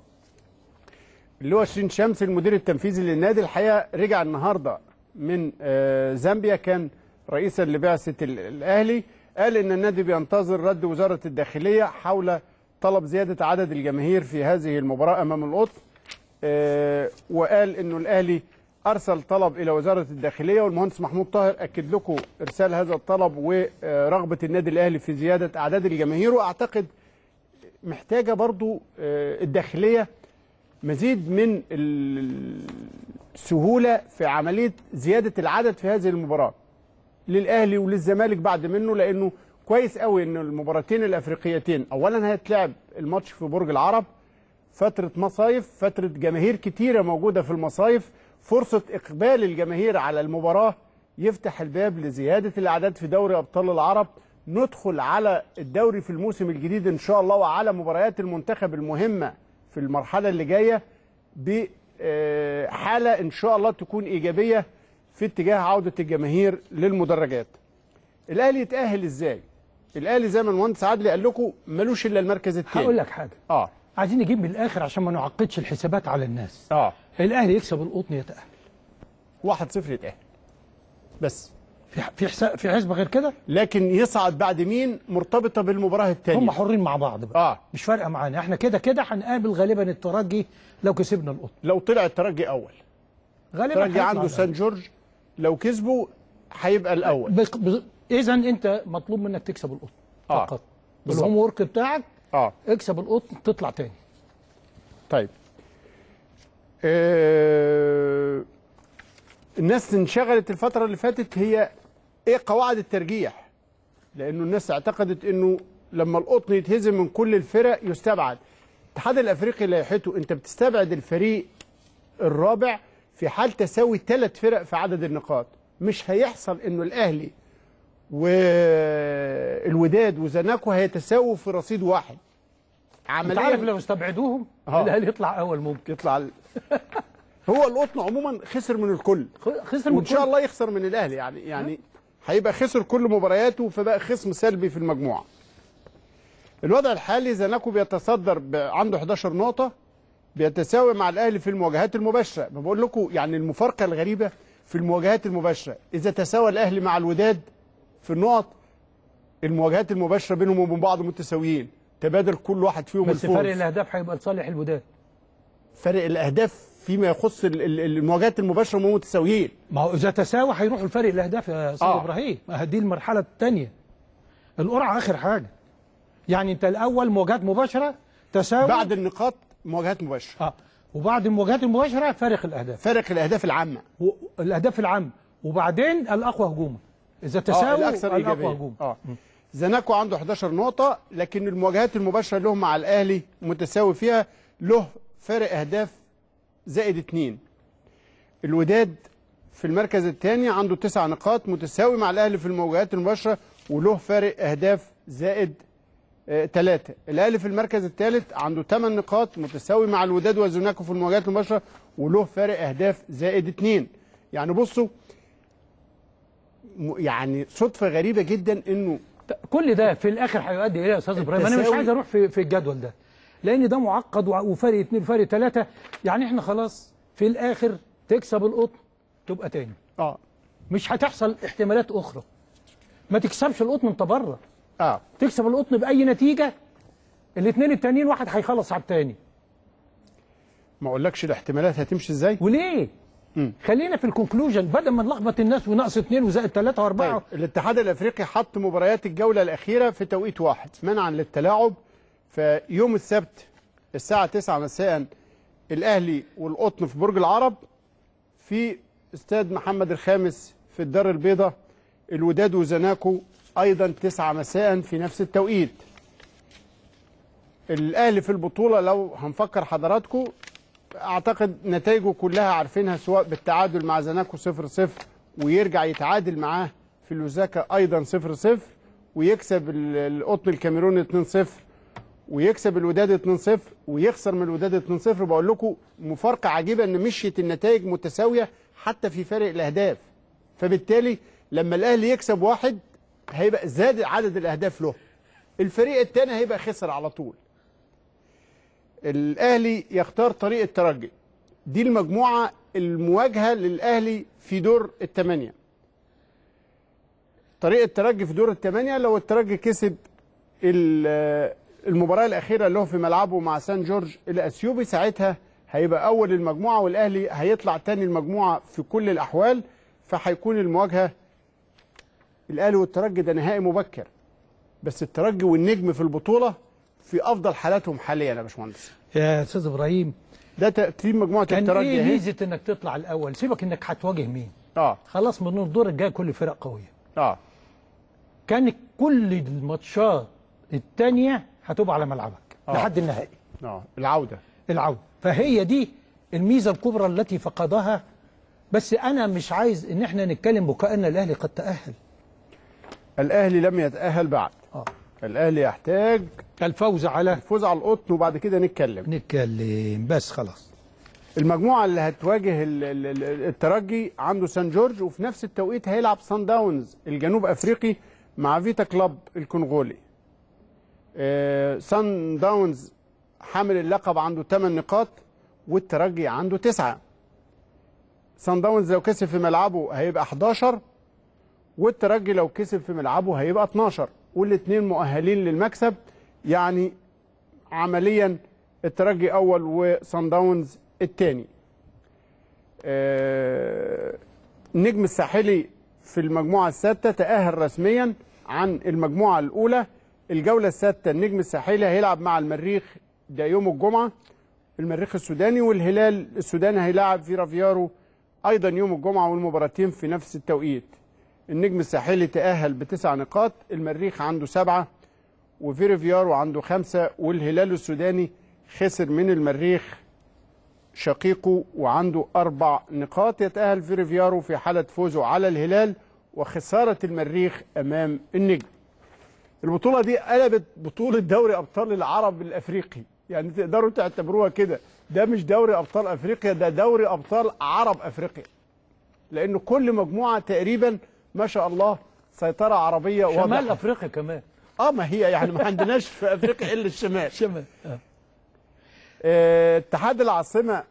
اللي هو شرين شمس المدير التنفيذي للنادي الحقيقة رجع النهاردة من زامبيا، كان رئيسا لبعثة الأهلي، قال إن النادي بينتظر رد وزارة الداخلية حول طلب زيادة عدد الجماهير في هذه المباراة أمام القطن، وقال إنه الأهلي أرسل طلب إلى وزارة الداخلية، والمهندس محمود طاهر أكد لكم إرسال هذا الطلب ورغبة النادي الأهلي في زيادة أعداد الجماهير. وأعتقد محتاجة برضو الداخلية مزيد من السهولة في عملية زيادة العدد في هذه المباراة للأهلي وللزمالك بعد منه، لأنه كويس قوي إن المباراتين الأفريقيتين أولا هيتلعب الماتش في برج العرب، فترة مصايف، فترة جماهير كتيرة موجودة في المصايف، فرصة إقبال الجماهير على المباراة يفتح الباب لزيادة الأعداد في دوري أبطال العرب. ندخل على الدوري في الموسم الجديد إن شاء الله وعلى مباريات المنتخب المهمة في المرحلة اللي جاية بحالة إن شاء الله تكون إيجابية في اتجاه عودة الجماهير للمدرجات. الأهلي يتأهل إزاي؟ الأهلي زي ما المهندس عدلي قال لكم ملوش إلا المركز الثاني. هقول لك حاجة. عايزين نجيب من الآخر عشان ما نعقدش الحسابات على الناس. الأهلي يكسب القطن يتأهل. 1-0 يتأهل. بس. في حسبة غير كده؟ لكن يصعد بعد مين مرتبطة بالمباراة الثانية. هم حرين مع بعض بقى. مش فارقة معانا، احنا كده كده هنقابل غالبا الترجي لو كسبنا القطن. لو طلع الترجي أول. غالبا الترجي عنده سان جورج، لو كسبه هيبقى الأول. إذا أنت مطلوب منك تكسب القطن فقط. بالهوم ورك بتاعك اكسب القطن تطلع تاني. طيب الناس انشغلت الفترة اللي فاتت هي ايه قواعد الترجيح، لأنه الناس اعتقدت أنه لما القطن يتهزم من كل الفرق يستبعد. الاتحاد الأفريقي لائحته أنت بتستبعد الفريق الرابع في حال تساوي 3 فرق في عدد النقاط. مش هيحصل أنه الأهلي والوداد وزاناكو هيتساووا في رصيد واحد. انت عارف لو استبعدوهم الاهلي يطلع اول ممكن يطلع هو القطن عموما خسر من الكل، خسر وان شاء الله يخسر من الاهلي، يعني هيبقى خسر كل مبارياته فبقى خصم سلبي في المجموعه. الوضع الحالي زاناكو بيتصدر عنده 11 نقطه بيتساوي مع الاهلي في المواجهات المباشره. ما بقول لكم يعني المفارقه الغريبه في المواجهات المباشره، اذا تساوى الاهلي مع الوداد في النقط المواجهات المباشره بينهم وبين بعض متساويين، تبادل كل واحد فيهم الفوز، بس فرق الاهداف هيبقى لصالح الوداد. فرق الاهداف فيما يخص المواجهات المباشره هم متساويين. ما هو اذا تساوى هيروحوا لفرق الاهداف يا استاذ ابراهيم، ما دي المرحله الثانيه. القرعه اخر حاجه. يعني انت الاول مواجهات مباشره تساوي بعد النقاط مواجهات مباشره. وبعد المواجهات المباشره فارق الاهداف. فارق الاهداف العامه. الاهداف العامه وبعدين الاقوى هجوما. إذا تساووا الأكثر إيجابية. زاناكو عنده 11 نقطة، لكن المواجهات المباشرة لهم مع الأهلي متساوي فيها، له فارق أهداف زائد 2. الوداد في المركز الثاني عنده 9 نقاط متساوي مع الأهلي في المواجهات المباشرة وله فارق أهداف زائد 3. الأهلي في المركز الثالث عنده 8 نقاط متساوي مع الوداد وزاناكو في المواجهات المباشرة وله فارق أهداف زائد 2. يعني بصوا يعني صدفه غريبه جدا انه كل ده في الاخر هيؤدي الى يا استاذ ابراهيم. انا مش عايز اروح في الجدول ده لان ده معقد وفرق 2 فرق 3. يعني احنا خلاص في الاخر تكسب القطن تبقى تاني. مش هتحصل احتمالات اخرى. ما تكسبش القطن انت بره. تكسب القطن باي نتيجه الاثنين التانيين واحد هيخلص على التاني. ما اقولكش الاحتمالات هتمشي ازاي وليه. خلينا في الكونكلوجن بدل ما نلخبط الناس ونقص 2 وزائد 3 و4. الاتحاد الافريقي حط مباريات الجوله الاخيره في توقيت واحد منعا للتلاعب. في يوم السبت الساعه 9 مساء الاهلي والقطن في برج العرب، في استاد محمد الخامس في الدار البيضاء الوداد وزاناكو ايضا 9 مساء في نفس التوقيت. الاهلي في البطوله لو هنفكر حضراتكم اعتقد نتائجه كلها عارفينها، سواء بالتعادل مع زاناكو 0-0 ويرجع يتعادل معاه في لوزاكا ايضا 0-0 ويكسب القطن الكاميروني 2-0 ويكسب الوداد 2-0 ويخسر من الوداد 2-0. بقول لكم مفارقه عجيبه ان مشيت النتائج متساويه حتى في فارق الاهداف، فبالتالي لما الاهلي يكسب واحد هيبقى زاد عدد الاهداف له، الفريق الثاني هيبقى خسر على طول. الأهلي يختار طريق الترجي. دي المجموعة المواجهة للأهلي في دور ال8. طريق الترجي في دور ال8 لو الترجي كسب المباراة الأخيرة اللي هو في ملعبه مع سان جورج الأثيوبي ساعتها هيبقى أول المجموعة والأهلي هيطلع تاني المجموعة في كل الأحوال، فهيكون المواجهة الأهلي والترجي ده نهائي مبكر. بس الترجي والنجم في البطولة في افضل حالاتهم حاليا يا باشمهندس. يا استاذ ابراهيم ده ترتيب مجموعه الترجي. ايه ميزه انك تطلع الاول؟ سيبك انك هتواجه مين. خلاص من الدور الجاي كل فرق قويه. كانت كل الماتشات الثانيه هتبقى على ملعبك لحد النهائي. العوده. فهي دي الميزه الكبرى التي فقدها بس انا مش عايز ان احنا نتكلم بكأن الاهلي قد تأهل. الاهلي لم يتأهل بعد. الاهلي يحتاج الفوز على القطن وبعد كده نتكلم بس خلاص. المجموعه اللي هتواجه الترجي عنده سان جورج، وفي نفس التوقيت هيلعب سان داونز الجنوب افريقي مع فيتا كلاب الكونغولي. سان داونز حامل اللقب عنده 8 نقاط والترجي عنده 9. سان داونز لو كسب في ملعبه هيبقى 11 والترجي لو كسب في ملعبه هيبقى 12، والاثنين مؤهلين للمكسب. يعني عمليا الترجي اول وصن داونز الثاني. النجم الساحلي في المجموعه السادسه تأهل رسميا عن المجموعه الاولى. الجوله السادسه النجم الساحلي هيلعب مع المريخ، ده يوم الجمعه، المريخ السوداني، والهلال السوداني هيلاعب في رافيارو ايضا يوم الجمعه، والمباراتين في نفس التوقيت. النجم الساحلي تأهل ب9 نقاط، المريخ عنده 7 وفيريفيارو عنده 5، والهلال السوداني خسر من المريخ شقيقه وعنده 4 نقاط. يتأهل فيريفيارو في حالة فوزه على الهلال وخسارة المريخ أمام النجم. البطولة دي قلبت بطولة دوري أبطال العرب الأفريقي، يعني تقدروا تعتبروها كده، ده مش دوري أبطال أفريقيا، ده دوري أبطال عرب أفريقيا، لأن كل مجموعة تقريبا ما شاء الله سيطرة عربية واضحة. شمال أفريقيا كمان. ما هي يعني ما عندناش في أفريقيا إلا الشمال. شمال. اتحاد العاصمة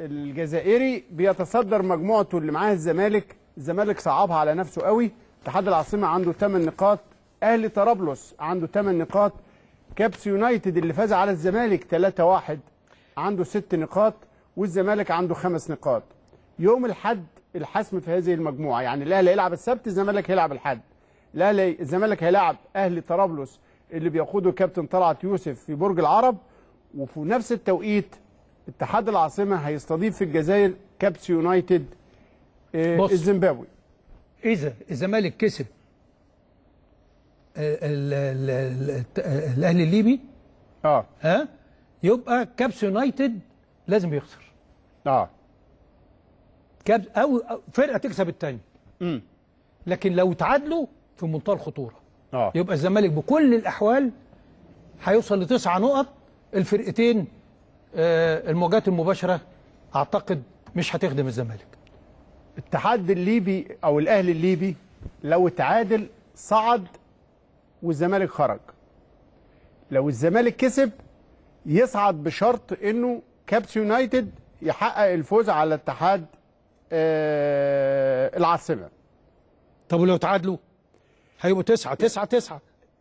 الجزائري بيتصدر مجموعته اللي معاه الزمالك. الزمالك صعبها على نفسه قوي. اتحاد العاصمة عنده 8 نقاط، أهلي طرابلس عنده 8 نقاط، كابس يونايتد اللي فاز على الزمالك 3-1 عنده 6 نقاط، والزمالك عنده 5 نقاط. يوم الحد الحسم في هذه المجموعه، يعني الاهلي هيلعب السبت، الزمالك هيلعب الحد. الزمالك هيلعب اهلي طرابلس اللي بيقوده كابتن طلعت يوسف في برج العرب، وفي نفس التوقيت اتحاد العاصمه هيستضيف في الجزائر كابس يونايتد الزيمبابوي. اذا الزمالك كسب الاهلي الليبي يبقى كابس يونايتد لازم يخسر. أو فرقة تكسب التانية. لكن لو تعادلوا في منتهى الخطورة. يبقى الزمالك بكل الأحوال هيوصل ل9 نقط. الفرقتين المواجهات المباشرة أعتقد مش هتخدم الزمالك. الاتحاد الليبي أو الأهلي الليبي لو تعادل صعد والزمالك خرج. لو الزمالك كسب يصعد بشرط إنه كابس يونايتد يحقق الفوز على الاتحاد العاصمة. طب ولو تعادلوا هيبقوا 9.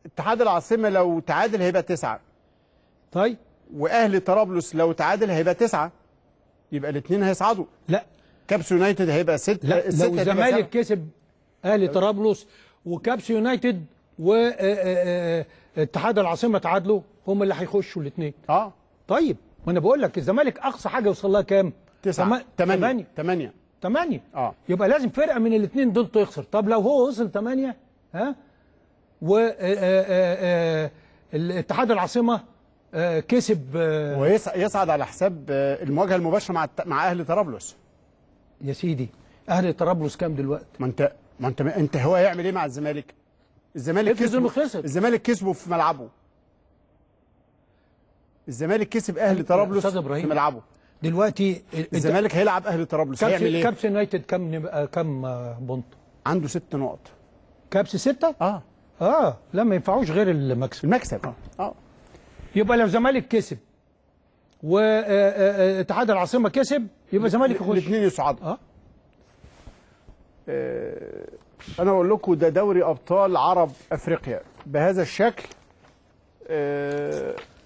اتحاد العاصمة لو تعادل هيبقى 9. طيب وأهلي طرابلس لو تعادل هيبقى 9، يبقى الاثنين هيصعدوا. لا، كابس يونايتد هيبقى 6. لا، لو الزمالك كسب أهلي طرابلس وكابس يونايتد واتحاد العاصمة تعادلوا، هم اللي هيخشوا الاثنين. طيب ما أنا بقول لك الزمالك أقصى حاجة يوصل لها كام؟ 8. 8. يبقى لازم فرقه من الاثنين دول تخسر. طب لو هو وصل 8 والاتحاد العاصمه كسب ويصعد على حساب المواجهه المباشره مع اهلي طرابلس. يا سيدي اهلي طرابلس كام دلوقتي؟ ما انت هو هيعمل ايه مع الزمالك؟ الزمالك كسبه في ملعبه. الزمالك كسب اهلي طرابلس في ملعبه. دلوقتي الزمالك هيلعب اهلي طرابلس، هيعمل ايه؟ كابس يونايتد كم بونت؟ عنده 6 نقط. كابس 6؟ لا ما ينفعوش غير المكسب. يبقى لو الزمالك كسب واتحاد العاصمه كسب يبقى الزمالك يخش، الاثنين يصعدوا. انا اقول لكم ده دوري ابطال عرب افريقيا بهذا الشكل.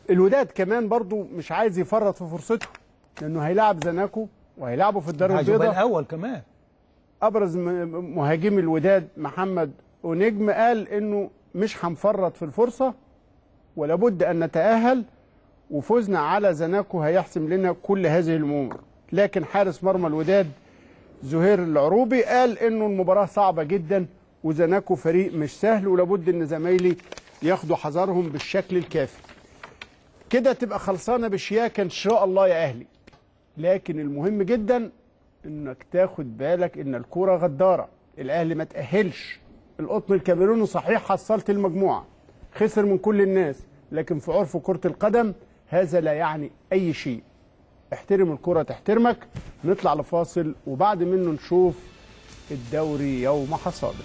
الوداد كمان برضو مش عايز يفرط في فرصته، لأنه هيلاعب زاناكو وهيلاعبوا في الدار البيضاء. الأول كمان أبرز مهاجمي الوداد محمد ونجم قال إنه مش هنفرط في الفرصة ولابد أن نتأهل، وفوزنا على زاناكو هيحسم لنا كل هذه الأمور. لكن حارس مرمى الوداد زهير العروبي قال إنه المباراة صعبة جدا وزاناكو فريق مش سهل ولابد إن زمايلي ياخدوا حذرهم بالشكل الكافي. كده تبقى خلصانة بشياكة إن شاء الله يا أهلي. لكن المهم جدا انك تاخد بالك ان الكوره غداره. الاهلي ما تاهلش، القطن الكاميروني صحيح حصلت المجموعه، خسر من كل الناس، لكن في عرف كره القدم هذا لا يعني اي شيء. احترم الكره تحترمك. نطلع لفاصل وبعد منه نشوف الدوري يوم حصاده.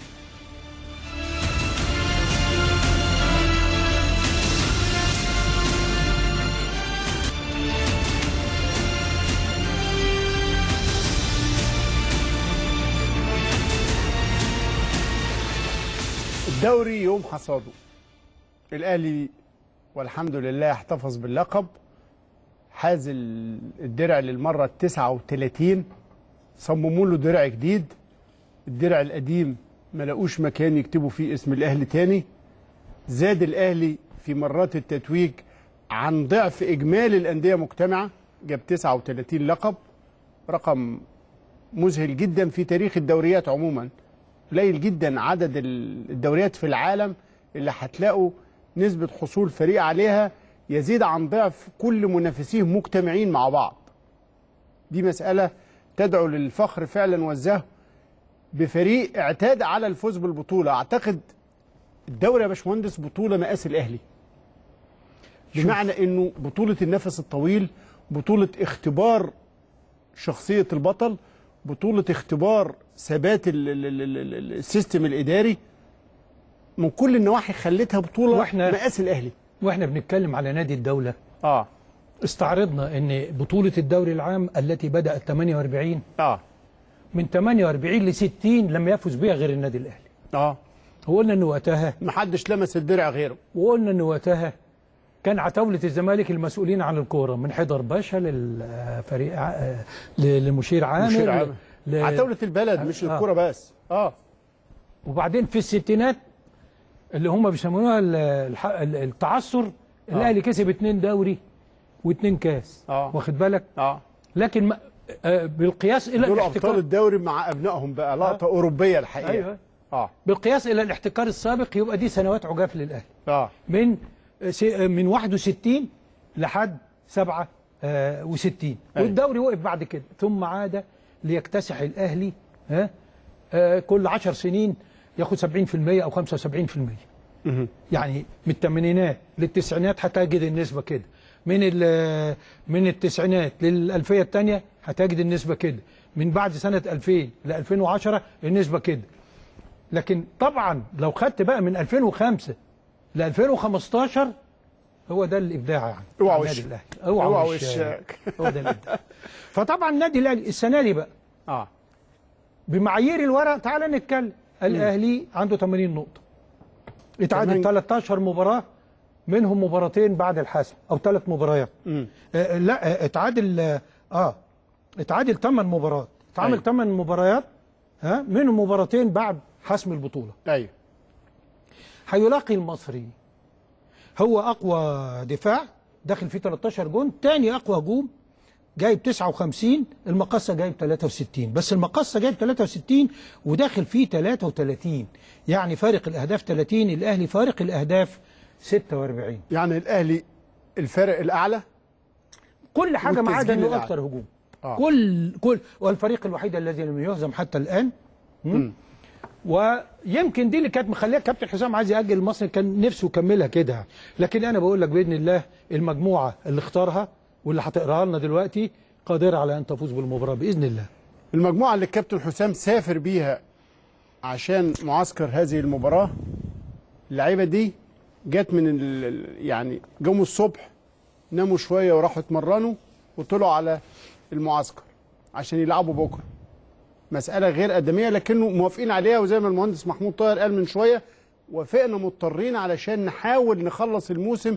الدوري يوم حصاده. الاهلي والحمد لله احتفظ باللقب، حاز الدرع للمره 39، صمموا له درع جديد. الدرع القديم ما لاقوش مكان يكتبوا فيه اسم الاهلي تاني. زاد الاهلي في مرات التتويج عن ضعف اجمالي الانديه مجتمعه، جاب 39 لقب، رقم مذهل جدا في تاريخ الدوريات عموما. قليل جدا عدد الدوريات في العالم اللي هتلاقوا نسبة حصول فريق عليها يزيد عن ضعف كل منافسيه مجتمعين مع بعض. دي مسألة تدعو للفخر فعلا والزهو بفريق اعتاد على الفوز بالبطولة. اعتقد الدوري يا باشمهندس بطولة مقاس الاهلي، بمعنى انه بطولة النفس الطويل، بطولة اختبار شخصية البطل، بطولة اختبار ثبات السيستم الاداري من كل النواحي، خلتها بطوله مقاس الاهلي. واحنا بنتكلم على نادي الدوله استعرضنا ان بطوله الدوري العام التي بدات 48 من 48 ل 60 لم يفز بها غير النادي الاهلي. وقلنا ان وقتها ما حدش لمس الدرع غيره، وقلنا ان وقتها كان عتاولة الزمالك المسؤولين عن الكوره، من حيدر باشا للفريق للمشير عامر، عتاولة البلد مش الكوره بس. وبعدين في الستينات اللي هم بيسموها التعثر، الاهلي كسب 2 دوري و2 كاس، واخد بالك؟ لكن بالقياس الى دول ابطال الدوري مع ابنائهم بقى لقطه اوروبيه الحقيقه. ايوه. بالقياس الى الاحتكار السابق يبقى دي سنوات عجاف للاهلي. من 61 لحد 67. والدوري وقف بعد كده، ثم عاد ليكتسح الاهلي كل 10 سنين ياخد 70% او 75%. يعني من الثمانينات للتسعينات هتجد النسبه كده، من التسعينات للالفيه الثانيه هتجد النسبه كده، من بعد سنه 2000 ل 2010 النسبه كده. لكن طبعا لو خدت بقى من 2005 ل 2015 هو ده الابداع يعني. اوعى وشك النادي الاهلي، اوعى وشك، هو ده الابداع. فطبعا النادي الاهلي السنه دي بقى بمعايير الورق تعال نتكلم. الاهلي عنده 80 نقطه، اتعادل 13 مباراه، منهم مباراتين بعد الحسم او 3 مباريات. لا اتعادل اتعادل 8 مباريات، اتعامل 8 مباريات منهم مباراتين بعد حسم البطوله. ايوه. هيلاقي المصري، هو اقوى دفاع داخل فيه 13 جون، تاني اقوى هجوم جايب 59، المقاصة جايب 63، بس المقاصة جايب 63 وداخل فيه 33، يعني فارق الاهداف 30، الاهلي فارق الاهداف 46. يعني الاهلي الفارق الاعلى كل حاجه ما عدا انه اكتر هجوم. كل والفريق الوحيد الذي لم يهزم حتى الان. ويمكن دي اللي كانت مخليه كابتن حسام عايز ياجل المصري، كان نفسه يكملها كده. لكن انا بقول لك باذن الله المجموعه اللي اختارها واللي هتقراها لنا دلوقتي قادره على ان تفوز بالمباراه باذن الله. المجموعه اللي الكابتن حسام سافر بيها عشان معسكر هذه المباراه، اللعيبه دي جت من يعني جم الصبح، ناموا شويه وراحوا اتمرنوا وطلعوا على المعسكر عشان يلعبوا بكره. مسألة غير آدمية لكنه موافقين عليها، وزي ما المهندس محمود طاهر قال من شوية وافقنا مضطرين علشان نحاول نخلص الموسم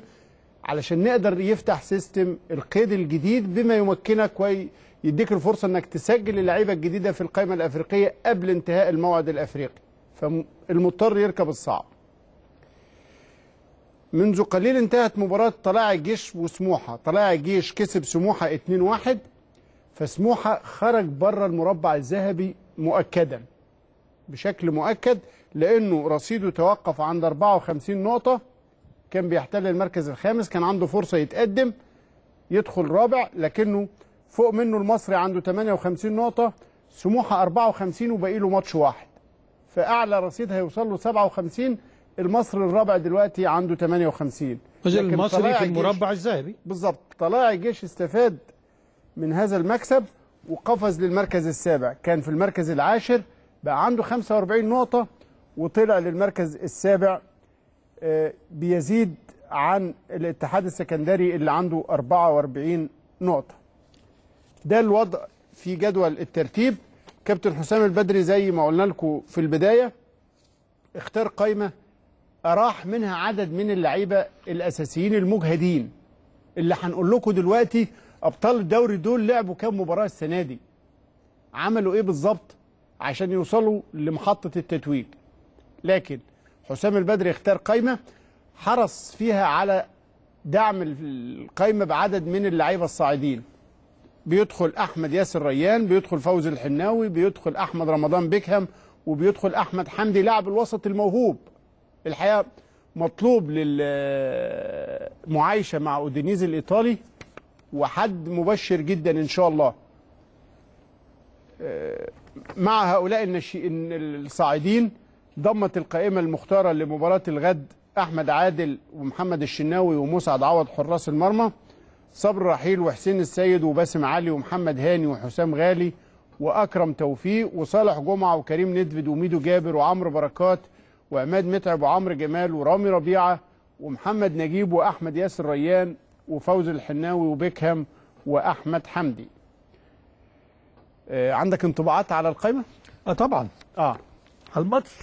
علشان نقدر يفتح سيستم القيد الجديد بما يمكنك ويديك الفرصة انك تسجل اللعيبة الجديدة في القائمة الأفريقية قبل انتهاء الموعد الأفريقي. فالمضطر يركب الصعب. منذ قليل انتهت مباراة طلائع الجيش وسموحة، طلائع الجيش كسب سموحة 2-1، فسموحة خرج بره المربع الذهبي مؤكدا بشكل مؤكد، لأنه رصيده توقف عند 54 نقطة، كان بيحتل المركز الخامس، كان عنده فرصة يتقدم يدخل رابع، لكنه فوق منه المصري عنده 58 نقطة، سموحه 54 وباقي له ماتش واحد، فاعلى رصيد هيوصل له 57. المصري الرابع دلوقتي عنده 58. المصري في المربع الذهبي بالظبط. طلائع الجيش استفاد من هذا المكسب وقفز للمركز السابع، كان في المركز العاشر بقى عنده 45 نقطة وطلع للمركز السابع، بيزيد عن الاتحاد السكندري اللي عنده 44 نقطة. ده الوضع في جدول الترتيب. كابتن حسام البدري زي ما قلنا لكم في البداية اختار قائمة راح منها عدد من اللعيبة الأساسيين المجهدين اللي هنقول لكم دلوقتي أبطال الدوري دول لعبوا كام مباراة السنة دي، عملوا إيه بالظبط عشان يوصلوا لمحطة التتويج. لكن حسام البدري اختار قائمة حرص فيها على دعم القائمة بعدد من اللعيبة الصاعدين، بيدخل أحمد ياسر ريان، بيدخل فوزي الحناوي، بيدخل أحمد رمضان بيكهام، وبيدخل أحمد حمدي لاعب الوسط الموهوب. الحقيقة مطلوب للمعايشة مع أودينيز الإيطالي وحد مبشر جدا إن شاء الله. مع هؤلاء الناشئين الصاعدين ضمت القائمة المختارة لمباراة الغد أحمد عادل ومحمد الشناوي ومسعد عوض حراس المرمى، صبر رحيل وحسين السيد وباسم علي ومحمد هاني وحسام غالي وأكرم توفيق وصالح جمعة وكريم ندفد وميدو جابر وعمرو بركات وعماد متعب وعمرو جمال ورامي ربيعة ومحمد نجيب وأحمد ياسر ريان وفوزي الحناوي وبيكهام وأحمد حمدي. عندك انطباعات على القائمة؟ طبعا. على الماتش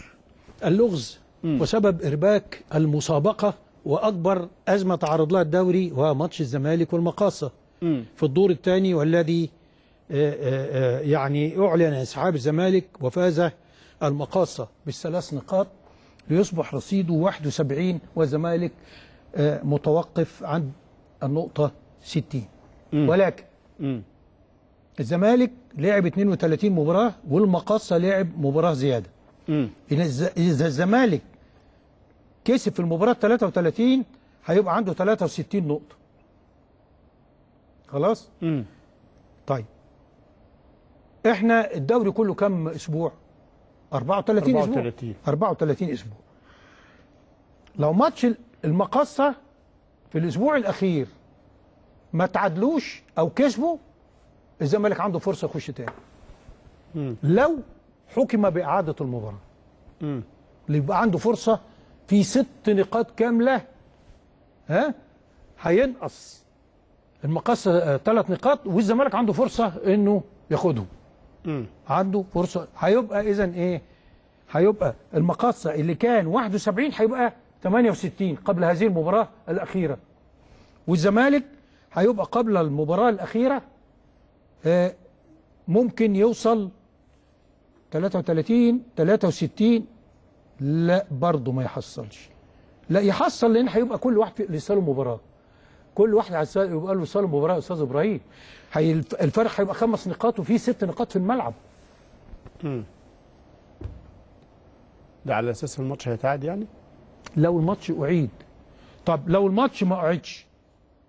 اللغز وسبب إرباك المسابقة وأكبر أزمة تعرض لها الدوري وماتش الزمالك والمقاصة في الدور الثاني، والذي يعني أعلن انسحاب الزمالك وفاز المقاصة بالثلاث نقاط ليصبح رصيده 71 والزمالك متوقف عند النقطة 60. ولكن الزمالك لعب 32 مباراة والمقاصة لعب مباراة زيادة. إذا الزمالك كسب في المباراة 33 هيبقى عنده 63 نقطة. خلاص؟ طيب احنا الدوري كله كم اسبوع؟ 34 اسبوع. لو ماتش المقاصة في الاسبوع الاخير ما تعادلوش او كسبه الزمالك عنده فرصه يخش تاني. لو حكم باعاده المباراه اللي يبقى عنده فرصه في 6 نقاط كامله، هينقص المقاصة 3 نقاط والزمالك عنده فرصه انه ياخدهم. عنده فرصه، هيبقى اذا ايه؟ هيبقى المقاصة اللي كان 71 هيبقى 68 قبل هذه المباراه الاخيره، والزمالك هيبقى قبل المباراه الاخيره ممكن يوصل 33 63. لا برضه ما يحصلش، لا يحصل، لان هيبقى كل واحد لسه له مباراه، كل واحد يبقى له لسه له مباراه يا استاذ ابراهيم. الفرق هيبقى 5 نقاط وفي 6 نقاط في الملعب. ده على اساس الماتش هيتعاد يعني؟ لو الماتش اعيد. طب لو الماتش ما اعيدش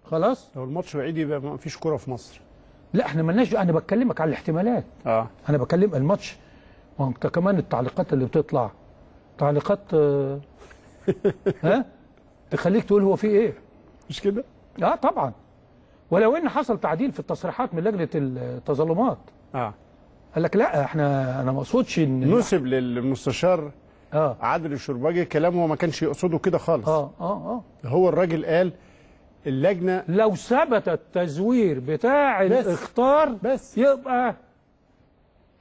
خلاص؟ لو الماتش اعيد يبقى ما فيش كوره في مصر. لا احنا مالناش، انا بكلمك على الاحتمالات. انا بكلم الماتش، ما انت كمان التعليقات اللي بتطلع تعليقات تخليك تقول هو في ايه؟ مش كده؟ طبعا. ولو ان حصل تعديل في التصريحات من لجنه التظلمات. قال لك لا احنا، انا ما اقصدش ان نسب للمستشار عادل الشرباجي كلام هو ما كانش يقصده كده خالص. هو الراجل قال اللجنه لو ثبت التزوير بتاع الاخطار بس يبقى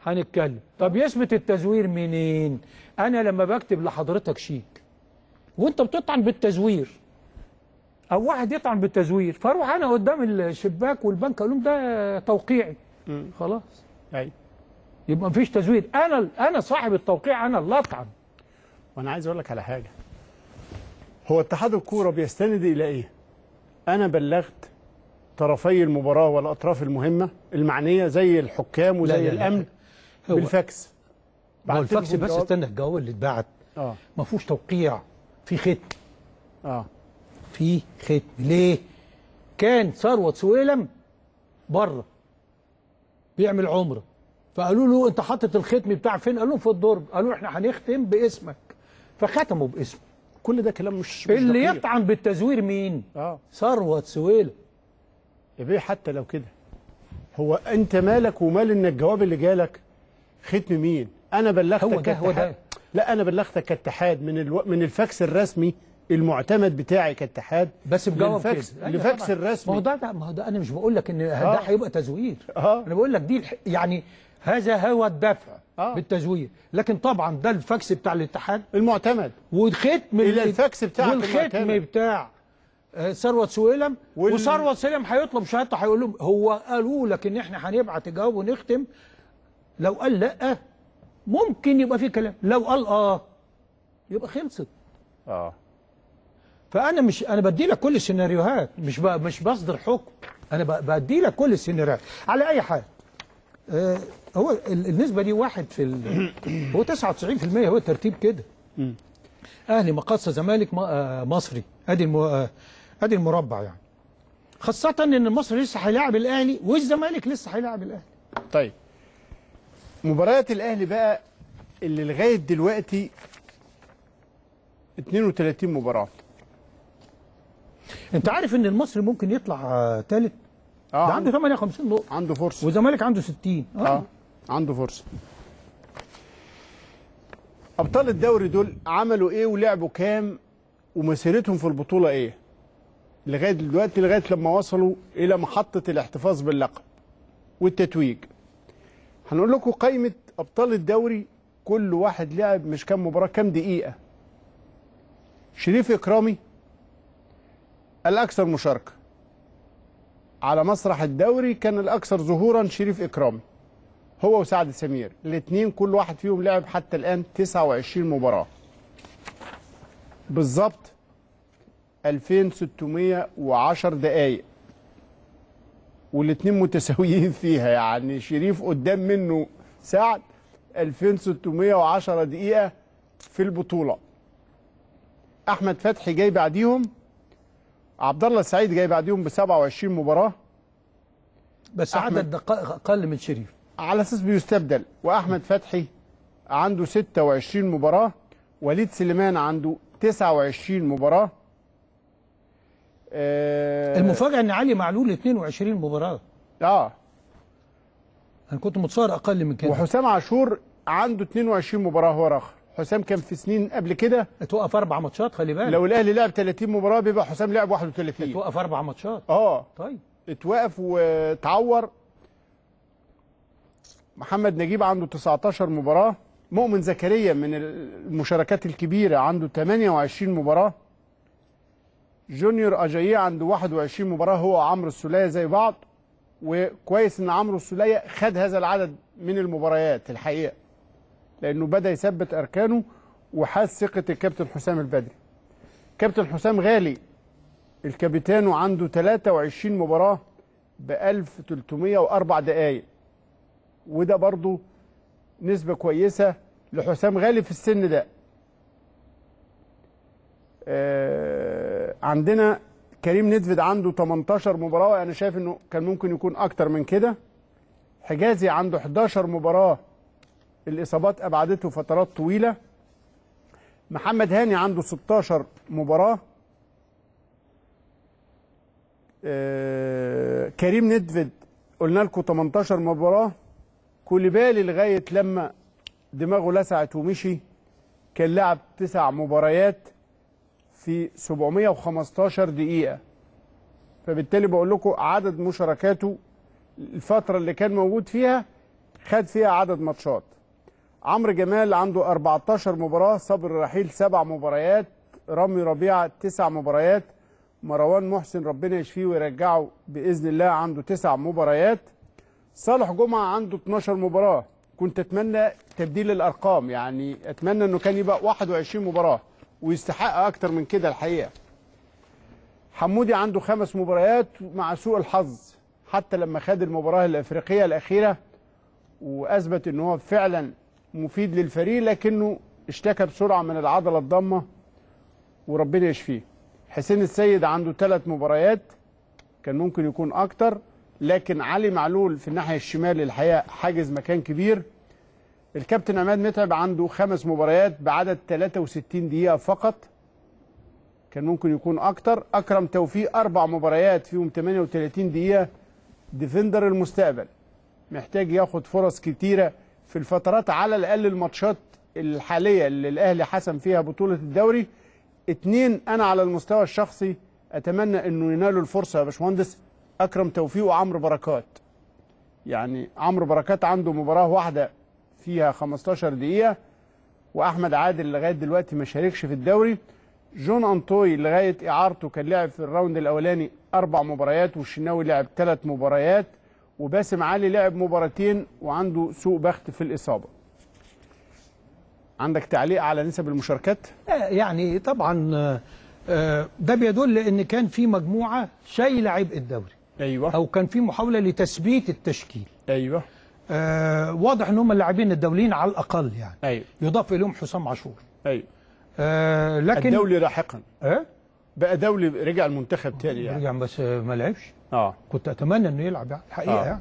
هنتكلم. طب يثبت التزوير منين؟ انا لما بكتب لحضرتك شيك وانت بتطعن بالتزوير او واحد يطعن بالتزوير، فاروح انا قدام الشباك والبنك اقول لهم ده توقيعي. خلاص. ايوه. يبقى مفيش تزوير، انا صاحب التوقيع، انا اللي اطعن. وانا عايز اقول لك على حاجه، هو اتحاد الكوره بيستند الى ايه؟ أنا بلغت طرفي المباراة والأطراف المهمة المعنية زي الحكام وزي الأمن بالفاكس. هو الفاكس بس استنى، الجواب اللي اتبعت ما فيهوش توقيع، في ختم. في ختم. ليه؟ كان ثروت سويلم بره بيعمل عمرة، فقالوا له انت حاطط الختم بتاع فين؟ قال لهم في الدرج. قالوا احنا هنختم باسمك، فختموا باسمه. كل ده كلام مش اللي دقيق. يطعن بالتزوير مين؟ ثروت سويلة. ايه حتى لو كده، هو انت مالك ومال ان الجواب اللي جالك ختم مين؟ انا بلغتك كاتحاد، لا انا بلغتك كاتحاد من الفاكس الرسمي المعتمد بتاعي كاتحاد، بس بجواب الفاكس الرسمي. ما هو ده انا مش بقول لك ان ده هيبقى تزوير، انا بقول لك دي يعني هذا هو الدفع بالتزوير، لكن طبعا ده الفاكس بتاع الاتحاد المعتمد، والختم الى الفاكس بتاعك والختم بتاع ثروت سويلم، وثروت سويلم هيطلب شهادته، هيقول لهم هو قالوا لك ان احنا هنبعت جواب ونختم؟ لو قال لا ممكن يبقى في كلام، لو قال يبقى خلصت. فانا مش بدي لك كل السيناريوهات، مش بصدر حكم، انا بدي لك كل السيناريوهات. على اي حال هو النسبه دي واحد في هو 99%، هو الترتيب كده. اهلي مقاصة زمالك مصري، ادي المربع يعني، خاصه ان المصري لسه هيلاعب الاهلي والزمالك لسه هيلاعب الاهلي. طيب مباريات الاهلي بقى اللي لغايه دلوقتي 32 مباراه. انت عارف ان المصري ممكن يطلع ثالث؟ ده عنده 58 نقطه، عنده فرصه، والزمالك عنده 60. عنده فرصه. ابطال الدوري دول عملوا ايه ولعبوا كام ومسيرتهم في البطوله ايه لغايه دلوقتي، لغايه لما وصلوا الى محطه الاحتفاظ باللقب والتتويج. هنقول لكم قائمه ابطال الدوري، كل واحد لعب مش كام مباراه كام دقيقه. شريف إكرامي الأكثر مشاركة على مسرح الدوري، كان الأكثر ظهورا شريف إكرامي، هو وسعد سمير الاثنين كل واحد فيهم لعب حتى الآن 29 مباراة بالظبط، 2610 دقايق، والاثنين متساويين فيها، يعني شريف قدام منه سعد 2610 دقيقة في البطولة. أحمد فتحي جاي بعديهم، عبد الله السعيد جاي بعديهم ب 27 مباراة، بس عدد دقائق أقل من شريف على أساس بيستبدل. وأحمد فتحي عنده 26 مباراة، وليد سليمان عنده 29 مباراة. المفاجأة إن علي معلول 22 مباراة. أنا كنت متصور أقل من كده. وحسام عاشور عنده 22 مباراة، هو رخ. حسام كان في سنين قبل كده اتوقف 4 ماتشات، خلي بالك لو الاهلي لعب 30 مباراه بيبقى حسام لعب 31، اتوقف 4 ماتشات. طيب اتوقف واتعور. محمد نجيب عنده 19 مباراه، مؤمن زكريا من المشاركات الكبيره عنده 28 مباراه، جونيور اجاييه عنده 21 مباراه، هو وعمرو السوليه زي بعض، وكويس ان عمرو السوليه خد هذا العدد من المباريات الحقيقه، لأنه بدأ يثبت أركانه وحاز ثقة الكابتن حسام البدري. كابتن حسام غالي الكابيتانو عنده 23 مباراة ب 1304 دقايق، وده برضه نسبة كويسة لحسام غالي في السن ده. عندنا كريم ندفد عنده 18 مباراة، وأنا شايف إنه كان ممكن يكون أكتر من كده. حجازي عنده 11 مباراة، الإصابات أبعدته فترات طويلة. محمد هاني عنده 16 مباراة. كريم ندفد قلنا لكم 18 مباراة. كوليبالي لغاية لما دماغه لسعت ومشي كان لعب 9 مباريات في 715 دقيقة، فبالتالي بقول لكم عدد مشاركاته الفترة اللي كان موجود فيها خد فيها عدد ماتشات. عمرو جمال عنده 14 مباراة، صبر رحيل 7 مباريات، رامي ربيعة 9 مباريات، مروان محسن ربنا يشفيه ويرجعه بإذن الله عنده 9 مباريات، صالح جمعة عنده 12 مباراة، كنت أتمنى تبديل الأرقام، يعني أتمنى أنه كان يبقى 21 مباراة ويستحق أكتر من كده الحقيقة. حمودي عنده 5 مباريات، مع سوء الحظ حتى لما خد المباراة الأفريقية الأخيرة وأثبت أنه هو فعلا مفيد للفريق، لكنه اشتكى بسرعة من العضلة الضامة وربنا يشفيه. حسين السيد عنده 3 مباريات، كان ممكن يكون أكتر، لكن علي معلول في الناحيه الشمال الحقيقه حاجز مكان كبير. الكابتن عماد متعب عنده 5 مباريات بعدد 63 دقيقه فقط، كان ممكن يكون اكتر. اكرم توفيق 4 مباريات فيهم 38 دقيقه، ديفندر المستقبل محتاج ياخد فرص كتيره في الفترات، على الاقل الماتشات الحاليه اللي الاهلي حسم فيها بطوله الدوري. 2 انا على المستوى الشخصي اتمنى انه ينالوا الفرصه يا باشمهندس، اكرم توفيق وعمرو بركات. يعني عمرو بركات عنده مباراه واحده فيها 15 دقيقه، واحمد عادل لغايه دلوقتي ما شاركش في الدوري. جون انطوي لغايه اعارته كان لعب في الراوند الاولاني 4 مباريات، والشناوي لعب 3 مباريات، وباسم علي لعب 2 مباريات وعنده سوء بخت في الاصابه. عندك تعليق على نسب المشاركات؟ يعني طبعا ده بيدل ان كان في مجموعه شايله عبء الدوري، ايوه، او كان في محاوله لتثبيت التشكيل، ايوه. واضح ان هم اللاعبين الدوليين على الاقل، يعني أيوة. يضاف اليهم حسام عاشور، ايوه. لكن الدولي لاحقا بقى دولي، رجع المنتخب تاني، يعني رجع بس ما لعبش. كنت اتمنى انه يلعب يعني الحقيقه. يعني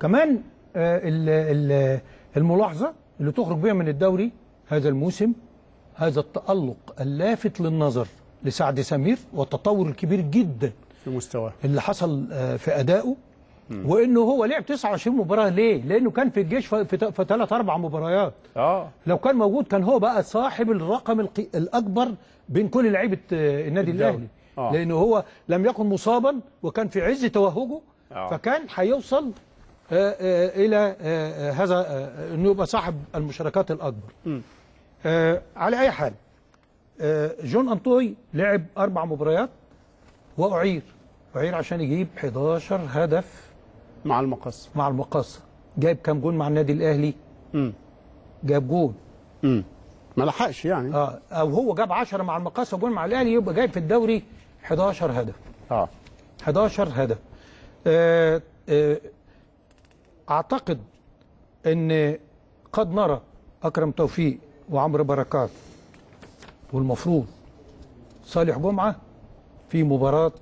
كمان الملاحظه اللي تخرج بيها من الدوري هذا الموسم، هذا التألق اللافت للنظر لسعد سمير والتطور الكبير جدا في مستواه اللي حصل في أدائه، وإنه هو لعب 29 مباراة. ليه؟ لأنه كان في الجيش في 3-4 مباريات. لو كان موجود كان هو بقى صاحب الرقم الأكبر بين كل لعيبة النادي الأهلي، لأنه هو لم يكن مصابا وكان في عز توهجه، فكان هيوصل إلى هذا إنه يبقى صاحب المشاركات الأكبر. على أي حال، جون أنطوي لعب 4 مباريات وأعير عشان يجيب 11 هدف مع المقاصة. جايب كام جون مع النادي الأهلي؟ جاب جون. ما لحقش يعني. أو هو جاب 10 مع المقاصة وجون مع الأهلي، يبقى جايب في الدوري 11 هدف. 11 هدف. أعتقد أن قد نرى أكرم توفيق وعمرو بركات والمفروض صالح جمعة في مباراة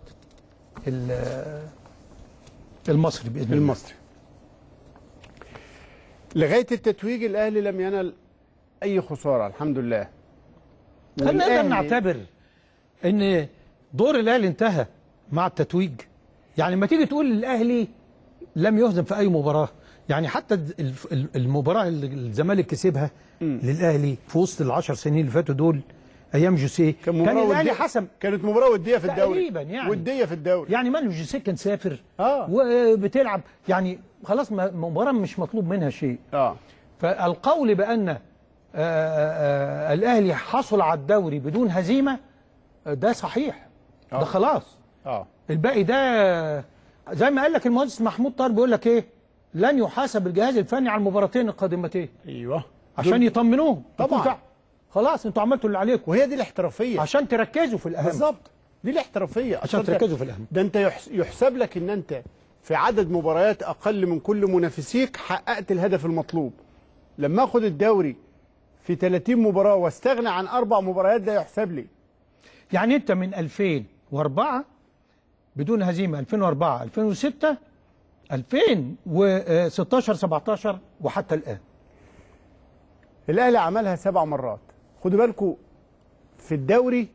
المصري بإذن الله. لغاية التتويج الأهلي لم ينل أي خسارة الحمد لله. نقدر نعتبر أن دور الأهلي انتهى مع التتويج؟ يعني ما تيجي تقول الأهلي لم يهزم في أي مباراة، يعني حتى المباراة اللي الزمالك كسبها للأهلي في وسط ال10 سنين اللي فاتوا دول أيام جوسيه، كان الأهلي حسم، كانت مباراة ودية في الدوري تقريبا، يعني ودية في الدوري، يعني مانو جوسيه كان سافر وبتلعب، يعني خلاص مباراة مش مطلوب منها شيء. فالقول بأن الأهلي حصل على الدوري بدون هزيمة ده صحيح، ده خلاص. الباقي ده زي ما قال لك المهندس محمود طاهر، بيقول لك ايه؟ لن يحاسب الجهاز الفني على المباراتين القادمتين. ايوه، عشان يطمنوهم طبعا. خلاص انتوا عملتوا اللي عليكم، وهي دي الاحترافيه، عشان تركزوا في الاهم. بالظبط، دي الاحترافيه، عشان تركزوا في الاهم. ده انت يحسب لك ان انت في عدد مباريات اقل من كل منافسيك حققت الهدف المطلوب. لما اخد الدوري في 30 مباراه واستغنى عن 4 مباريات ده يحسب لي. يعني انت من 2004 بدون هزيمه، 2004 2006 2016 17 وحتى الان الاهلي عملها 7 مرات. خدوا بالكم في الدوري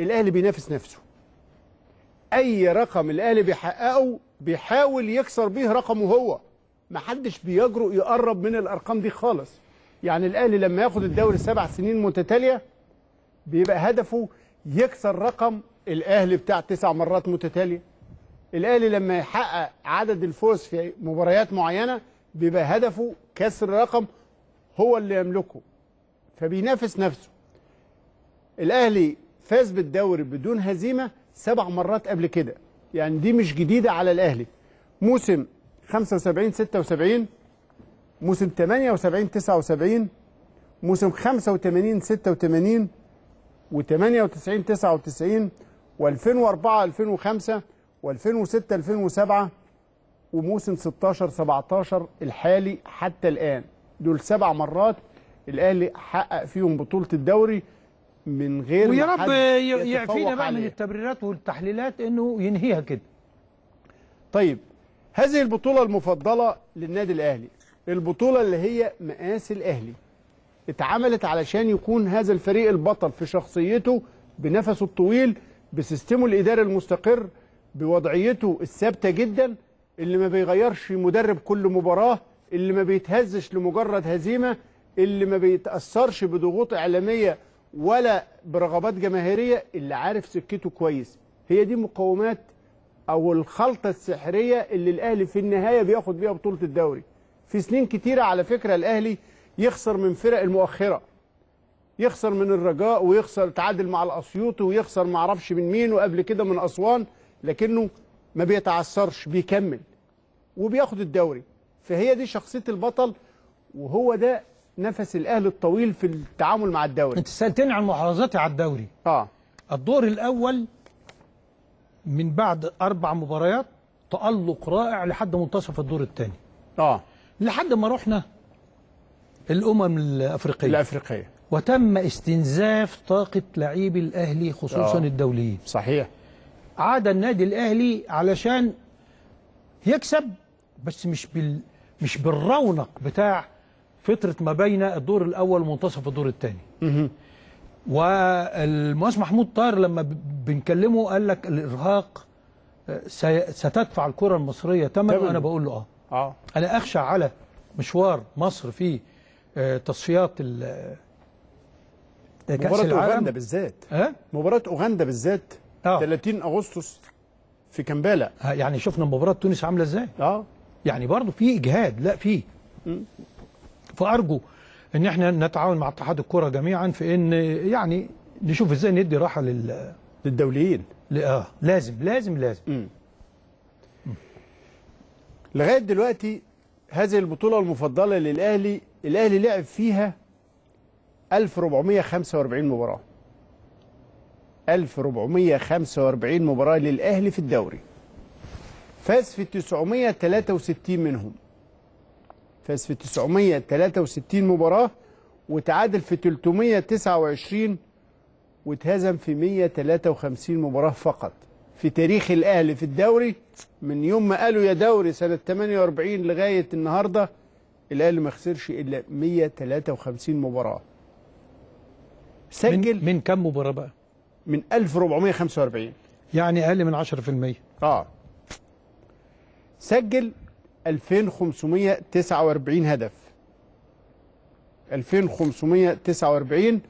الاهلي بينافس نفسه، اي رقم الاهلي بيحققه بيحاول يكسر بيه رقمه هو، محدش بيجرؤ يقرب من الارقام دي خالص. يعني الاهلي لما ياخد الدوري 7 سنين متتاليه بيبقى هدفه يكسر رقم الاهلي بتاع 9 مرات متتاليه. الاهلي لما يحقق عدد الفوز في مباريات معينه بيبقى هدفه كسر رقم هو اللي يملكه، فبينافس نفسه. الاهلي فاز بالدوري بدون هزيمه 7 مرات قبل كده، يعني دي مش جديده على الاهلي. موسم 75-76، موسم 78-79، موسم 85-86، و98-99، و2004-2005، و2006-2007، وموسم 16-17 الحالي حتى الآن. دول 7 مرات الأهلي حقق فيهم بطولة الدوري من غير ويا رب يعفينا بقى من التبريرات والتحليلات إنه ينهيها كده. طيب هذه البطولة المفضلة للنادي الأهلي، البطولة اللي هي مقاس الأهلي، اتعملت علشان يكون هذا الفريق البطل في شخصيته، بنفسه الطويل، بسيستمه الإداري المستقر، بوضعيته الثابتة جدا، اللي ما بيغيرش مدرب كل مباراة، اللي ما بيتهزش لمجرد هزيمة، اللي ما بيتأثرش بضغوط إعلامية ولا برغبات جماهيرية، اللي عارف سكته كويس. هي دي مقومات أو الخلطة السحرية اللي الأهلي في النهاية بياخد بيها بطولة الدوري. في سنين كتيرة على فكرة الأهلي يخسر من فرق المؤخرة، يخسر من الرجاء، ويخسر تعادل مع الأسيوطي، ويخسر ما اعرفش من مين، وقبل كده من أسوان، لكنه ما بيتعثرش، بيكمل وبياخد الدوري. فهي دي شخصية البطل، وهو ده نفس الأهلي الطويل في التعامل مع الدوري. انت سألتني عن ملاحظاتي على الدوري. الدور الأول من بعد 4 مباريات تألق رائع لحد منتصف الدور الثاني. لحد ما رحنا الأمم الأفريقية. وتم استنزاف طاقة لاعبي الأهلي خصوصا الدوليين. صحيح. عاد النادي الأهلي علشان يكسب، بس مش بالرونق بتاع فترة ما بين الدور الأول ومنتصف الدور الثاني. والمهندس محمود طاهر لما بنكلمه قال لك الإرهاق ستدفع الكرة المصرية ثمن، وأنا بقول له أنا أخشى على مشوار مصر في تصفيات كأس العالم. مباراة أوغندا بالذات، مباراة أوغندا بالذات 30 أغسطس في كمبالا. يعني شفنا مباراة تونس عاملة إزاي. يعني برضه في إجهاد، لا في فأرجو إن إحنا نتعاون مع اتحاد الكرة جميعا في إن يعني نشوف إزاي ندي راحة للدوليين. لازم لغاية دلوقتي هذه البطولة المفضلة للأهلي، الأهلي لعب فيها 1445 مباراة. 1445 مباراة للأهلي في الدوري. فاز في 963 منهم. فاز في 963 مباراة، وتعادل في 329، واتهزم في 153 مباراة فقط. في تاريخ الأهلي في الدوري من يوم ما قالوا يا دوري سنة 48 لغاية النهاردة، الأهلي ما خسرش إلا 153 مباراة. سجل من كم مباراة بقى؟ من 1445، يعني أقل من 10%. سجل 2549 هدف. 2549،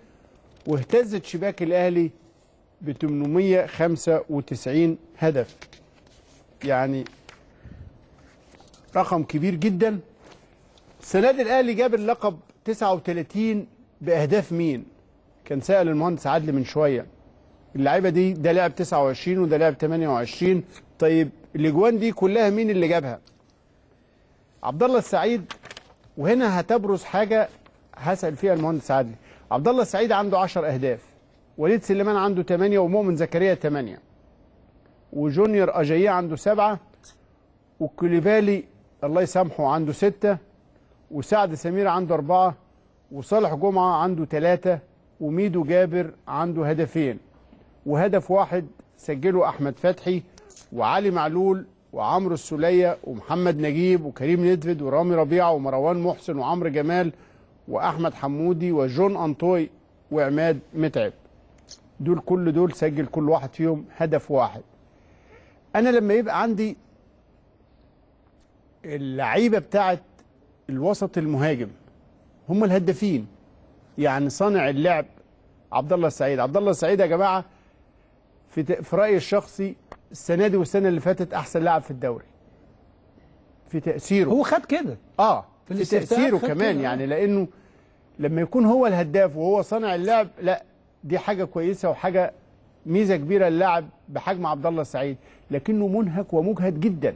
واهتزت شباك الأهلي ب 895 هدف. يعني رقم كبير جدا. السنة دي الأهلي جاب اللقب 39 بأهداف مين؟ كان سأل المهندس عدلي من شوية اللعيبة دي، ده لعب 29 وده لعب 28، طيب الأجوان دي كلها مين اللي جابها؟ عبد الله السعيد. وهنا هتبرز حاجة هسأل فيها المهندس عدلي. عبد الله السعيد عنده 10 أهداف، وليد سليمان عنده 8، ومؤمن زكريا 8، وجونيور أجاييه عنده 7، وكوليبالي الله يسامحه عنده 6، وسعد سمير عنده 4، وصالح جمعة عنده 3، وميدو جابر عنده هدفين، وهدف واحد سجله أحمد فتحي وعلي معلول وعمرو السولية ومحمد نجيب وكريم ندفد ورامي ربيعة ومروان محسن وعمرو جمال وأحمد حمودي وجون أنطوي وعماد متعب. دول كل دول سجل كل واحد فيهم هدف واحد. أنا لما يبقى عندي اللعيبة بتاعت الوسط المهاجم هم الهدافين، يعني صانع اللعب عبد الله السعيد. عبد الله السعيد يا جماعة في رأيي الشخصي السنة دي والسنة اللي فاتت أحسن لاعب في الدوري في تأثيره. هو خد كده في تأثيره كمان، يعني لأنه لما يكون هو الهداف وهو صانع اللعب، لا دي حاجة كويسة وحاجة ميزة كبيرة للاعب بحجم عبد الله السعيد، لكنه منهك ومجهد جدا،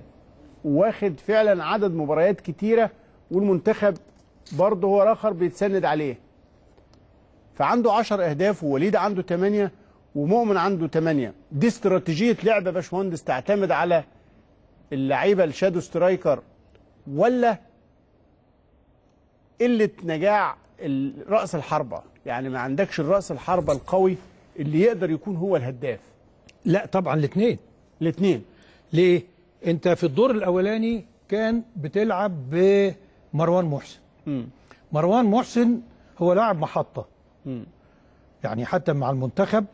واخد فعلا عدد مباريات كتيرة، والمنتخب برضه هو الآخر بيتسند عليه. فعنده 10 أهداف، ووليد عنده 8، ومؤمن عنده 8. دي استراتيجية لعبة يا باشمهندس تعتمد على اللعيبة الشادو سترايكر، ولا قلة نجاع رأس الحربة؟ يعني ما عندكش الرأس الحربة القوي اللي يقدر يكون هو الهداف. لا طبعا الاثنين. ليه؟ انت في الدور الاولاني كان بتلعب بمروان محسن. مروان محسن هو لاعب محطة. يعني حتى مع المنتخب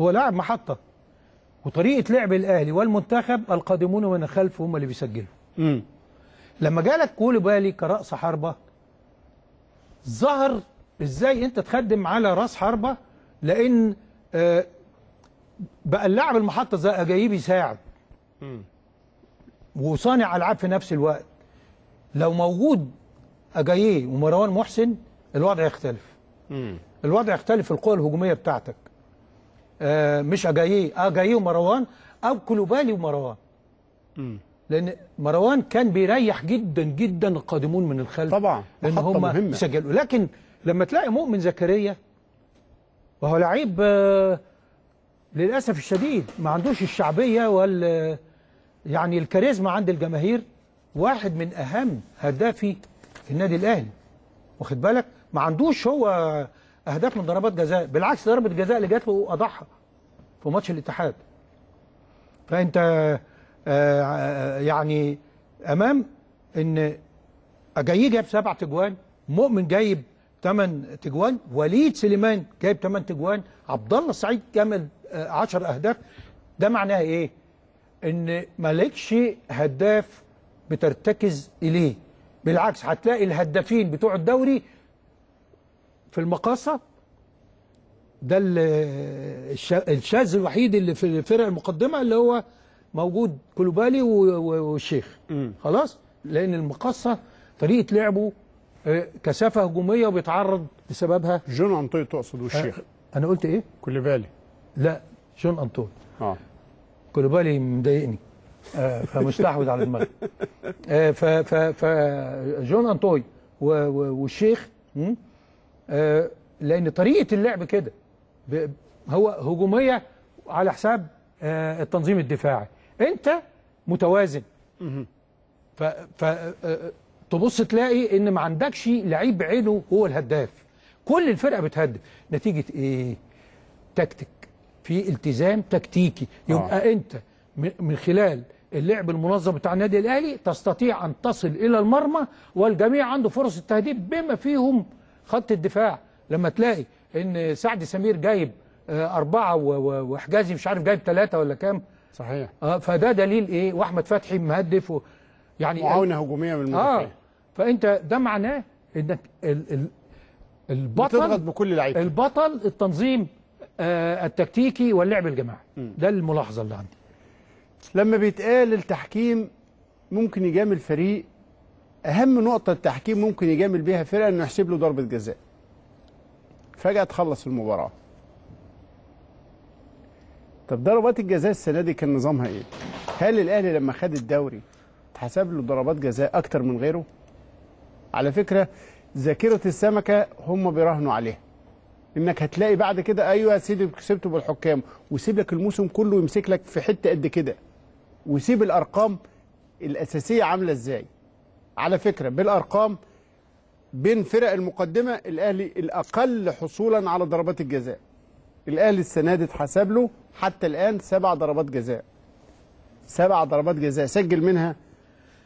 هو لاعب محطة. وطريقة لعب الأهلي والمنتخب القادمون من خلفه هم اللي بيسجلوا. لما جالك كوليبالي كرأس حربة ظهر ازاي انت تخدم على راس حربة، لأن بقى اللاعب المحطة زي أجايب يساعد وصانع ألعاب في نفس الوقت. لو موجود أجاييه ومروان محسن الوضع يختلف. الوضع يختلف في القوة الهجومية بتاعتك. مش أجاييه ومروان، أو كوليبالي ومروان. لأن مروان كان بيريح جدا جدا القادمون من الخلف طبعا، لأن هم سجلوا. لكن لما تلاقي مؤمن زكريا وهو لعيب للأسف الشديد ما عندوش الشعبية وال يعني الكاريزما عند الجماهير، واحد من أهم هدافي النادي الأهلي، واخد بالك؟ ما عندوش هو أهداف من ضربات جزاء، بالعكس ضربة الجزاء اللي جات له أضحى في ماتش الاتحاد. فأنت يعني أمام إن أجاييه جايب 7 تجوان، مؤمن جايب 8 تجوان، وليد سليمان جايب 8 تجوان، عبد الله السعيد جمل 10 أهداف. ده معناه إيه؟ إن مالكش هداف بترتكز إليه، بالعكس هتلاقي الهدافين بتوع الدوري في المقاصة. ده الشاذ الوحيد اللي في الفرق المقدمة اللي هو موجود كوليبالي والشيخ. خلاص؟ لأن المقاصة طريقة لعبه كثافة هجومية وبيتعرض بسببها. جون أنطوي تقصد والشيخ؟ أنا قلت إيه؟ كوليبالي. لا، جون أنطوي. كوليبالي مضايقني فمستحوذ على المغرب. جون أنطوي والشيخ لأن طريقة اللعب كده هو هجومية على حساب التنظيم الدفاعي. أنت متوازن، تبص تلاقي إن ما عندكش لعيب بعينه هو الهداف. كل الفرقة بتهدف. نتيجة إيه؟ تكتيك، في التزام تكتيكي. يبقى أنت من خلال اللعب المنظم بتاع النادي الأهلي تستطيع أن تصل إلى المرمى، والجميع عنده فرص التهديد بما فيهم خط الدفاع. لما تلاقي إن سعد سمير جايب 4 وحجازي مش عارف جايب 3 ولا كام، صحيح. فده دليل إيه؟ وأحمد فتحي مهدف يعني معاونة هجومية من المدافعين. فأنت ده معناه إنك البطل بتضغط بكل لعيبة، البطل التنظيم التكتيكي واللعب الجماعي. ده الملاحظة اللي عندي. لما بيتقال التحكيم ممكن يجامل فريق، أهم نقطة التحكيم ممكن يجامل بيها فرقة إنه يحسب له ضربة جزاء. فجأة تخلص المباراة. طب ضربات الجزاء السنة دي كان نظامها إيه؟ هل الأهلي لما خد الدوري اتحسب له ضربات جزاء أكتر من غيره؟ على فكرة ذاكرة السمكة هم بيراهنوا عليها. انك هتلاقي بعد كده ايوه يا سيدي كسبته بالحكام، وسيب لك الموسم كله يمسك لك في حته قد كده، وسيب الارقام الاساسيه عامله ازاي. على فكره بالارقام بين فرق المقدمه الاهلي الاقل حصولا على ضربات الجزاء. الاهلي السنه دي اتحسب له حتى الان 7 ضربات جزاء. 7 ضربات جزاء سجل منها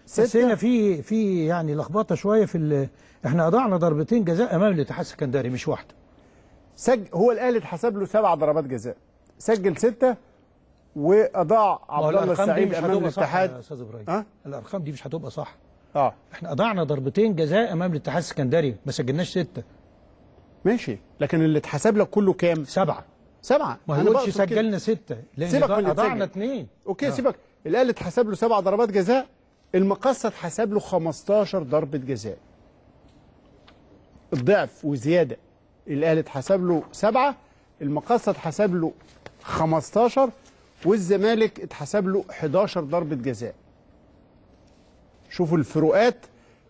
6. بس هنا في يعني لخبطه شويه في احنا ضيعنا 2 ضربة جزاء امام الاتحاد السكندري مش واحده. هو الاهلي اتحسب له 7 ضربات جزاء، سجل 6 واضاع عبد الله السعيد امام الاتحاد. يا استاذ ابراهيم الارقام دي مش هتبقى صح. احنا اضاعنا 2 ضربة جزاء امام الاتحاد السكندري ما سجلناش 6. ماشي، لكن اللي اتحسب لك كله كام؟ 7. ما هوش سجلنا 6 لان اضاعنا 2. اوكي سيبك، الاهلي اتحسب له 7 ضربات جزاء، المقاصة اتحسب له 15 ضربة جزاء. الضعف وزياده. الاهلي اتحسب له 7، المقاصة اتحسب له 15، والزمالك اتحسب له 11 ضربة جزاء. شوفوا الفروقات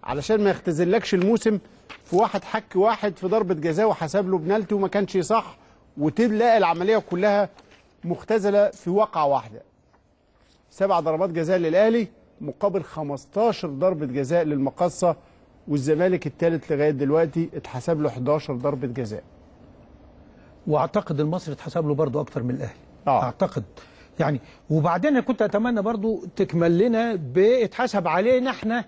علشان ما يختزلكش الموسم في واحد حك واحد في ضربة جزاء وحسب له بنالتي وما كانش صح، وتلاقي العملية كلها مختزلة في واقعة واحدة. 7 ضربات جزاء للاهلي مقابل 15 ضربة جزاء للمقاصة، والزمالك الثالث لغايه دلوقتي اتحسب له 11 ضربه جزاء. واعتقد المصري اتحسب له برضه اكتر من الاهلي. اعتقد يعني. وبعدين كنت اتمنى برضو تكمل لنا بيتحسب علينا احنا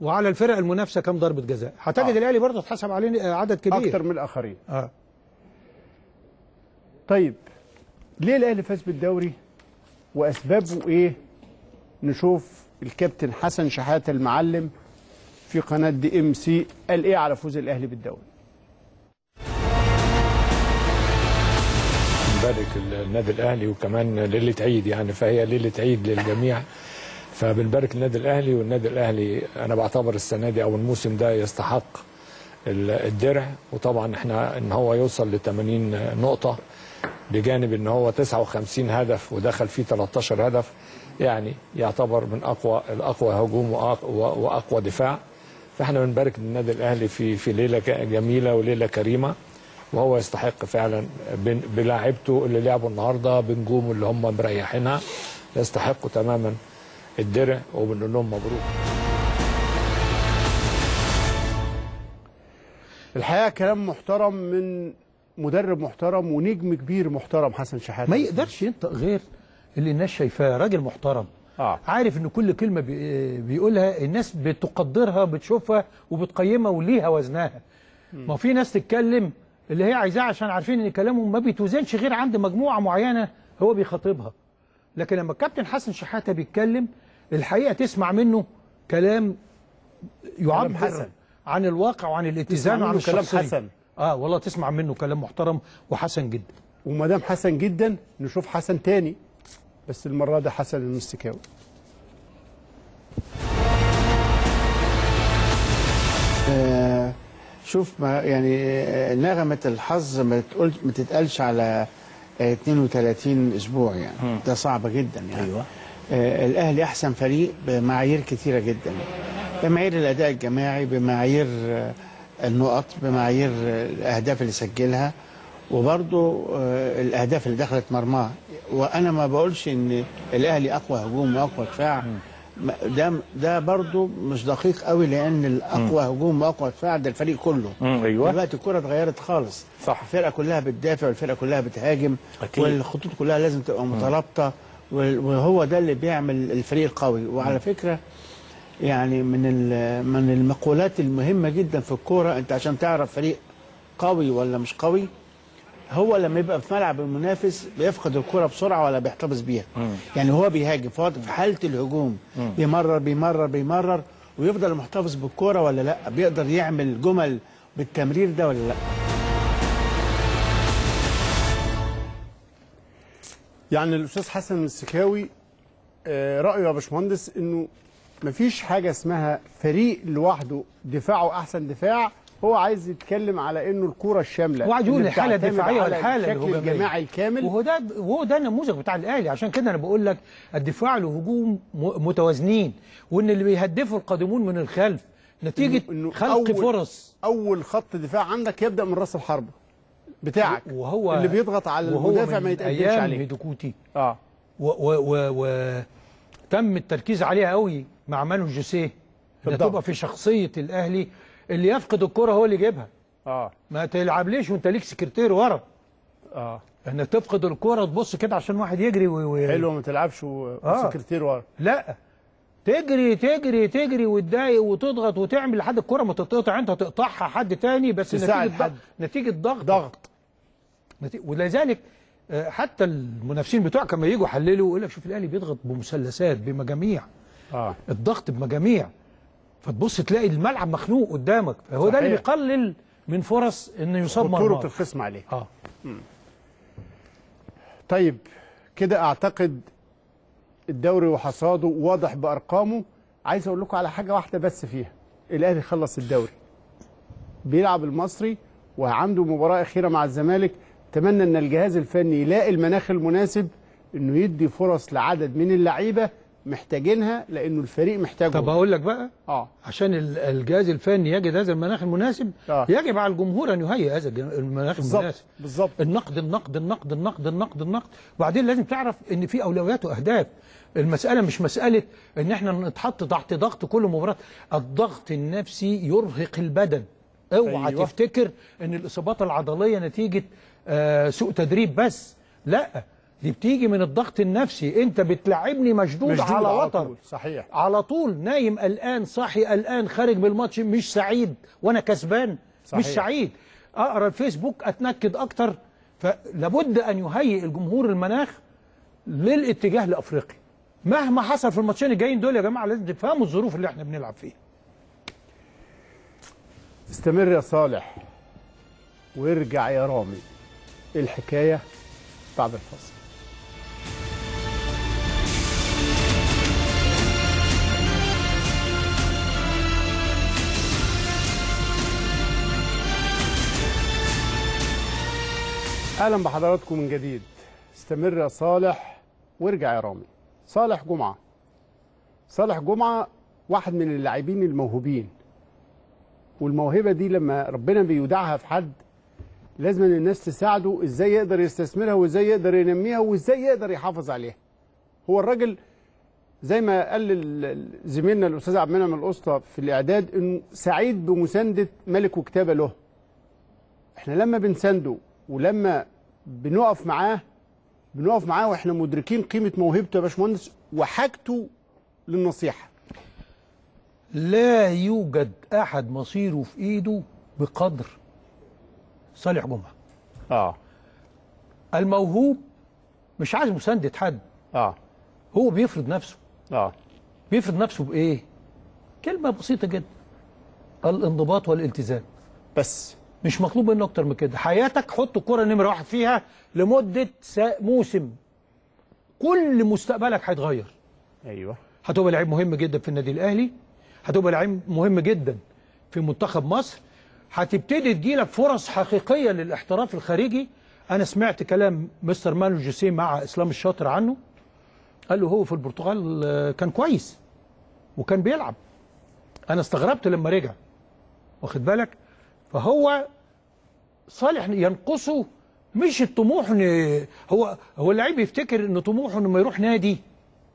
وعلى الفرق المنافسه كام ضربه جزاء. هتجد الاهلي برضو اتحسب عليه عدد كبير اكتر من الاخرين. طيب ليه الاهلي فاز بالدوري واسبابه ايه؟ نشوف الكابتن حسن شحاته المعلم في قناه دي ام سي قال ايه على فوز الاهلي بالدوري. نبارك النادي الاهلي، وكمان ليله عيد يعني، فهي ليله عيد للجميع، فبنبارك النادي الاهلي. والنادي الاهلي انا بعتبر السنه دي او الموسم ده يستحق الدرع، وطبعا احنا ان هو يوصل ل 80 نقطه بجانب ان هو 59 هدف ودخل فيه 13 هدف، يعني يعتبر من اقوى هجوم واقوى دفاع. فاحنا بنبارك النادي الاهلي في ليله جميله وليله كريمه، وهو يستحق فعلا بلاعبته اللي لعبوا النهارده، بنجومه اللي هم مريحينها، يستحقوا تماما الدرع، وبنقول لهم مبروك. الحقيقه كلام محترم من مدرب محترم ونجم كبير محترم حسن شحاته. ما يقدرش ينطق غير اللي الناس شايفاه، راجل محترم عارف ان كل كلمه بيقولها الناس بتقدرها بتشوفها وبتقيمها وليها وزنها. ما في ناس تتكلم اللي هي عايزاه عشان عارفين ان كلامهم ما بيتوزنش غير عند مجموعه معينه هو بيخاطبها. لكن لما الكابتن حسن شحاته بيتكلم الحقيقه تسمع منه كلام يعبر عن الواقع وعن الاتزان وعن كلام حسن. والله تسمع منه كلام محترم وحسن جدا. وما دام حسن جدا نشوف حسن تاني، بس المره ده حسن المستكاوي. شوف ما يعني نغمه الحظ ما تتقالش على 32 اسبوع يعني، ده صعب جدا يعني. ايوه الاهلي احسن فريق بمعايير كثيره جدا، بمعايير الاداء الجماعي، بمعايير النقط، بمعايير الاهداف اللي سجلها، وبرضه الاهداف اللي دخلت مرماه. وانا ما بقولش ان الاهلي اقوى هجوم واقوى دفاع، ده برضه مش دقيق قوي، لان الاقوى هجوم واقوى دفاع ده الفريق كله. ايوه دلوقتي الكره اتغيرت خالص، صح. الفرقه كلها بتدافع والفرقه كلها بتهاجم، أكيد. والخطوط كلها لازم تبقى مترابطه، وهو ده اللي بيعمل الفريق القوي. وعلى فكره يعني من المقولات المهمه جدا في الكوره، انت عشان تعرف فريق قوي ولا مش قوي هو لما يبقى في ملعب المنافس بيفقد الكرة بسرعة ولا بيحتفظ بيها. يعني هو بيهاجم في حالة الهجوم، بيمرر بيمرر بيمرر ويفضل محتفظ بالكرة ولا لا، بيقدر يعمل جمل بالتمرير ده ولا لا. يعني الأستاذ حسن المستكاوي رأيه يا باشمهندس إنه مفيش حاجة اسمها فريق لوحده دفاعه أحسن دفاع. هو عايز يتكلم على انه الكوره الشامله، وعايز يقول الحاله الدفاعيه والحاله الجماعي الكامل، وهو ده النموذج بتاع الاهلي. عشان كده انا بقول لك الدفاع والهجوم متوازنين، وان اللي بيهدفوا القادمون من الخلف نتيجه خلق فرص. اول خط دفاع عندك يبدا من راس الحربه بتاعك، وهو اللي بيضغط على المدافع ما يتقدمش عليه. هيدوكوتي تم التركيز عليها قوي مع مانو جوسيه، هتبقى في شخصيه الاهلي اللي يفقد الكرة هو اللي يجيبها. ما تلعب ليش وانت ليك سكرتير ورا. انك تفقد الكرة تبص كده عشان واحد يجري حلو، ما تلعبش وسكرتير ورا. لا تجري تجري تجري وتضايق وتضغط وتعمل لحد الكرة ما تتقطع، انت تقطعها حد تاني، بس نتيجة ضغط. ولذلك حتى المنافسين بتوعك لما يجوا يحللوا يقول لك شوف الاهلي بيضغط بمثلثات بمجاميع. الضغط بمجاميع، فتبص تلاقي الملعب مخنوق قدامك، فهو صحيح. ده اللي بيقلل من فرص انه يصاب مرمى خطورة الخصم عليه. طيب كده اعتقد الدوري وحصاده واضح بارقامه. عايز اقول لكم على حاجه واحده بس فيها، الاهلي خلص الدوري، بيلعب المصري وعنده مباراه اخيره مع الزمالك. اتمنى ان الجهاز الفني يلاقي المناخ المناسب انه يدي فرص لعدد من اللعيبه محتاجينها، لانه الفريق محتاجه. طب هقول لك بقى، عشان الجهاز الفني يجد هذا المناخ المناسب، يجب على الجمهور ان يهيئ هذا المناخ المناسب. بالظبط. النقد. وبعدين لازم تعرف ان في اولويات واهداف. المساله مش مساله ان احنا نتحط تحت ضغط كل مباراه. الضغط النفسي يرهق البدن. اوعى تفتكر ان الاصابات العضليه نتيجه سوء تدريب بس، لا دي بتيجي من الضغط النفسي، انت بتلعبني مشدود على وتر، صحيح، على طول نايم قلقان صاحي قلقان، خارج من الماتش مش سعيد وانا كسبان، صحيح. مش سعيد، اقرا الفيسبوك اتنكد اكتر. فلابد ان يهيئ الجمهور المناخ للاتجاه لافريقيا مهما حصل في الماتشين الجايين دول. يا جماعه لازم تفهموا الظروف اللي احنا بنلعب فيها. استمر يا صالح وارجع يا رامي، الحكايه بعد الفاصل. اهلا بحضراتكم من جديد. استمر يا صالح وارجع يا رامي. صالح جمعة، صالح جمعة واحد من اللاعبين الموهوبين، والموهبة دي لما ربنا بيودعها في حد لازم الناس تساعده ازاي يقدر يستثمرها وازاي يقدر ينميها وازاي يقدر يحافظ عليها. هو الراجل زي ما قال زميلنا الاستاذ عبد المنعم القسطى في الاعداد انه سعيد بمساندة ملك وكتابة له. احنا لما بنسانده ولما بنقف معاه بنقف معاه واحنا مدركين قيمه موهبته يا باشمهندس وحاجته للنصيحه. لا يوجد احد مصيره في ايده بقدر صالح جمعه. الموهوب مش عايز مسانده حد. هو بيفرض نفسه. بيفرض نفسه بايه؟ كلمه بسيطه جدا، الانضباط والالتزام. بس مش مطلوب منه اكتر من كده. حياتك حط الكره نمره واحد فيها لمده موسم، كل مستقبلك هيتغير. ايوه، هتبقى لعيب مهم جدا في النادي الاهلي، هتبقى لعيب مهم جدا في منتخب مصر، هتبتدي تجيلك فرص حقيقيه للاحتراف الخارجي. انا سمعت كلام مستر مانو جوسيه مع اسلام الشاطر عنه، قال له هو في البرتغال كان كويس وكان بيلعب، انا استغربت لما رجع، واخد بالك؟ فهو صالح ينقصه مش الطموح. هو اللعيب يفتكر ان طموحه انه ما يروح نادي،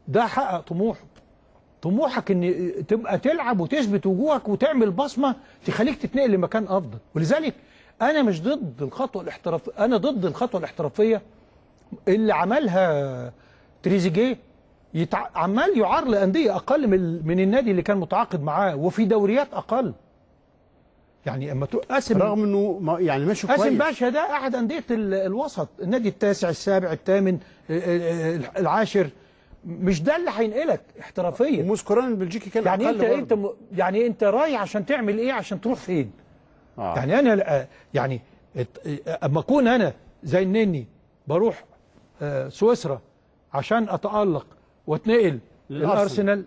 ده حقق طموحه. طموحك ان تبقى تلعب وتثبت وجوهك وتعمل بصمه تخليك تتنقل لمكان افضل. ولذلك انا مش ضد الخطوه الاحترافيه، انا ضد الخطوه الاحترافيه اللي عملها تريزيجيه. عمال يعار لانديه اقل من النادي اللي كان متعاقد معاه وفي دوريات اقل. يعني اما قاسم، رغم انه يعني ماشي كويس، قاسم باشا ده احد انديه الوسط، النادي التاسع السابع الثامن العاشر، مش ده اللي هينقلك احترافيا. ومذكوران البلجيكي كان يعني اقل. يعني انت يعني انت رايح عشان تعمل ايه؟ عشان تروح فين؟ يعني انا يعني اما اكون انا زي النني بروح سويسرا عشان اتالق واتنقل للارسنال،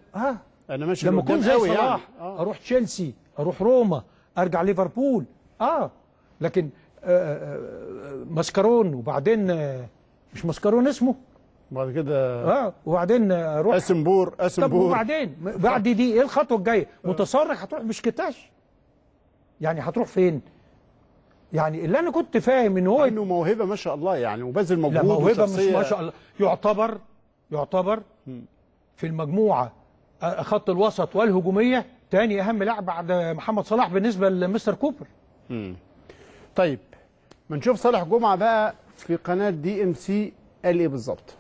انا ماشي لما اكون زي صلاح يعني. اروح تشيلسي، اروح روما، ارجع ليفربول. لكن ماسكارون وبعدين مش ماسكارون اسمه بعد كده، وبعدين اروح اسنبور. طب وبعدين بعد دي ايه الخطوه الجايه؟ متصرح هتروح بشكتاش. يعني هتروح فين؟ يعني اللي انا كنت فاهم ان هو انه موهبه ما شاء الله يعني وبذل مجهود، لا موهبه مش ما شاء الله، يعتبر في المجموعه خط الوسط والهجوميه تاني اهم لاعب بعد محمد صلاح بالنسبه لمستر كوبر. طيب ما نشوف صالح جمعه بقى في قناه دي ام سي قال ايه بالظبط.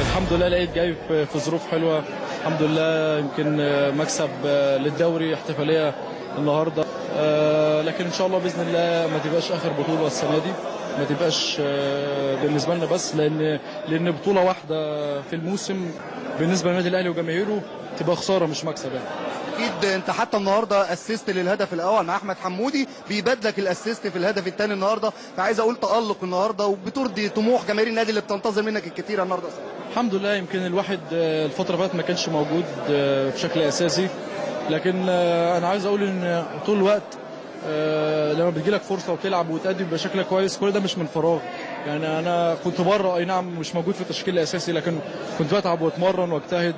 الحمد لله لقيت جاي في ظروف حلوه، الحمد لله، يمكن مكسب للدوري، احتفاليه النهارده، لكن ان شاء الله باذن الله ما تبقاش اخر بطوله السنه دي، ما تبقاش بالنسبه لنا بس، لان بطوله واحده في الموسم بالنسبه للنادي الاهلي وجماهيره تبقى خساره مش مكسب يعني. اكيد انت حتى النهارده اسست للهدف الاول مع احمد حمودي، بيبادلك الاسست في الهدف الثاني النهارده، فعايز اقول تالق النهارده وبترضي طموح جماهير النادي اللي بتنتظر منك الكثير النهارده. الحمد لله، يمكن الواحد الفتره اللي فاتت ما كانش موجود بشكل اساسي، لكن انا عايز اقول ان طول الوقت لما بتجيلك فرصه وتلعب وتقدم يبقى شكلك كويس، كل ده مش من فراغ. يعني انا كنت بره اي نعم، مش موجود في التشكيل الاساسي، لكن كنت بتعب واتمرن واجتهد،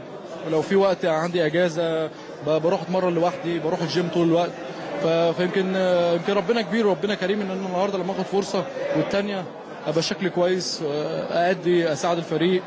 ولو في وقت عندي اجازه بروح اتمرن لوحدي، بروح الجيم طول الوقت. فيمكن ربنا كبير وربنا كريم ان انا النهارده لما اخد فرصه والثانيه ابقى شكلي كويس، اادي، اساعد الفريق،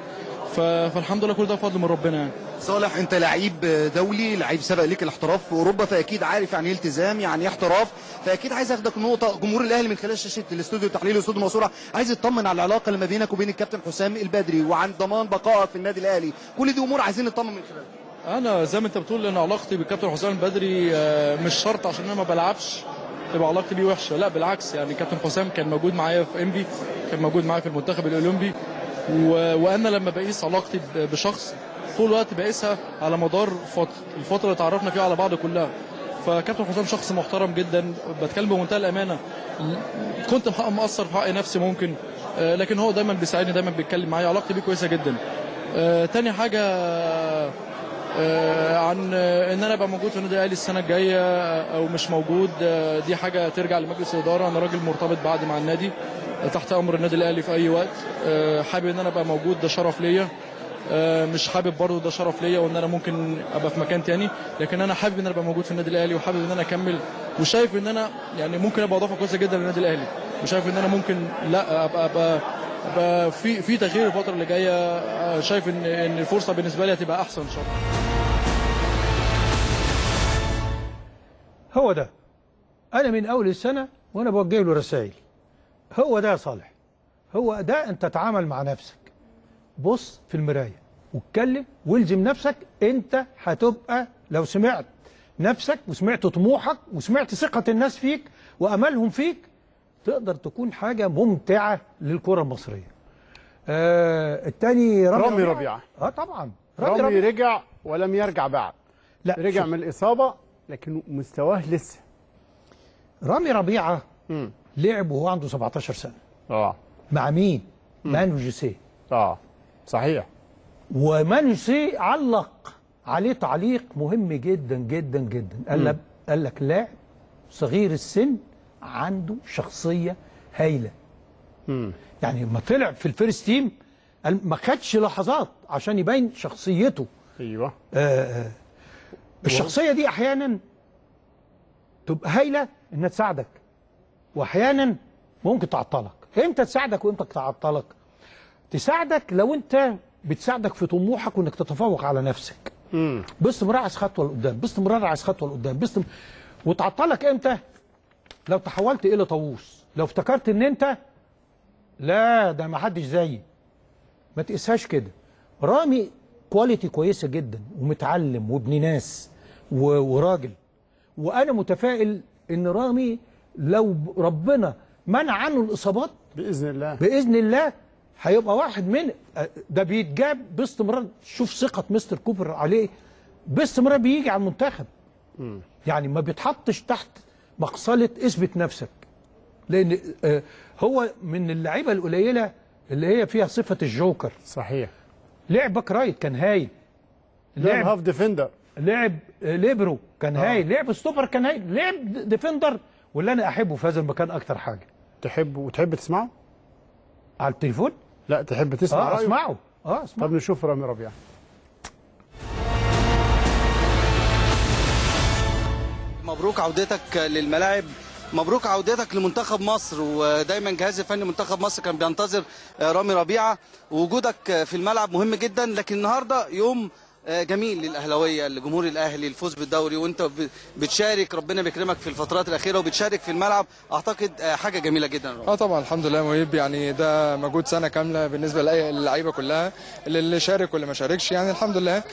فالحمد لله كل ده فضل من ربنا يعني. صالح انت لعيب دولي، لعيب سبق ليك الاحتراف في اوروبا، فاكيد عارف يعني ايه التزام، يعني ايه احتراف، فاكيد عايز اخدك نقطه. جمهور الاهلي من خلال شاشه الاستوديو التحليلي الاستاذ منصور عايز يطمن على العلاقه اللي ما بينك وبين الكابتن حسام البدري وعن ضمان بقائك في النادي الاهلي، كل دي امور عايزين نطمن من خلالها. انا زي ما انت بتقول ان علاقتي بالكابتن حسام البدري مش شرط عشان انا ما بلعبش تبقى علاقتي بيه وحشه، لا بالعكس، يعني كابتن حسام كان موجود معايا في انبي، كان موجود معايا في المنتخب الاولمبي، وانا لما بقيس علاقتي بشخص طول الوقت بقيسها على مدار الفتره اللي اتعرفنا فيها على بعض كلها. فكابتن حسام شخص محترم جدا، بتكلم بمنتهى الامانه، كنت مقصر في حق نفسي ممكن، لكن هو دايما بيساعدني، دايما بيتكلم معايا، علاقتي بيه كويسه جدا. تاني حاجه عن ان انا ابقى موجود في النادي الاهلي السنه الجايه او مش موجود، دي حاجه ترجع لمجلس الاداره، انا راجل مرتبط بعقد مع النادي، تحت امر النادي الاهلي في اي وقت. حابب ان انا ابقى موجود، ده شرف ليا، مش حابب برضه، ده شرف ليا، وان انا ممكن ابقى في مكان تاني، لكن انا حابب ان انا ابقى موجود في النادي الاهلي، وحابب ان انا اكمل، وشايف ان انا يعني ممكن ابقى اضافه كويسه جدا للنادي الاهلي، وشايف ان انا ممكن لا ابقى في تغيير الفتره اللي جايه، شايف ان الفرصه بالنسبه لي هتبقى احسن ان شاء الله. هو ده انا من اول السنه وانا بوجه له رسائل، هو ده يا صالح، هو ده. انت تتعامل مع نفسك، بص في المرايه واتكلم والزم نفسك، انت هتبقى لو سمعت نفسك وسمعت طموحك وسمعت ثقه الناس فيك واملهم فيك تقدر تكون حاجه ممتعه للكره المصريه. الثاني رامي ربيعه. طبعا رامي رجع ولم يرجع بعد، لا رجع من الاصابه لكن مستواه لسه. رامي ربيعه لعب وهو عنده 17 سنه مع مين؟ مانو جيسيه. صحيح، ومانو جيسيه علق عليه تعليق مهم جدا جدا جدا، قال لك لاعب صغير السن عنده شخصيه هايله. يعني لما طلع في الفيرست تيم ما خدش لحظات عشان يبين شخصيته. ايوه، الشخصيه دي احيانا تبقى هايله انها تساعدك، واحيانا ممكن تعطلك. امتى تساعدك وامتى تعطلك؟ تساعدك لو انت بتساعدك في طموحك وانك تتفوق على نفسك باستمرار، عايز خطوه لقدام، باستمرار عايز خطوه لقدام، وتعطلك امتى؟ لو تحولت الى طاووس، لو افتكرت ان انت لا ده ما حدش زيي. ما تقيسهاش كده. رامي كواليتي كويسه جدا ومتعلم وابن ناس وراجل، وانا متفائل ان رامي لو ربنا منع عنه الاصابات باذن الله هيبقى واحد من ده بيتجاب باستمرار. شوف ثقه مستر كوبر عليه باستمرار، بيجي على المنتخب يعني ما بيتحطش تحت مقصله اثبت نفسك، لان هو من اللعيبه القليله اللي هي فيها صفه الجوكر. صحيح، لعب باك رايت كان هايل، لعب هاف ديفندر، لعب ليبرو كان هايل، لعب ستوبر كان هايل، لعب ديفندر، واللي انا احبه في هذا المكان اكتر حاجه. تحبه وتحب تسمعه؟ على التليفون؟ لا تحب تسمع رأيه؟ اسمعه. اسمعه. طب نشوف رامي ربيعه. مبروك عودتك للملاعب، مبروك عودتك لمنتخب مصر، ودايما جهاز فني منتخب مصر كان بينتظر رامي ربيعه، ووجودك في الملعب مهم جدا، لكن النهارده يوم جميل للاهلاويه، لجمهور الاهلي، الفوز بالدوري، وانت بتشارك، ربنا بيكرمك في الفترات الاخيره وبتشارك في الملعب، اعتقد حاجه جميله جدا. طبعا الحمد لله يا مهيب، يعني ده مجهود سنه كامله بالنسبه للعيبه كلها، اللي شارك واللي ما شاركش، يعني الحمد لله.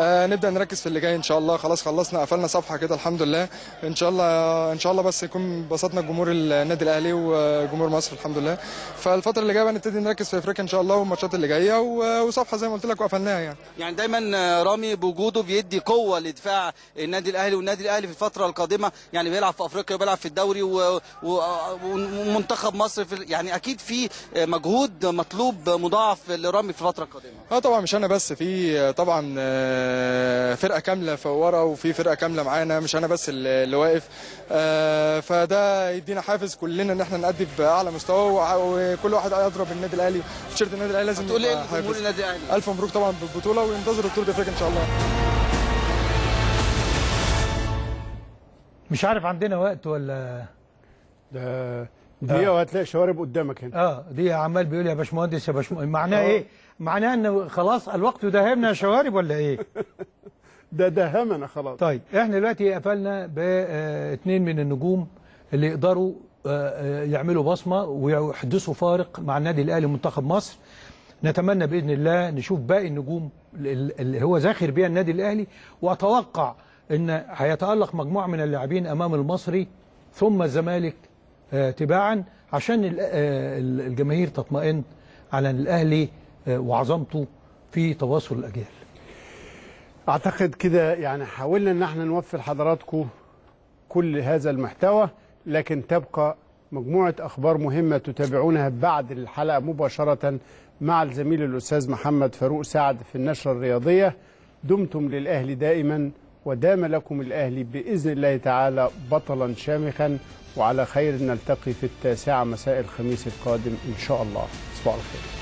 نبدا نركز في اللي جاي ان شاء الله، خلاص خلصنا قفلنا صفحه كده الحمد لله، ان شاء الله ان شاء الله بس يكون بسطنا جمهور النادي الاهلي وجمهور مصر الحمد لله. فالفتره اللي جايه بقى نبتدي نركز في افريقيا ان شاء الله والماتشات اللي جايه، وصفحه زي ما قلت لك وقفلناها يعني دايما رامي بوجوده بيدي قوه لدفاع النادي الاهلي، والنادي الاهلي في الفتره القادمه يعني بيلعب في افريقيا وبيلعب في الدوري ومنتخب مصر في يعني اكيد في مجهود مطلوب مضاعف لرامي في الفتره القادمه. طبعا مش انا بس، في طبعا فرقه كامله في ورا، وفي فرقه كامله معانا، مش انا بس اللي واقف، فده يدينا حافز كلنا ان احنا نأدي باعلى مستوى، وكل واحد يضرب النادي الاهلي في تيشيرت النادي الاهلي لازم تقول ايه جمهور النادي الاهلي. الف مبروك طبعا بالبطوله، وينتظروا البطوله ان شاء الله. مش عارف عندنا وقت ولا ده دقيقة وهتلاقي شوارب قدامك هنا. دي عمال بيقول يا باشمهندس يا باشمهندس، معناه ايه؟ معناه انه خلاص الوقت داهمنا يا شوارب ولا ايه؟ ده داهمنا خلاص. طيب احنا دلوقتي قفلنا باثنين من النجوم اللي يقدروا يعملوا بصمه ويحدثوا فارق مع النادي الاهلي ومنتخب مصر. نتمنى باذن الله نشوف باقي النجوم اللي هو زاخر بيها النادي الاهلي، واتوقع ان هيتالق مجموعه من اللاعبين امام المصري ثم الزمالك تباعا عشان الجماهير تطمئن على الاهلي وعظمته في تواصل الاجيال. اعتقد كده يعني حاولنا ان احنا نوفر لحضراتكم كل هذا المحتوى، لكن تبقى مجموعه اخبار مهمه تتابعونها بعد الحلقه مباشره مع الزميل الاستاذ محمد فاروق سعد في النشره الرياضيه. دمتم للاهلي دائما، ودام لكم الاهلي باذن الله تعالى بطلا شامخا، وعلى خير نلتقي في 9 مساء الخميس القادم ان شاء الله. صباح الخير.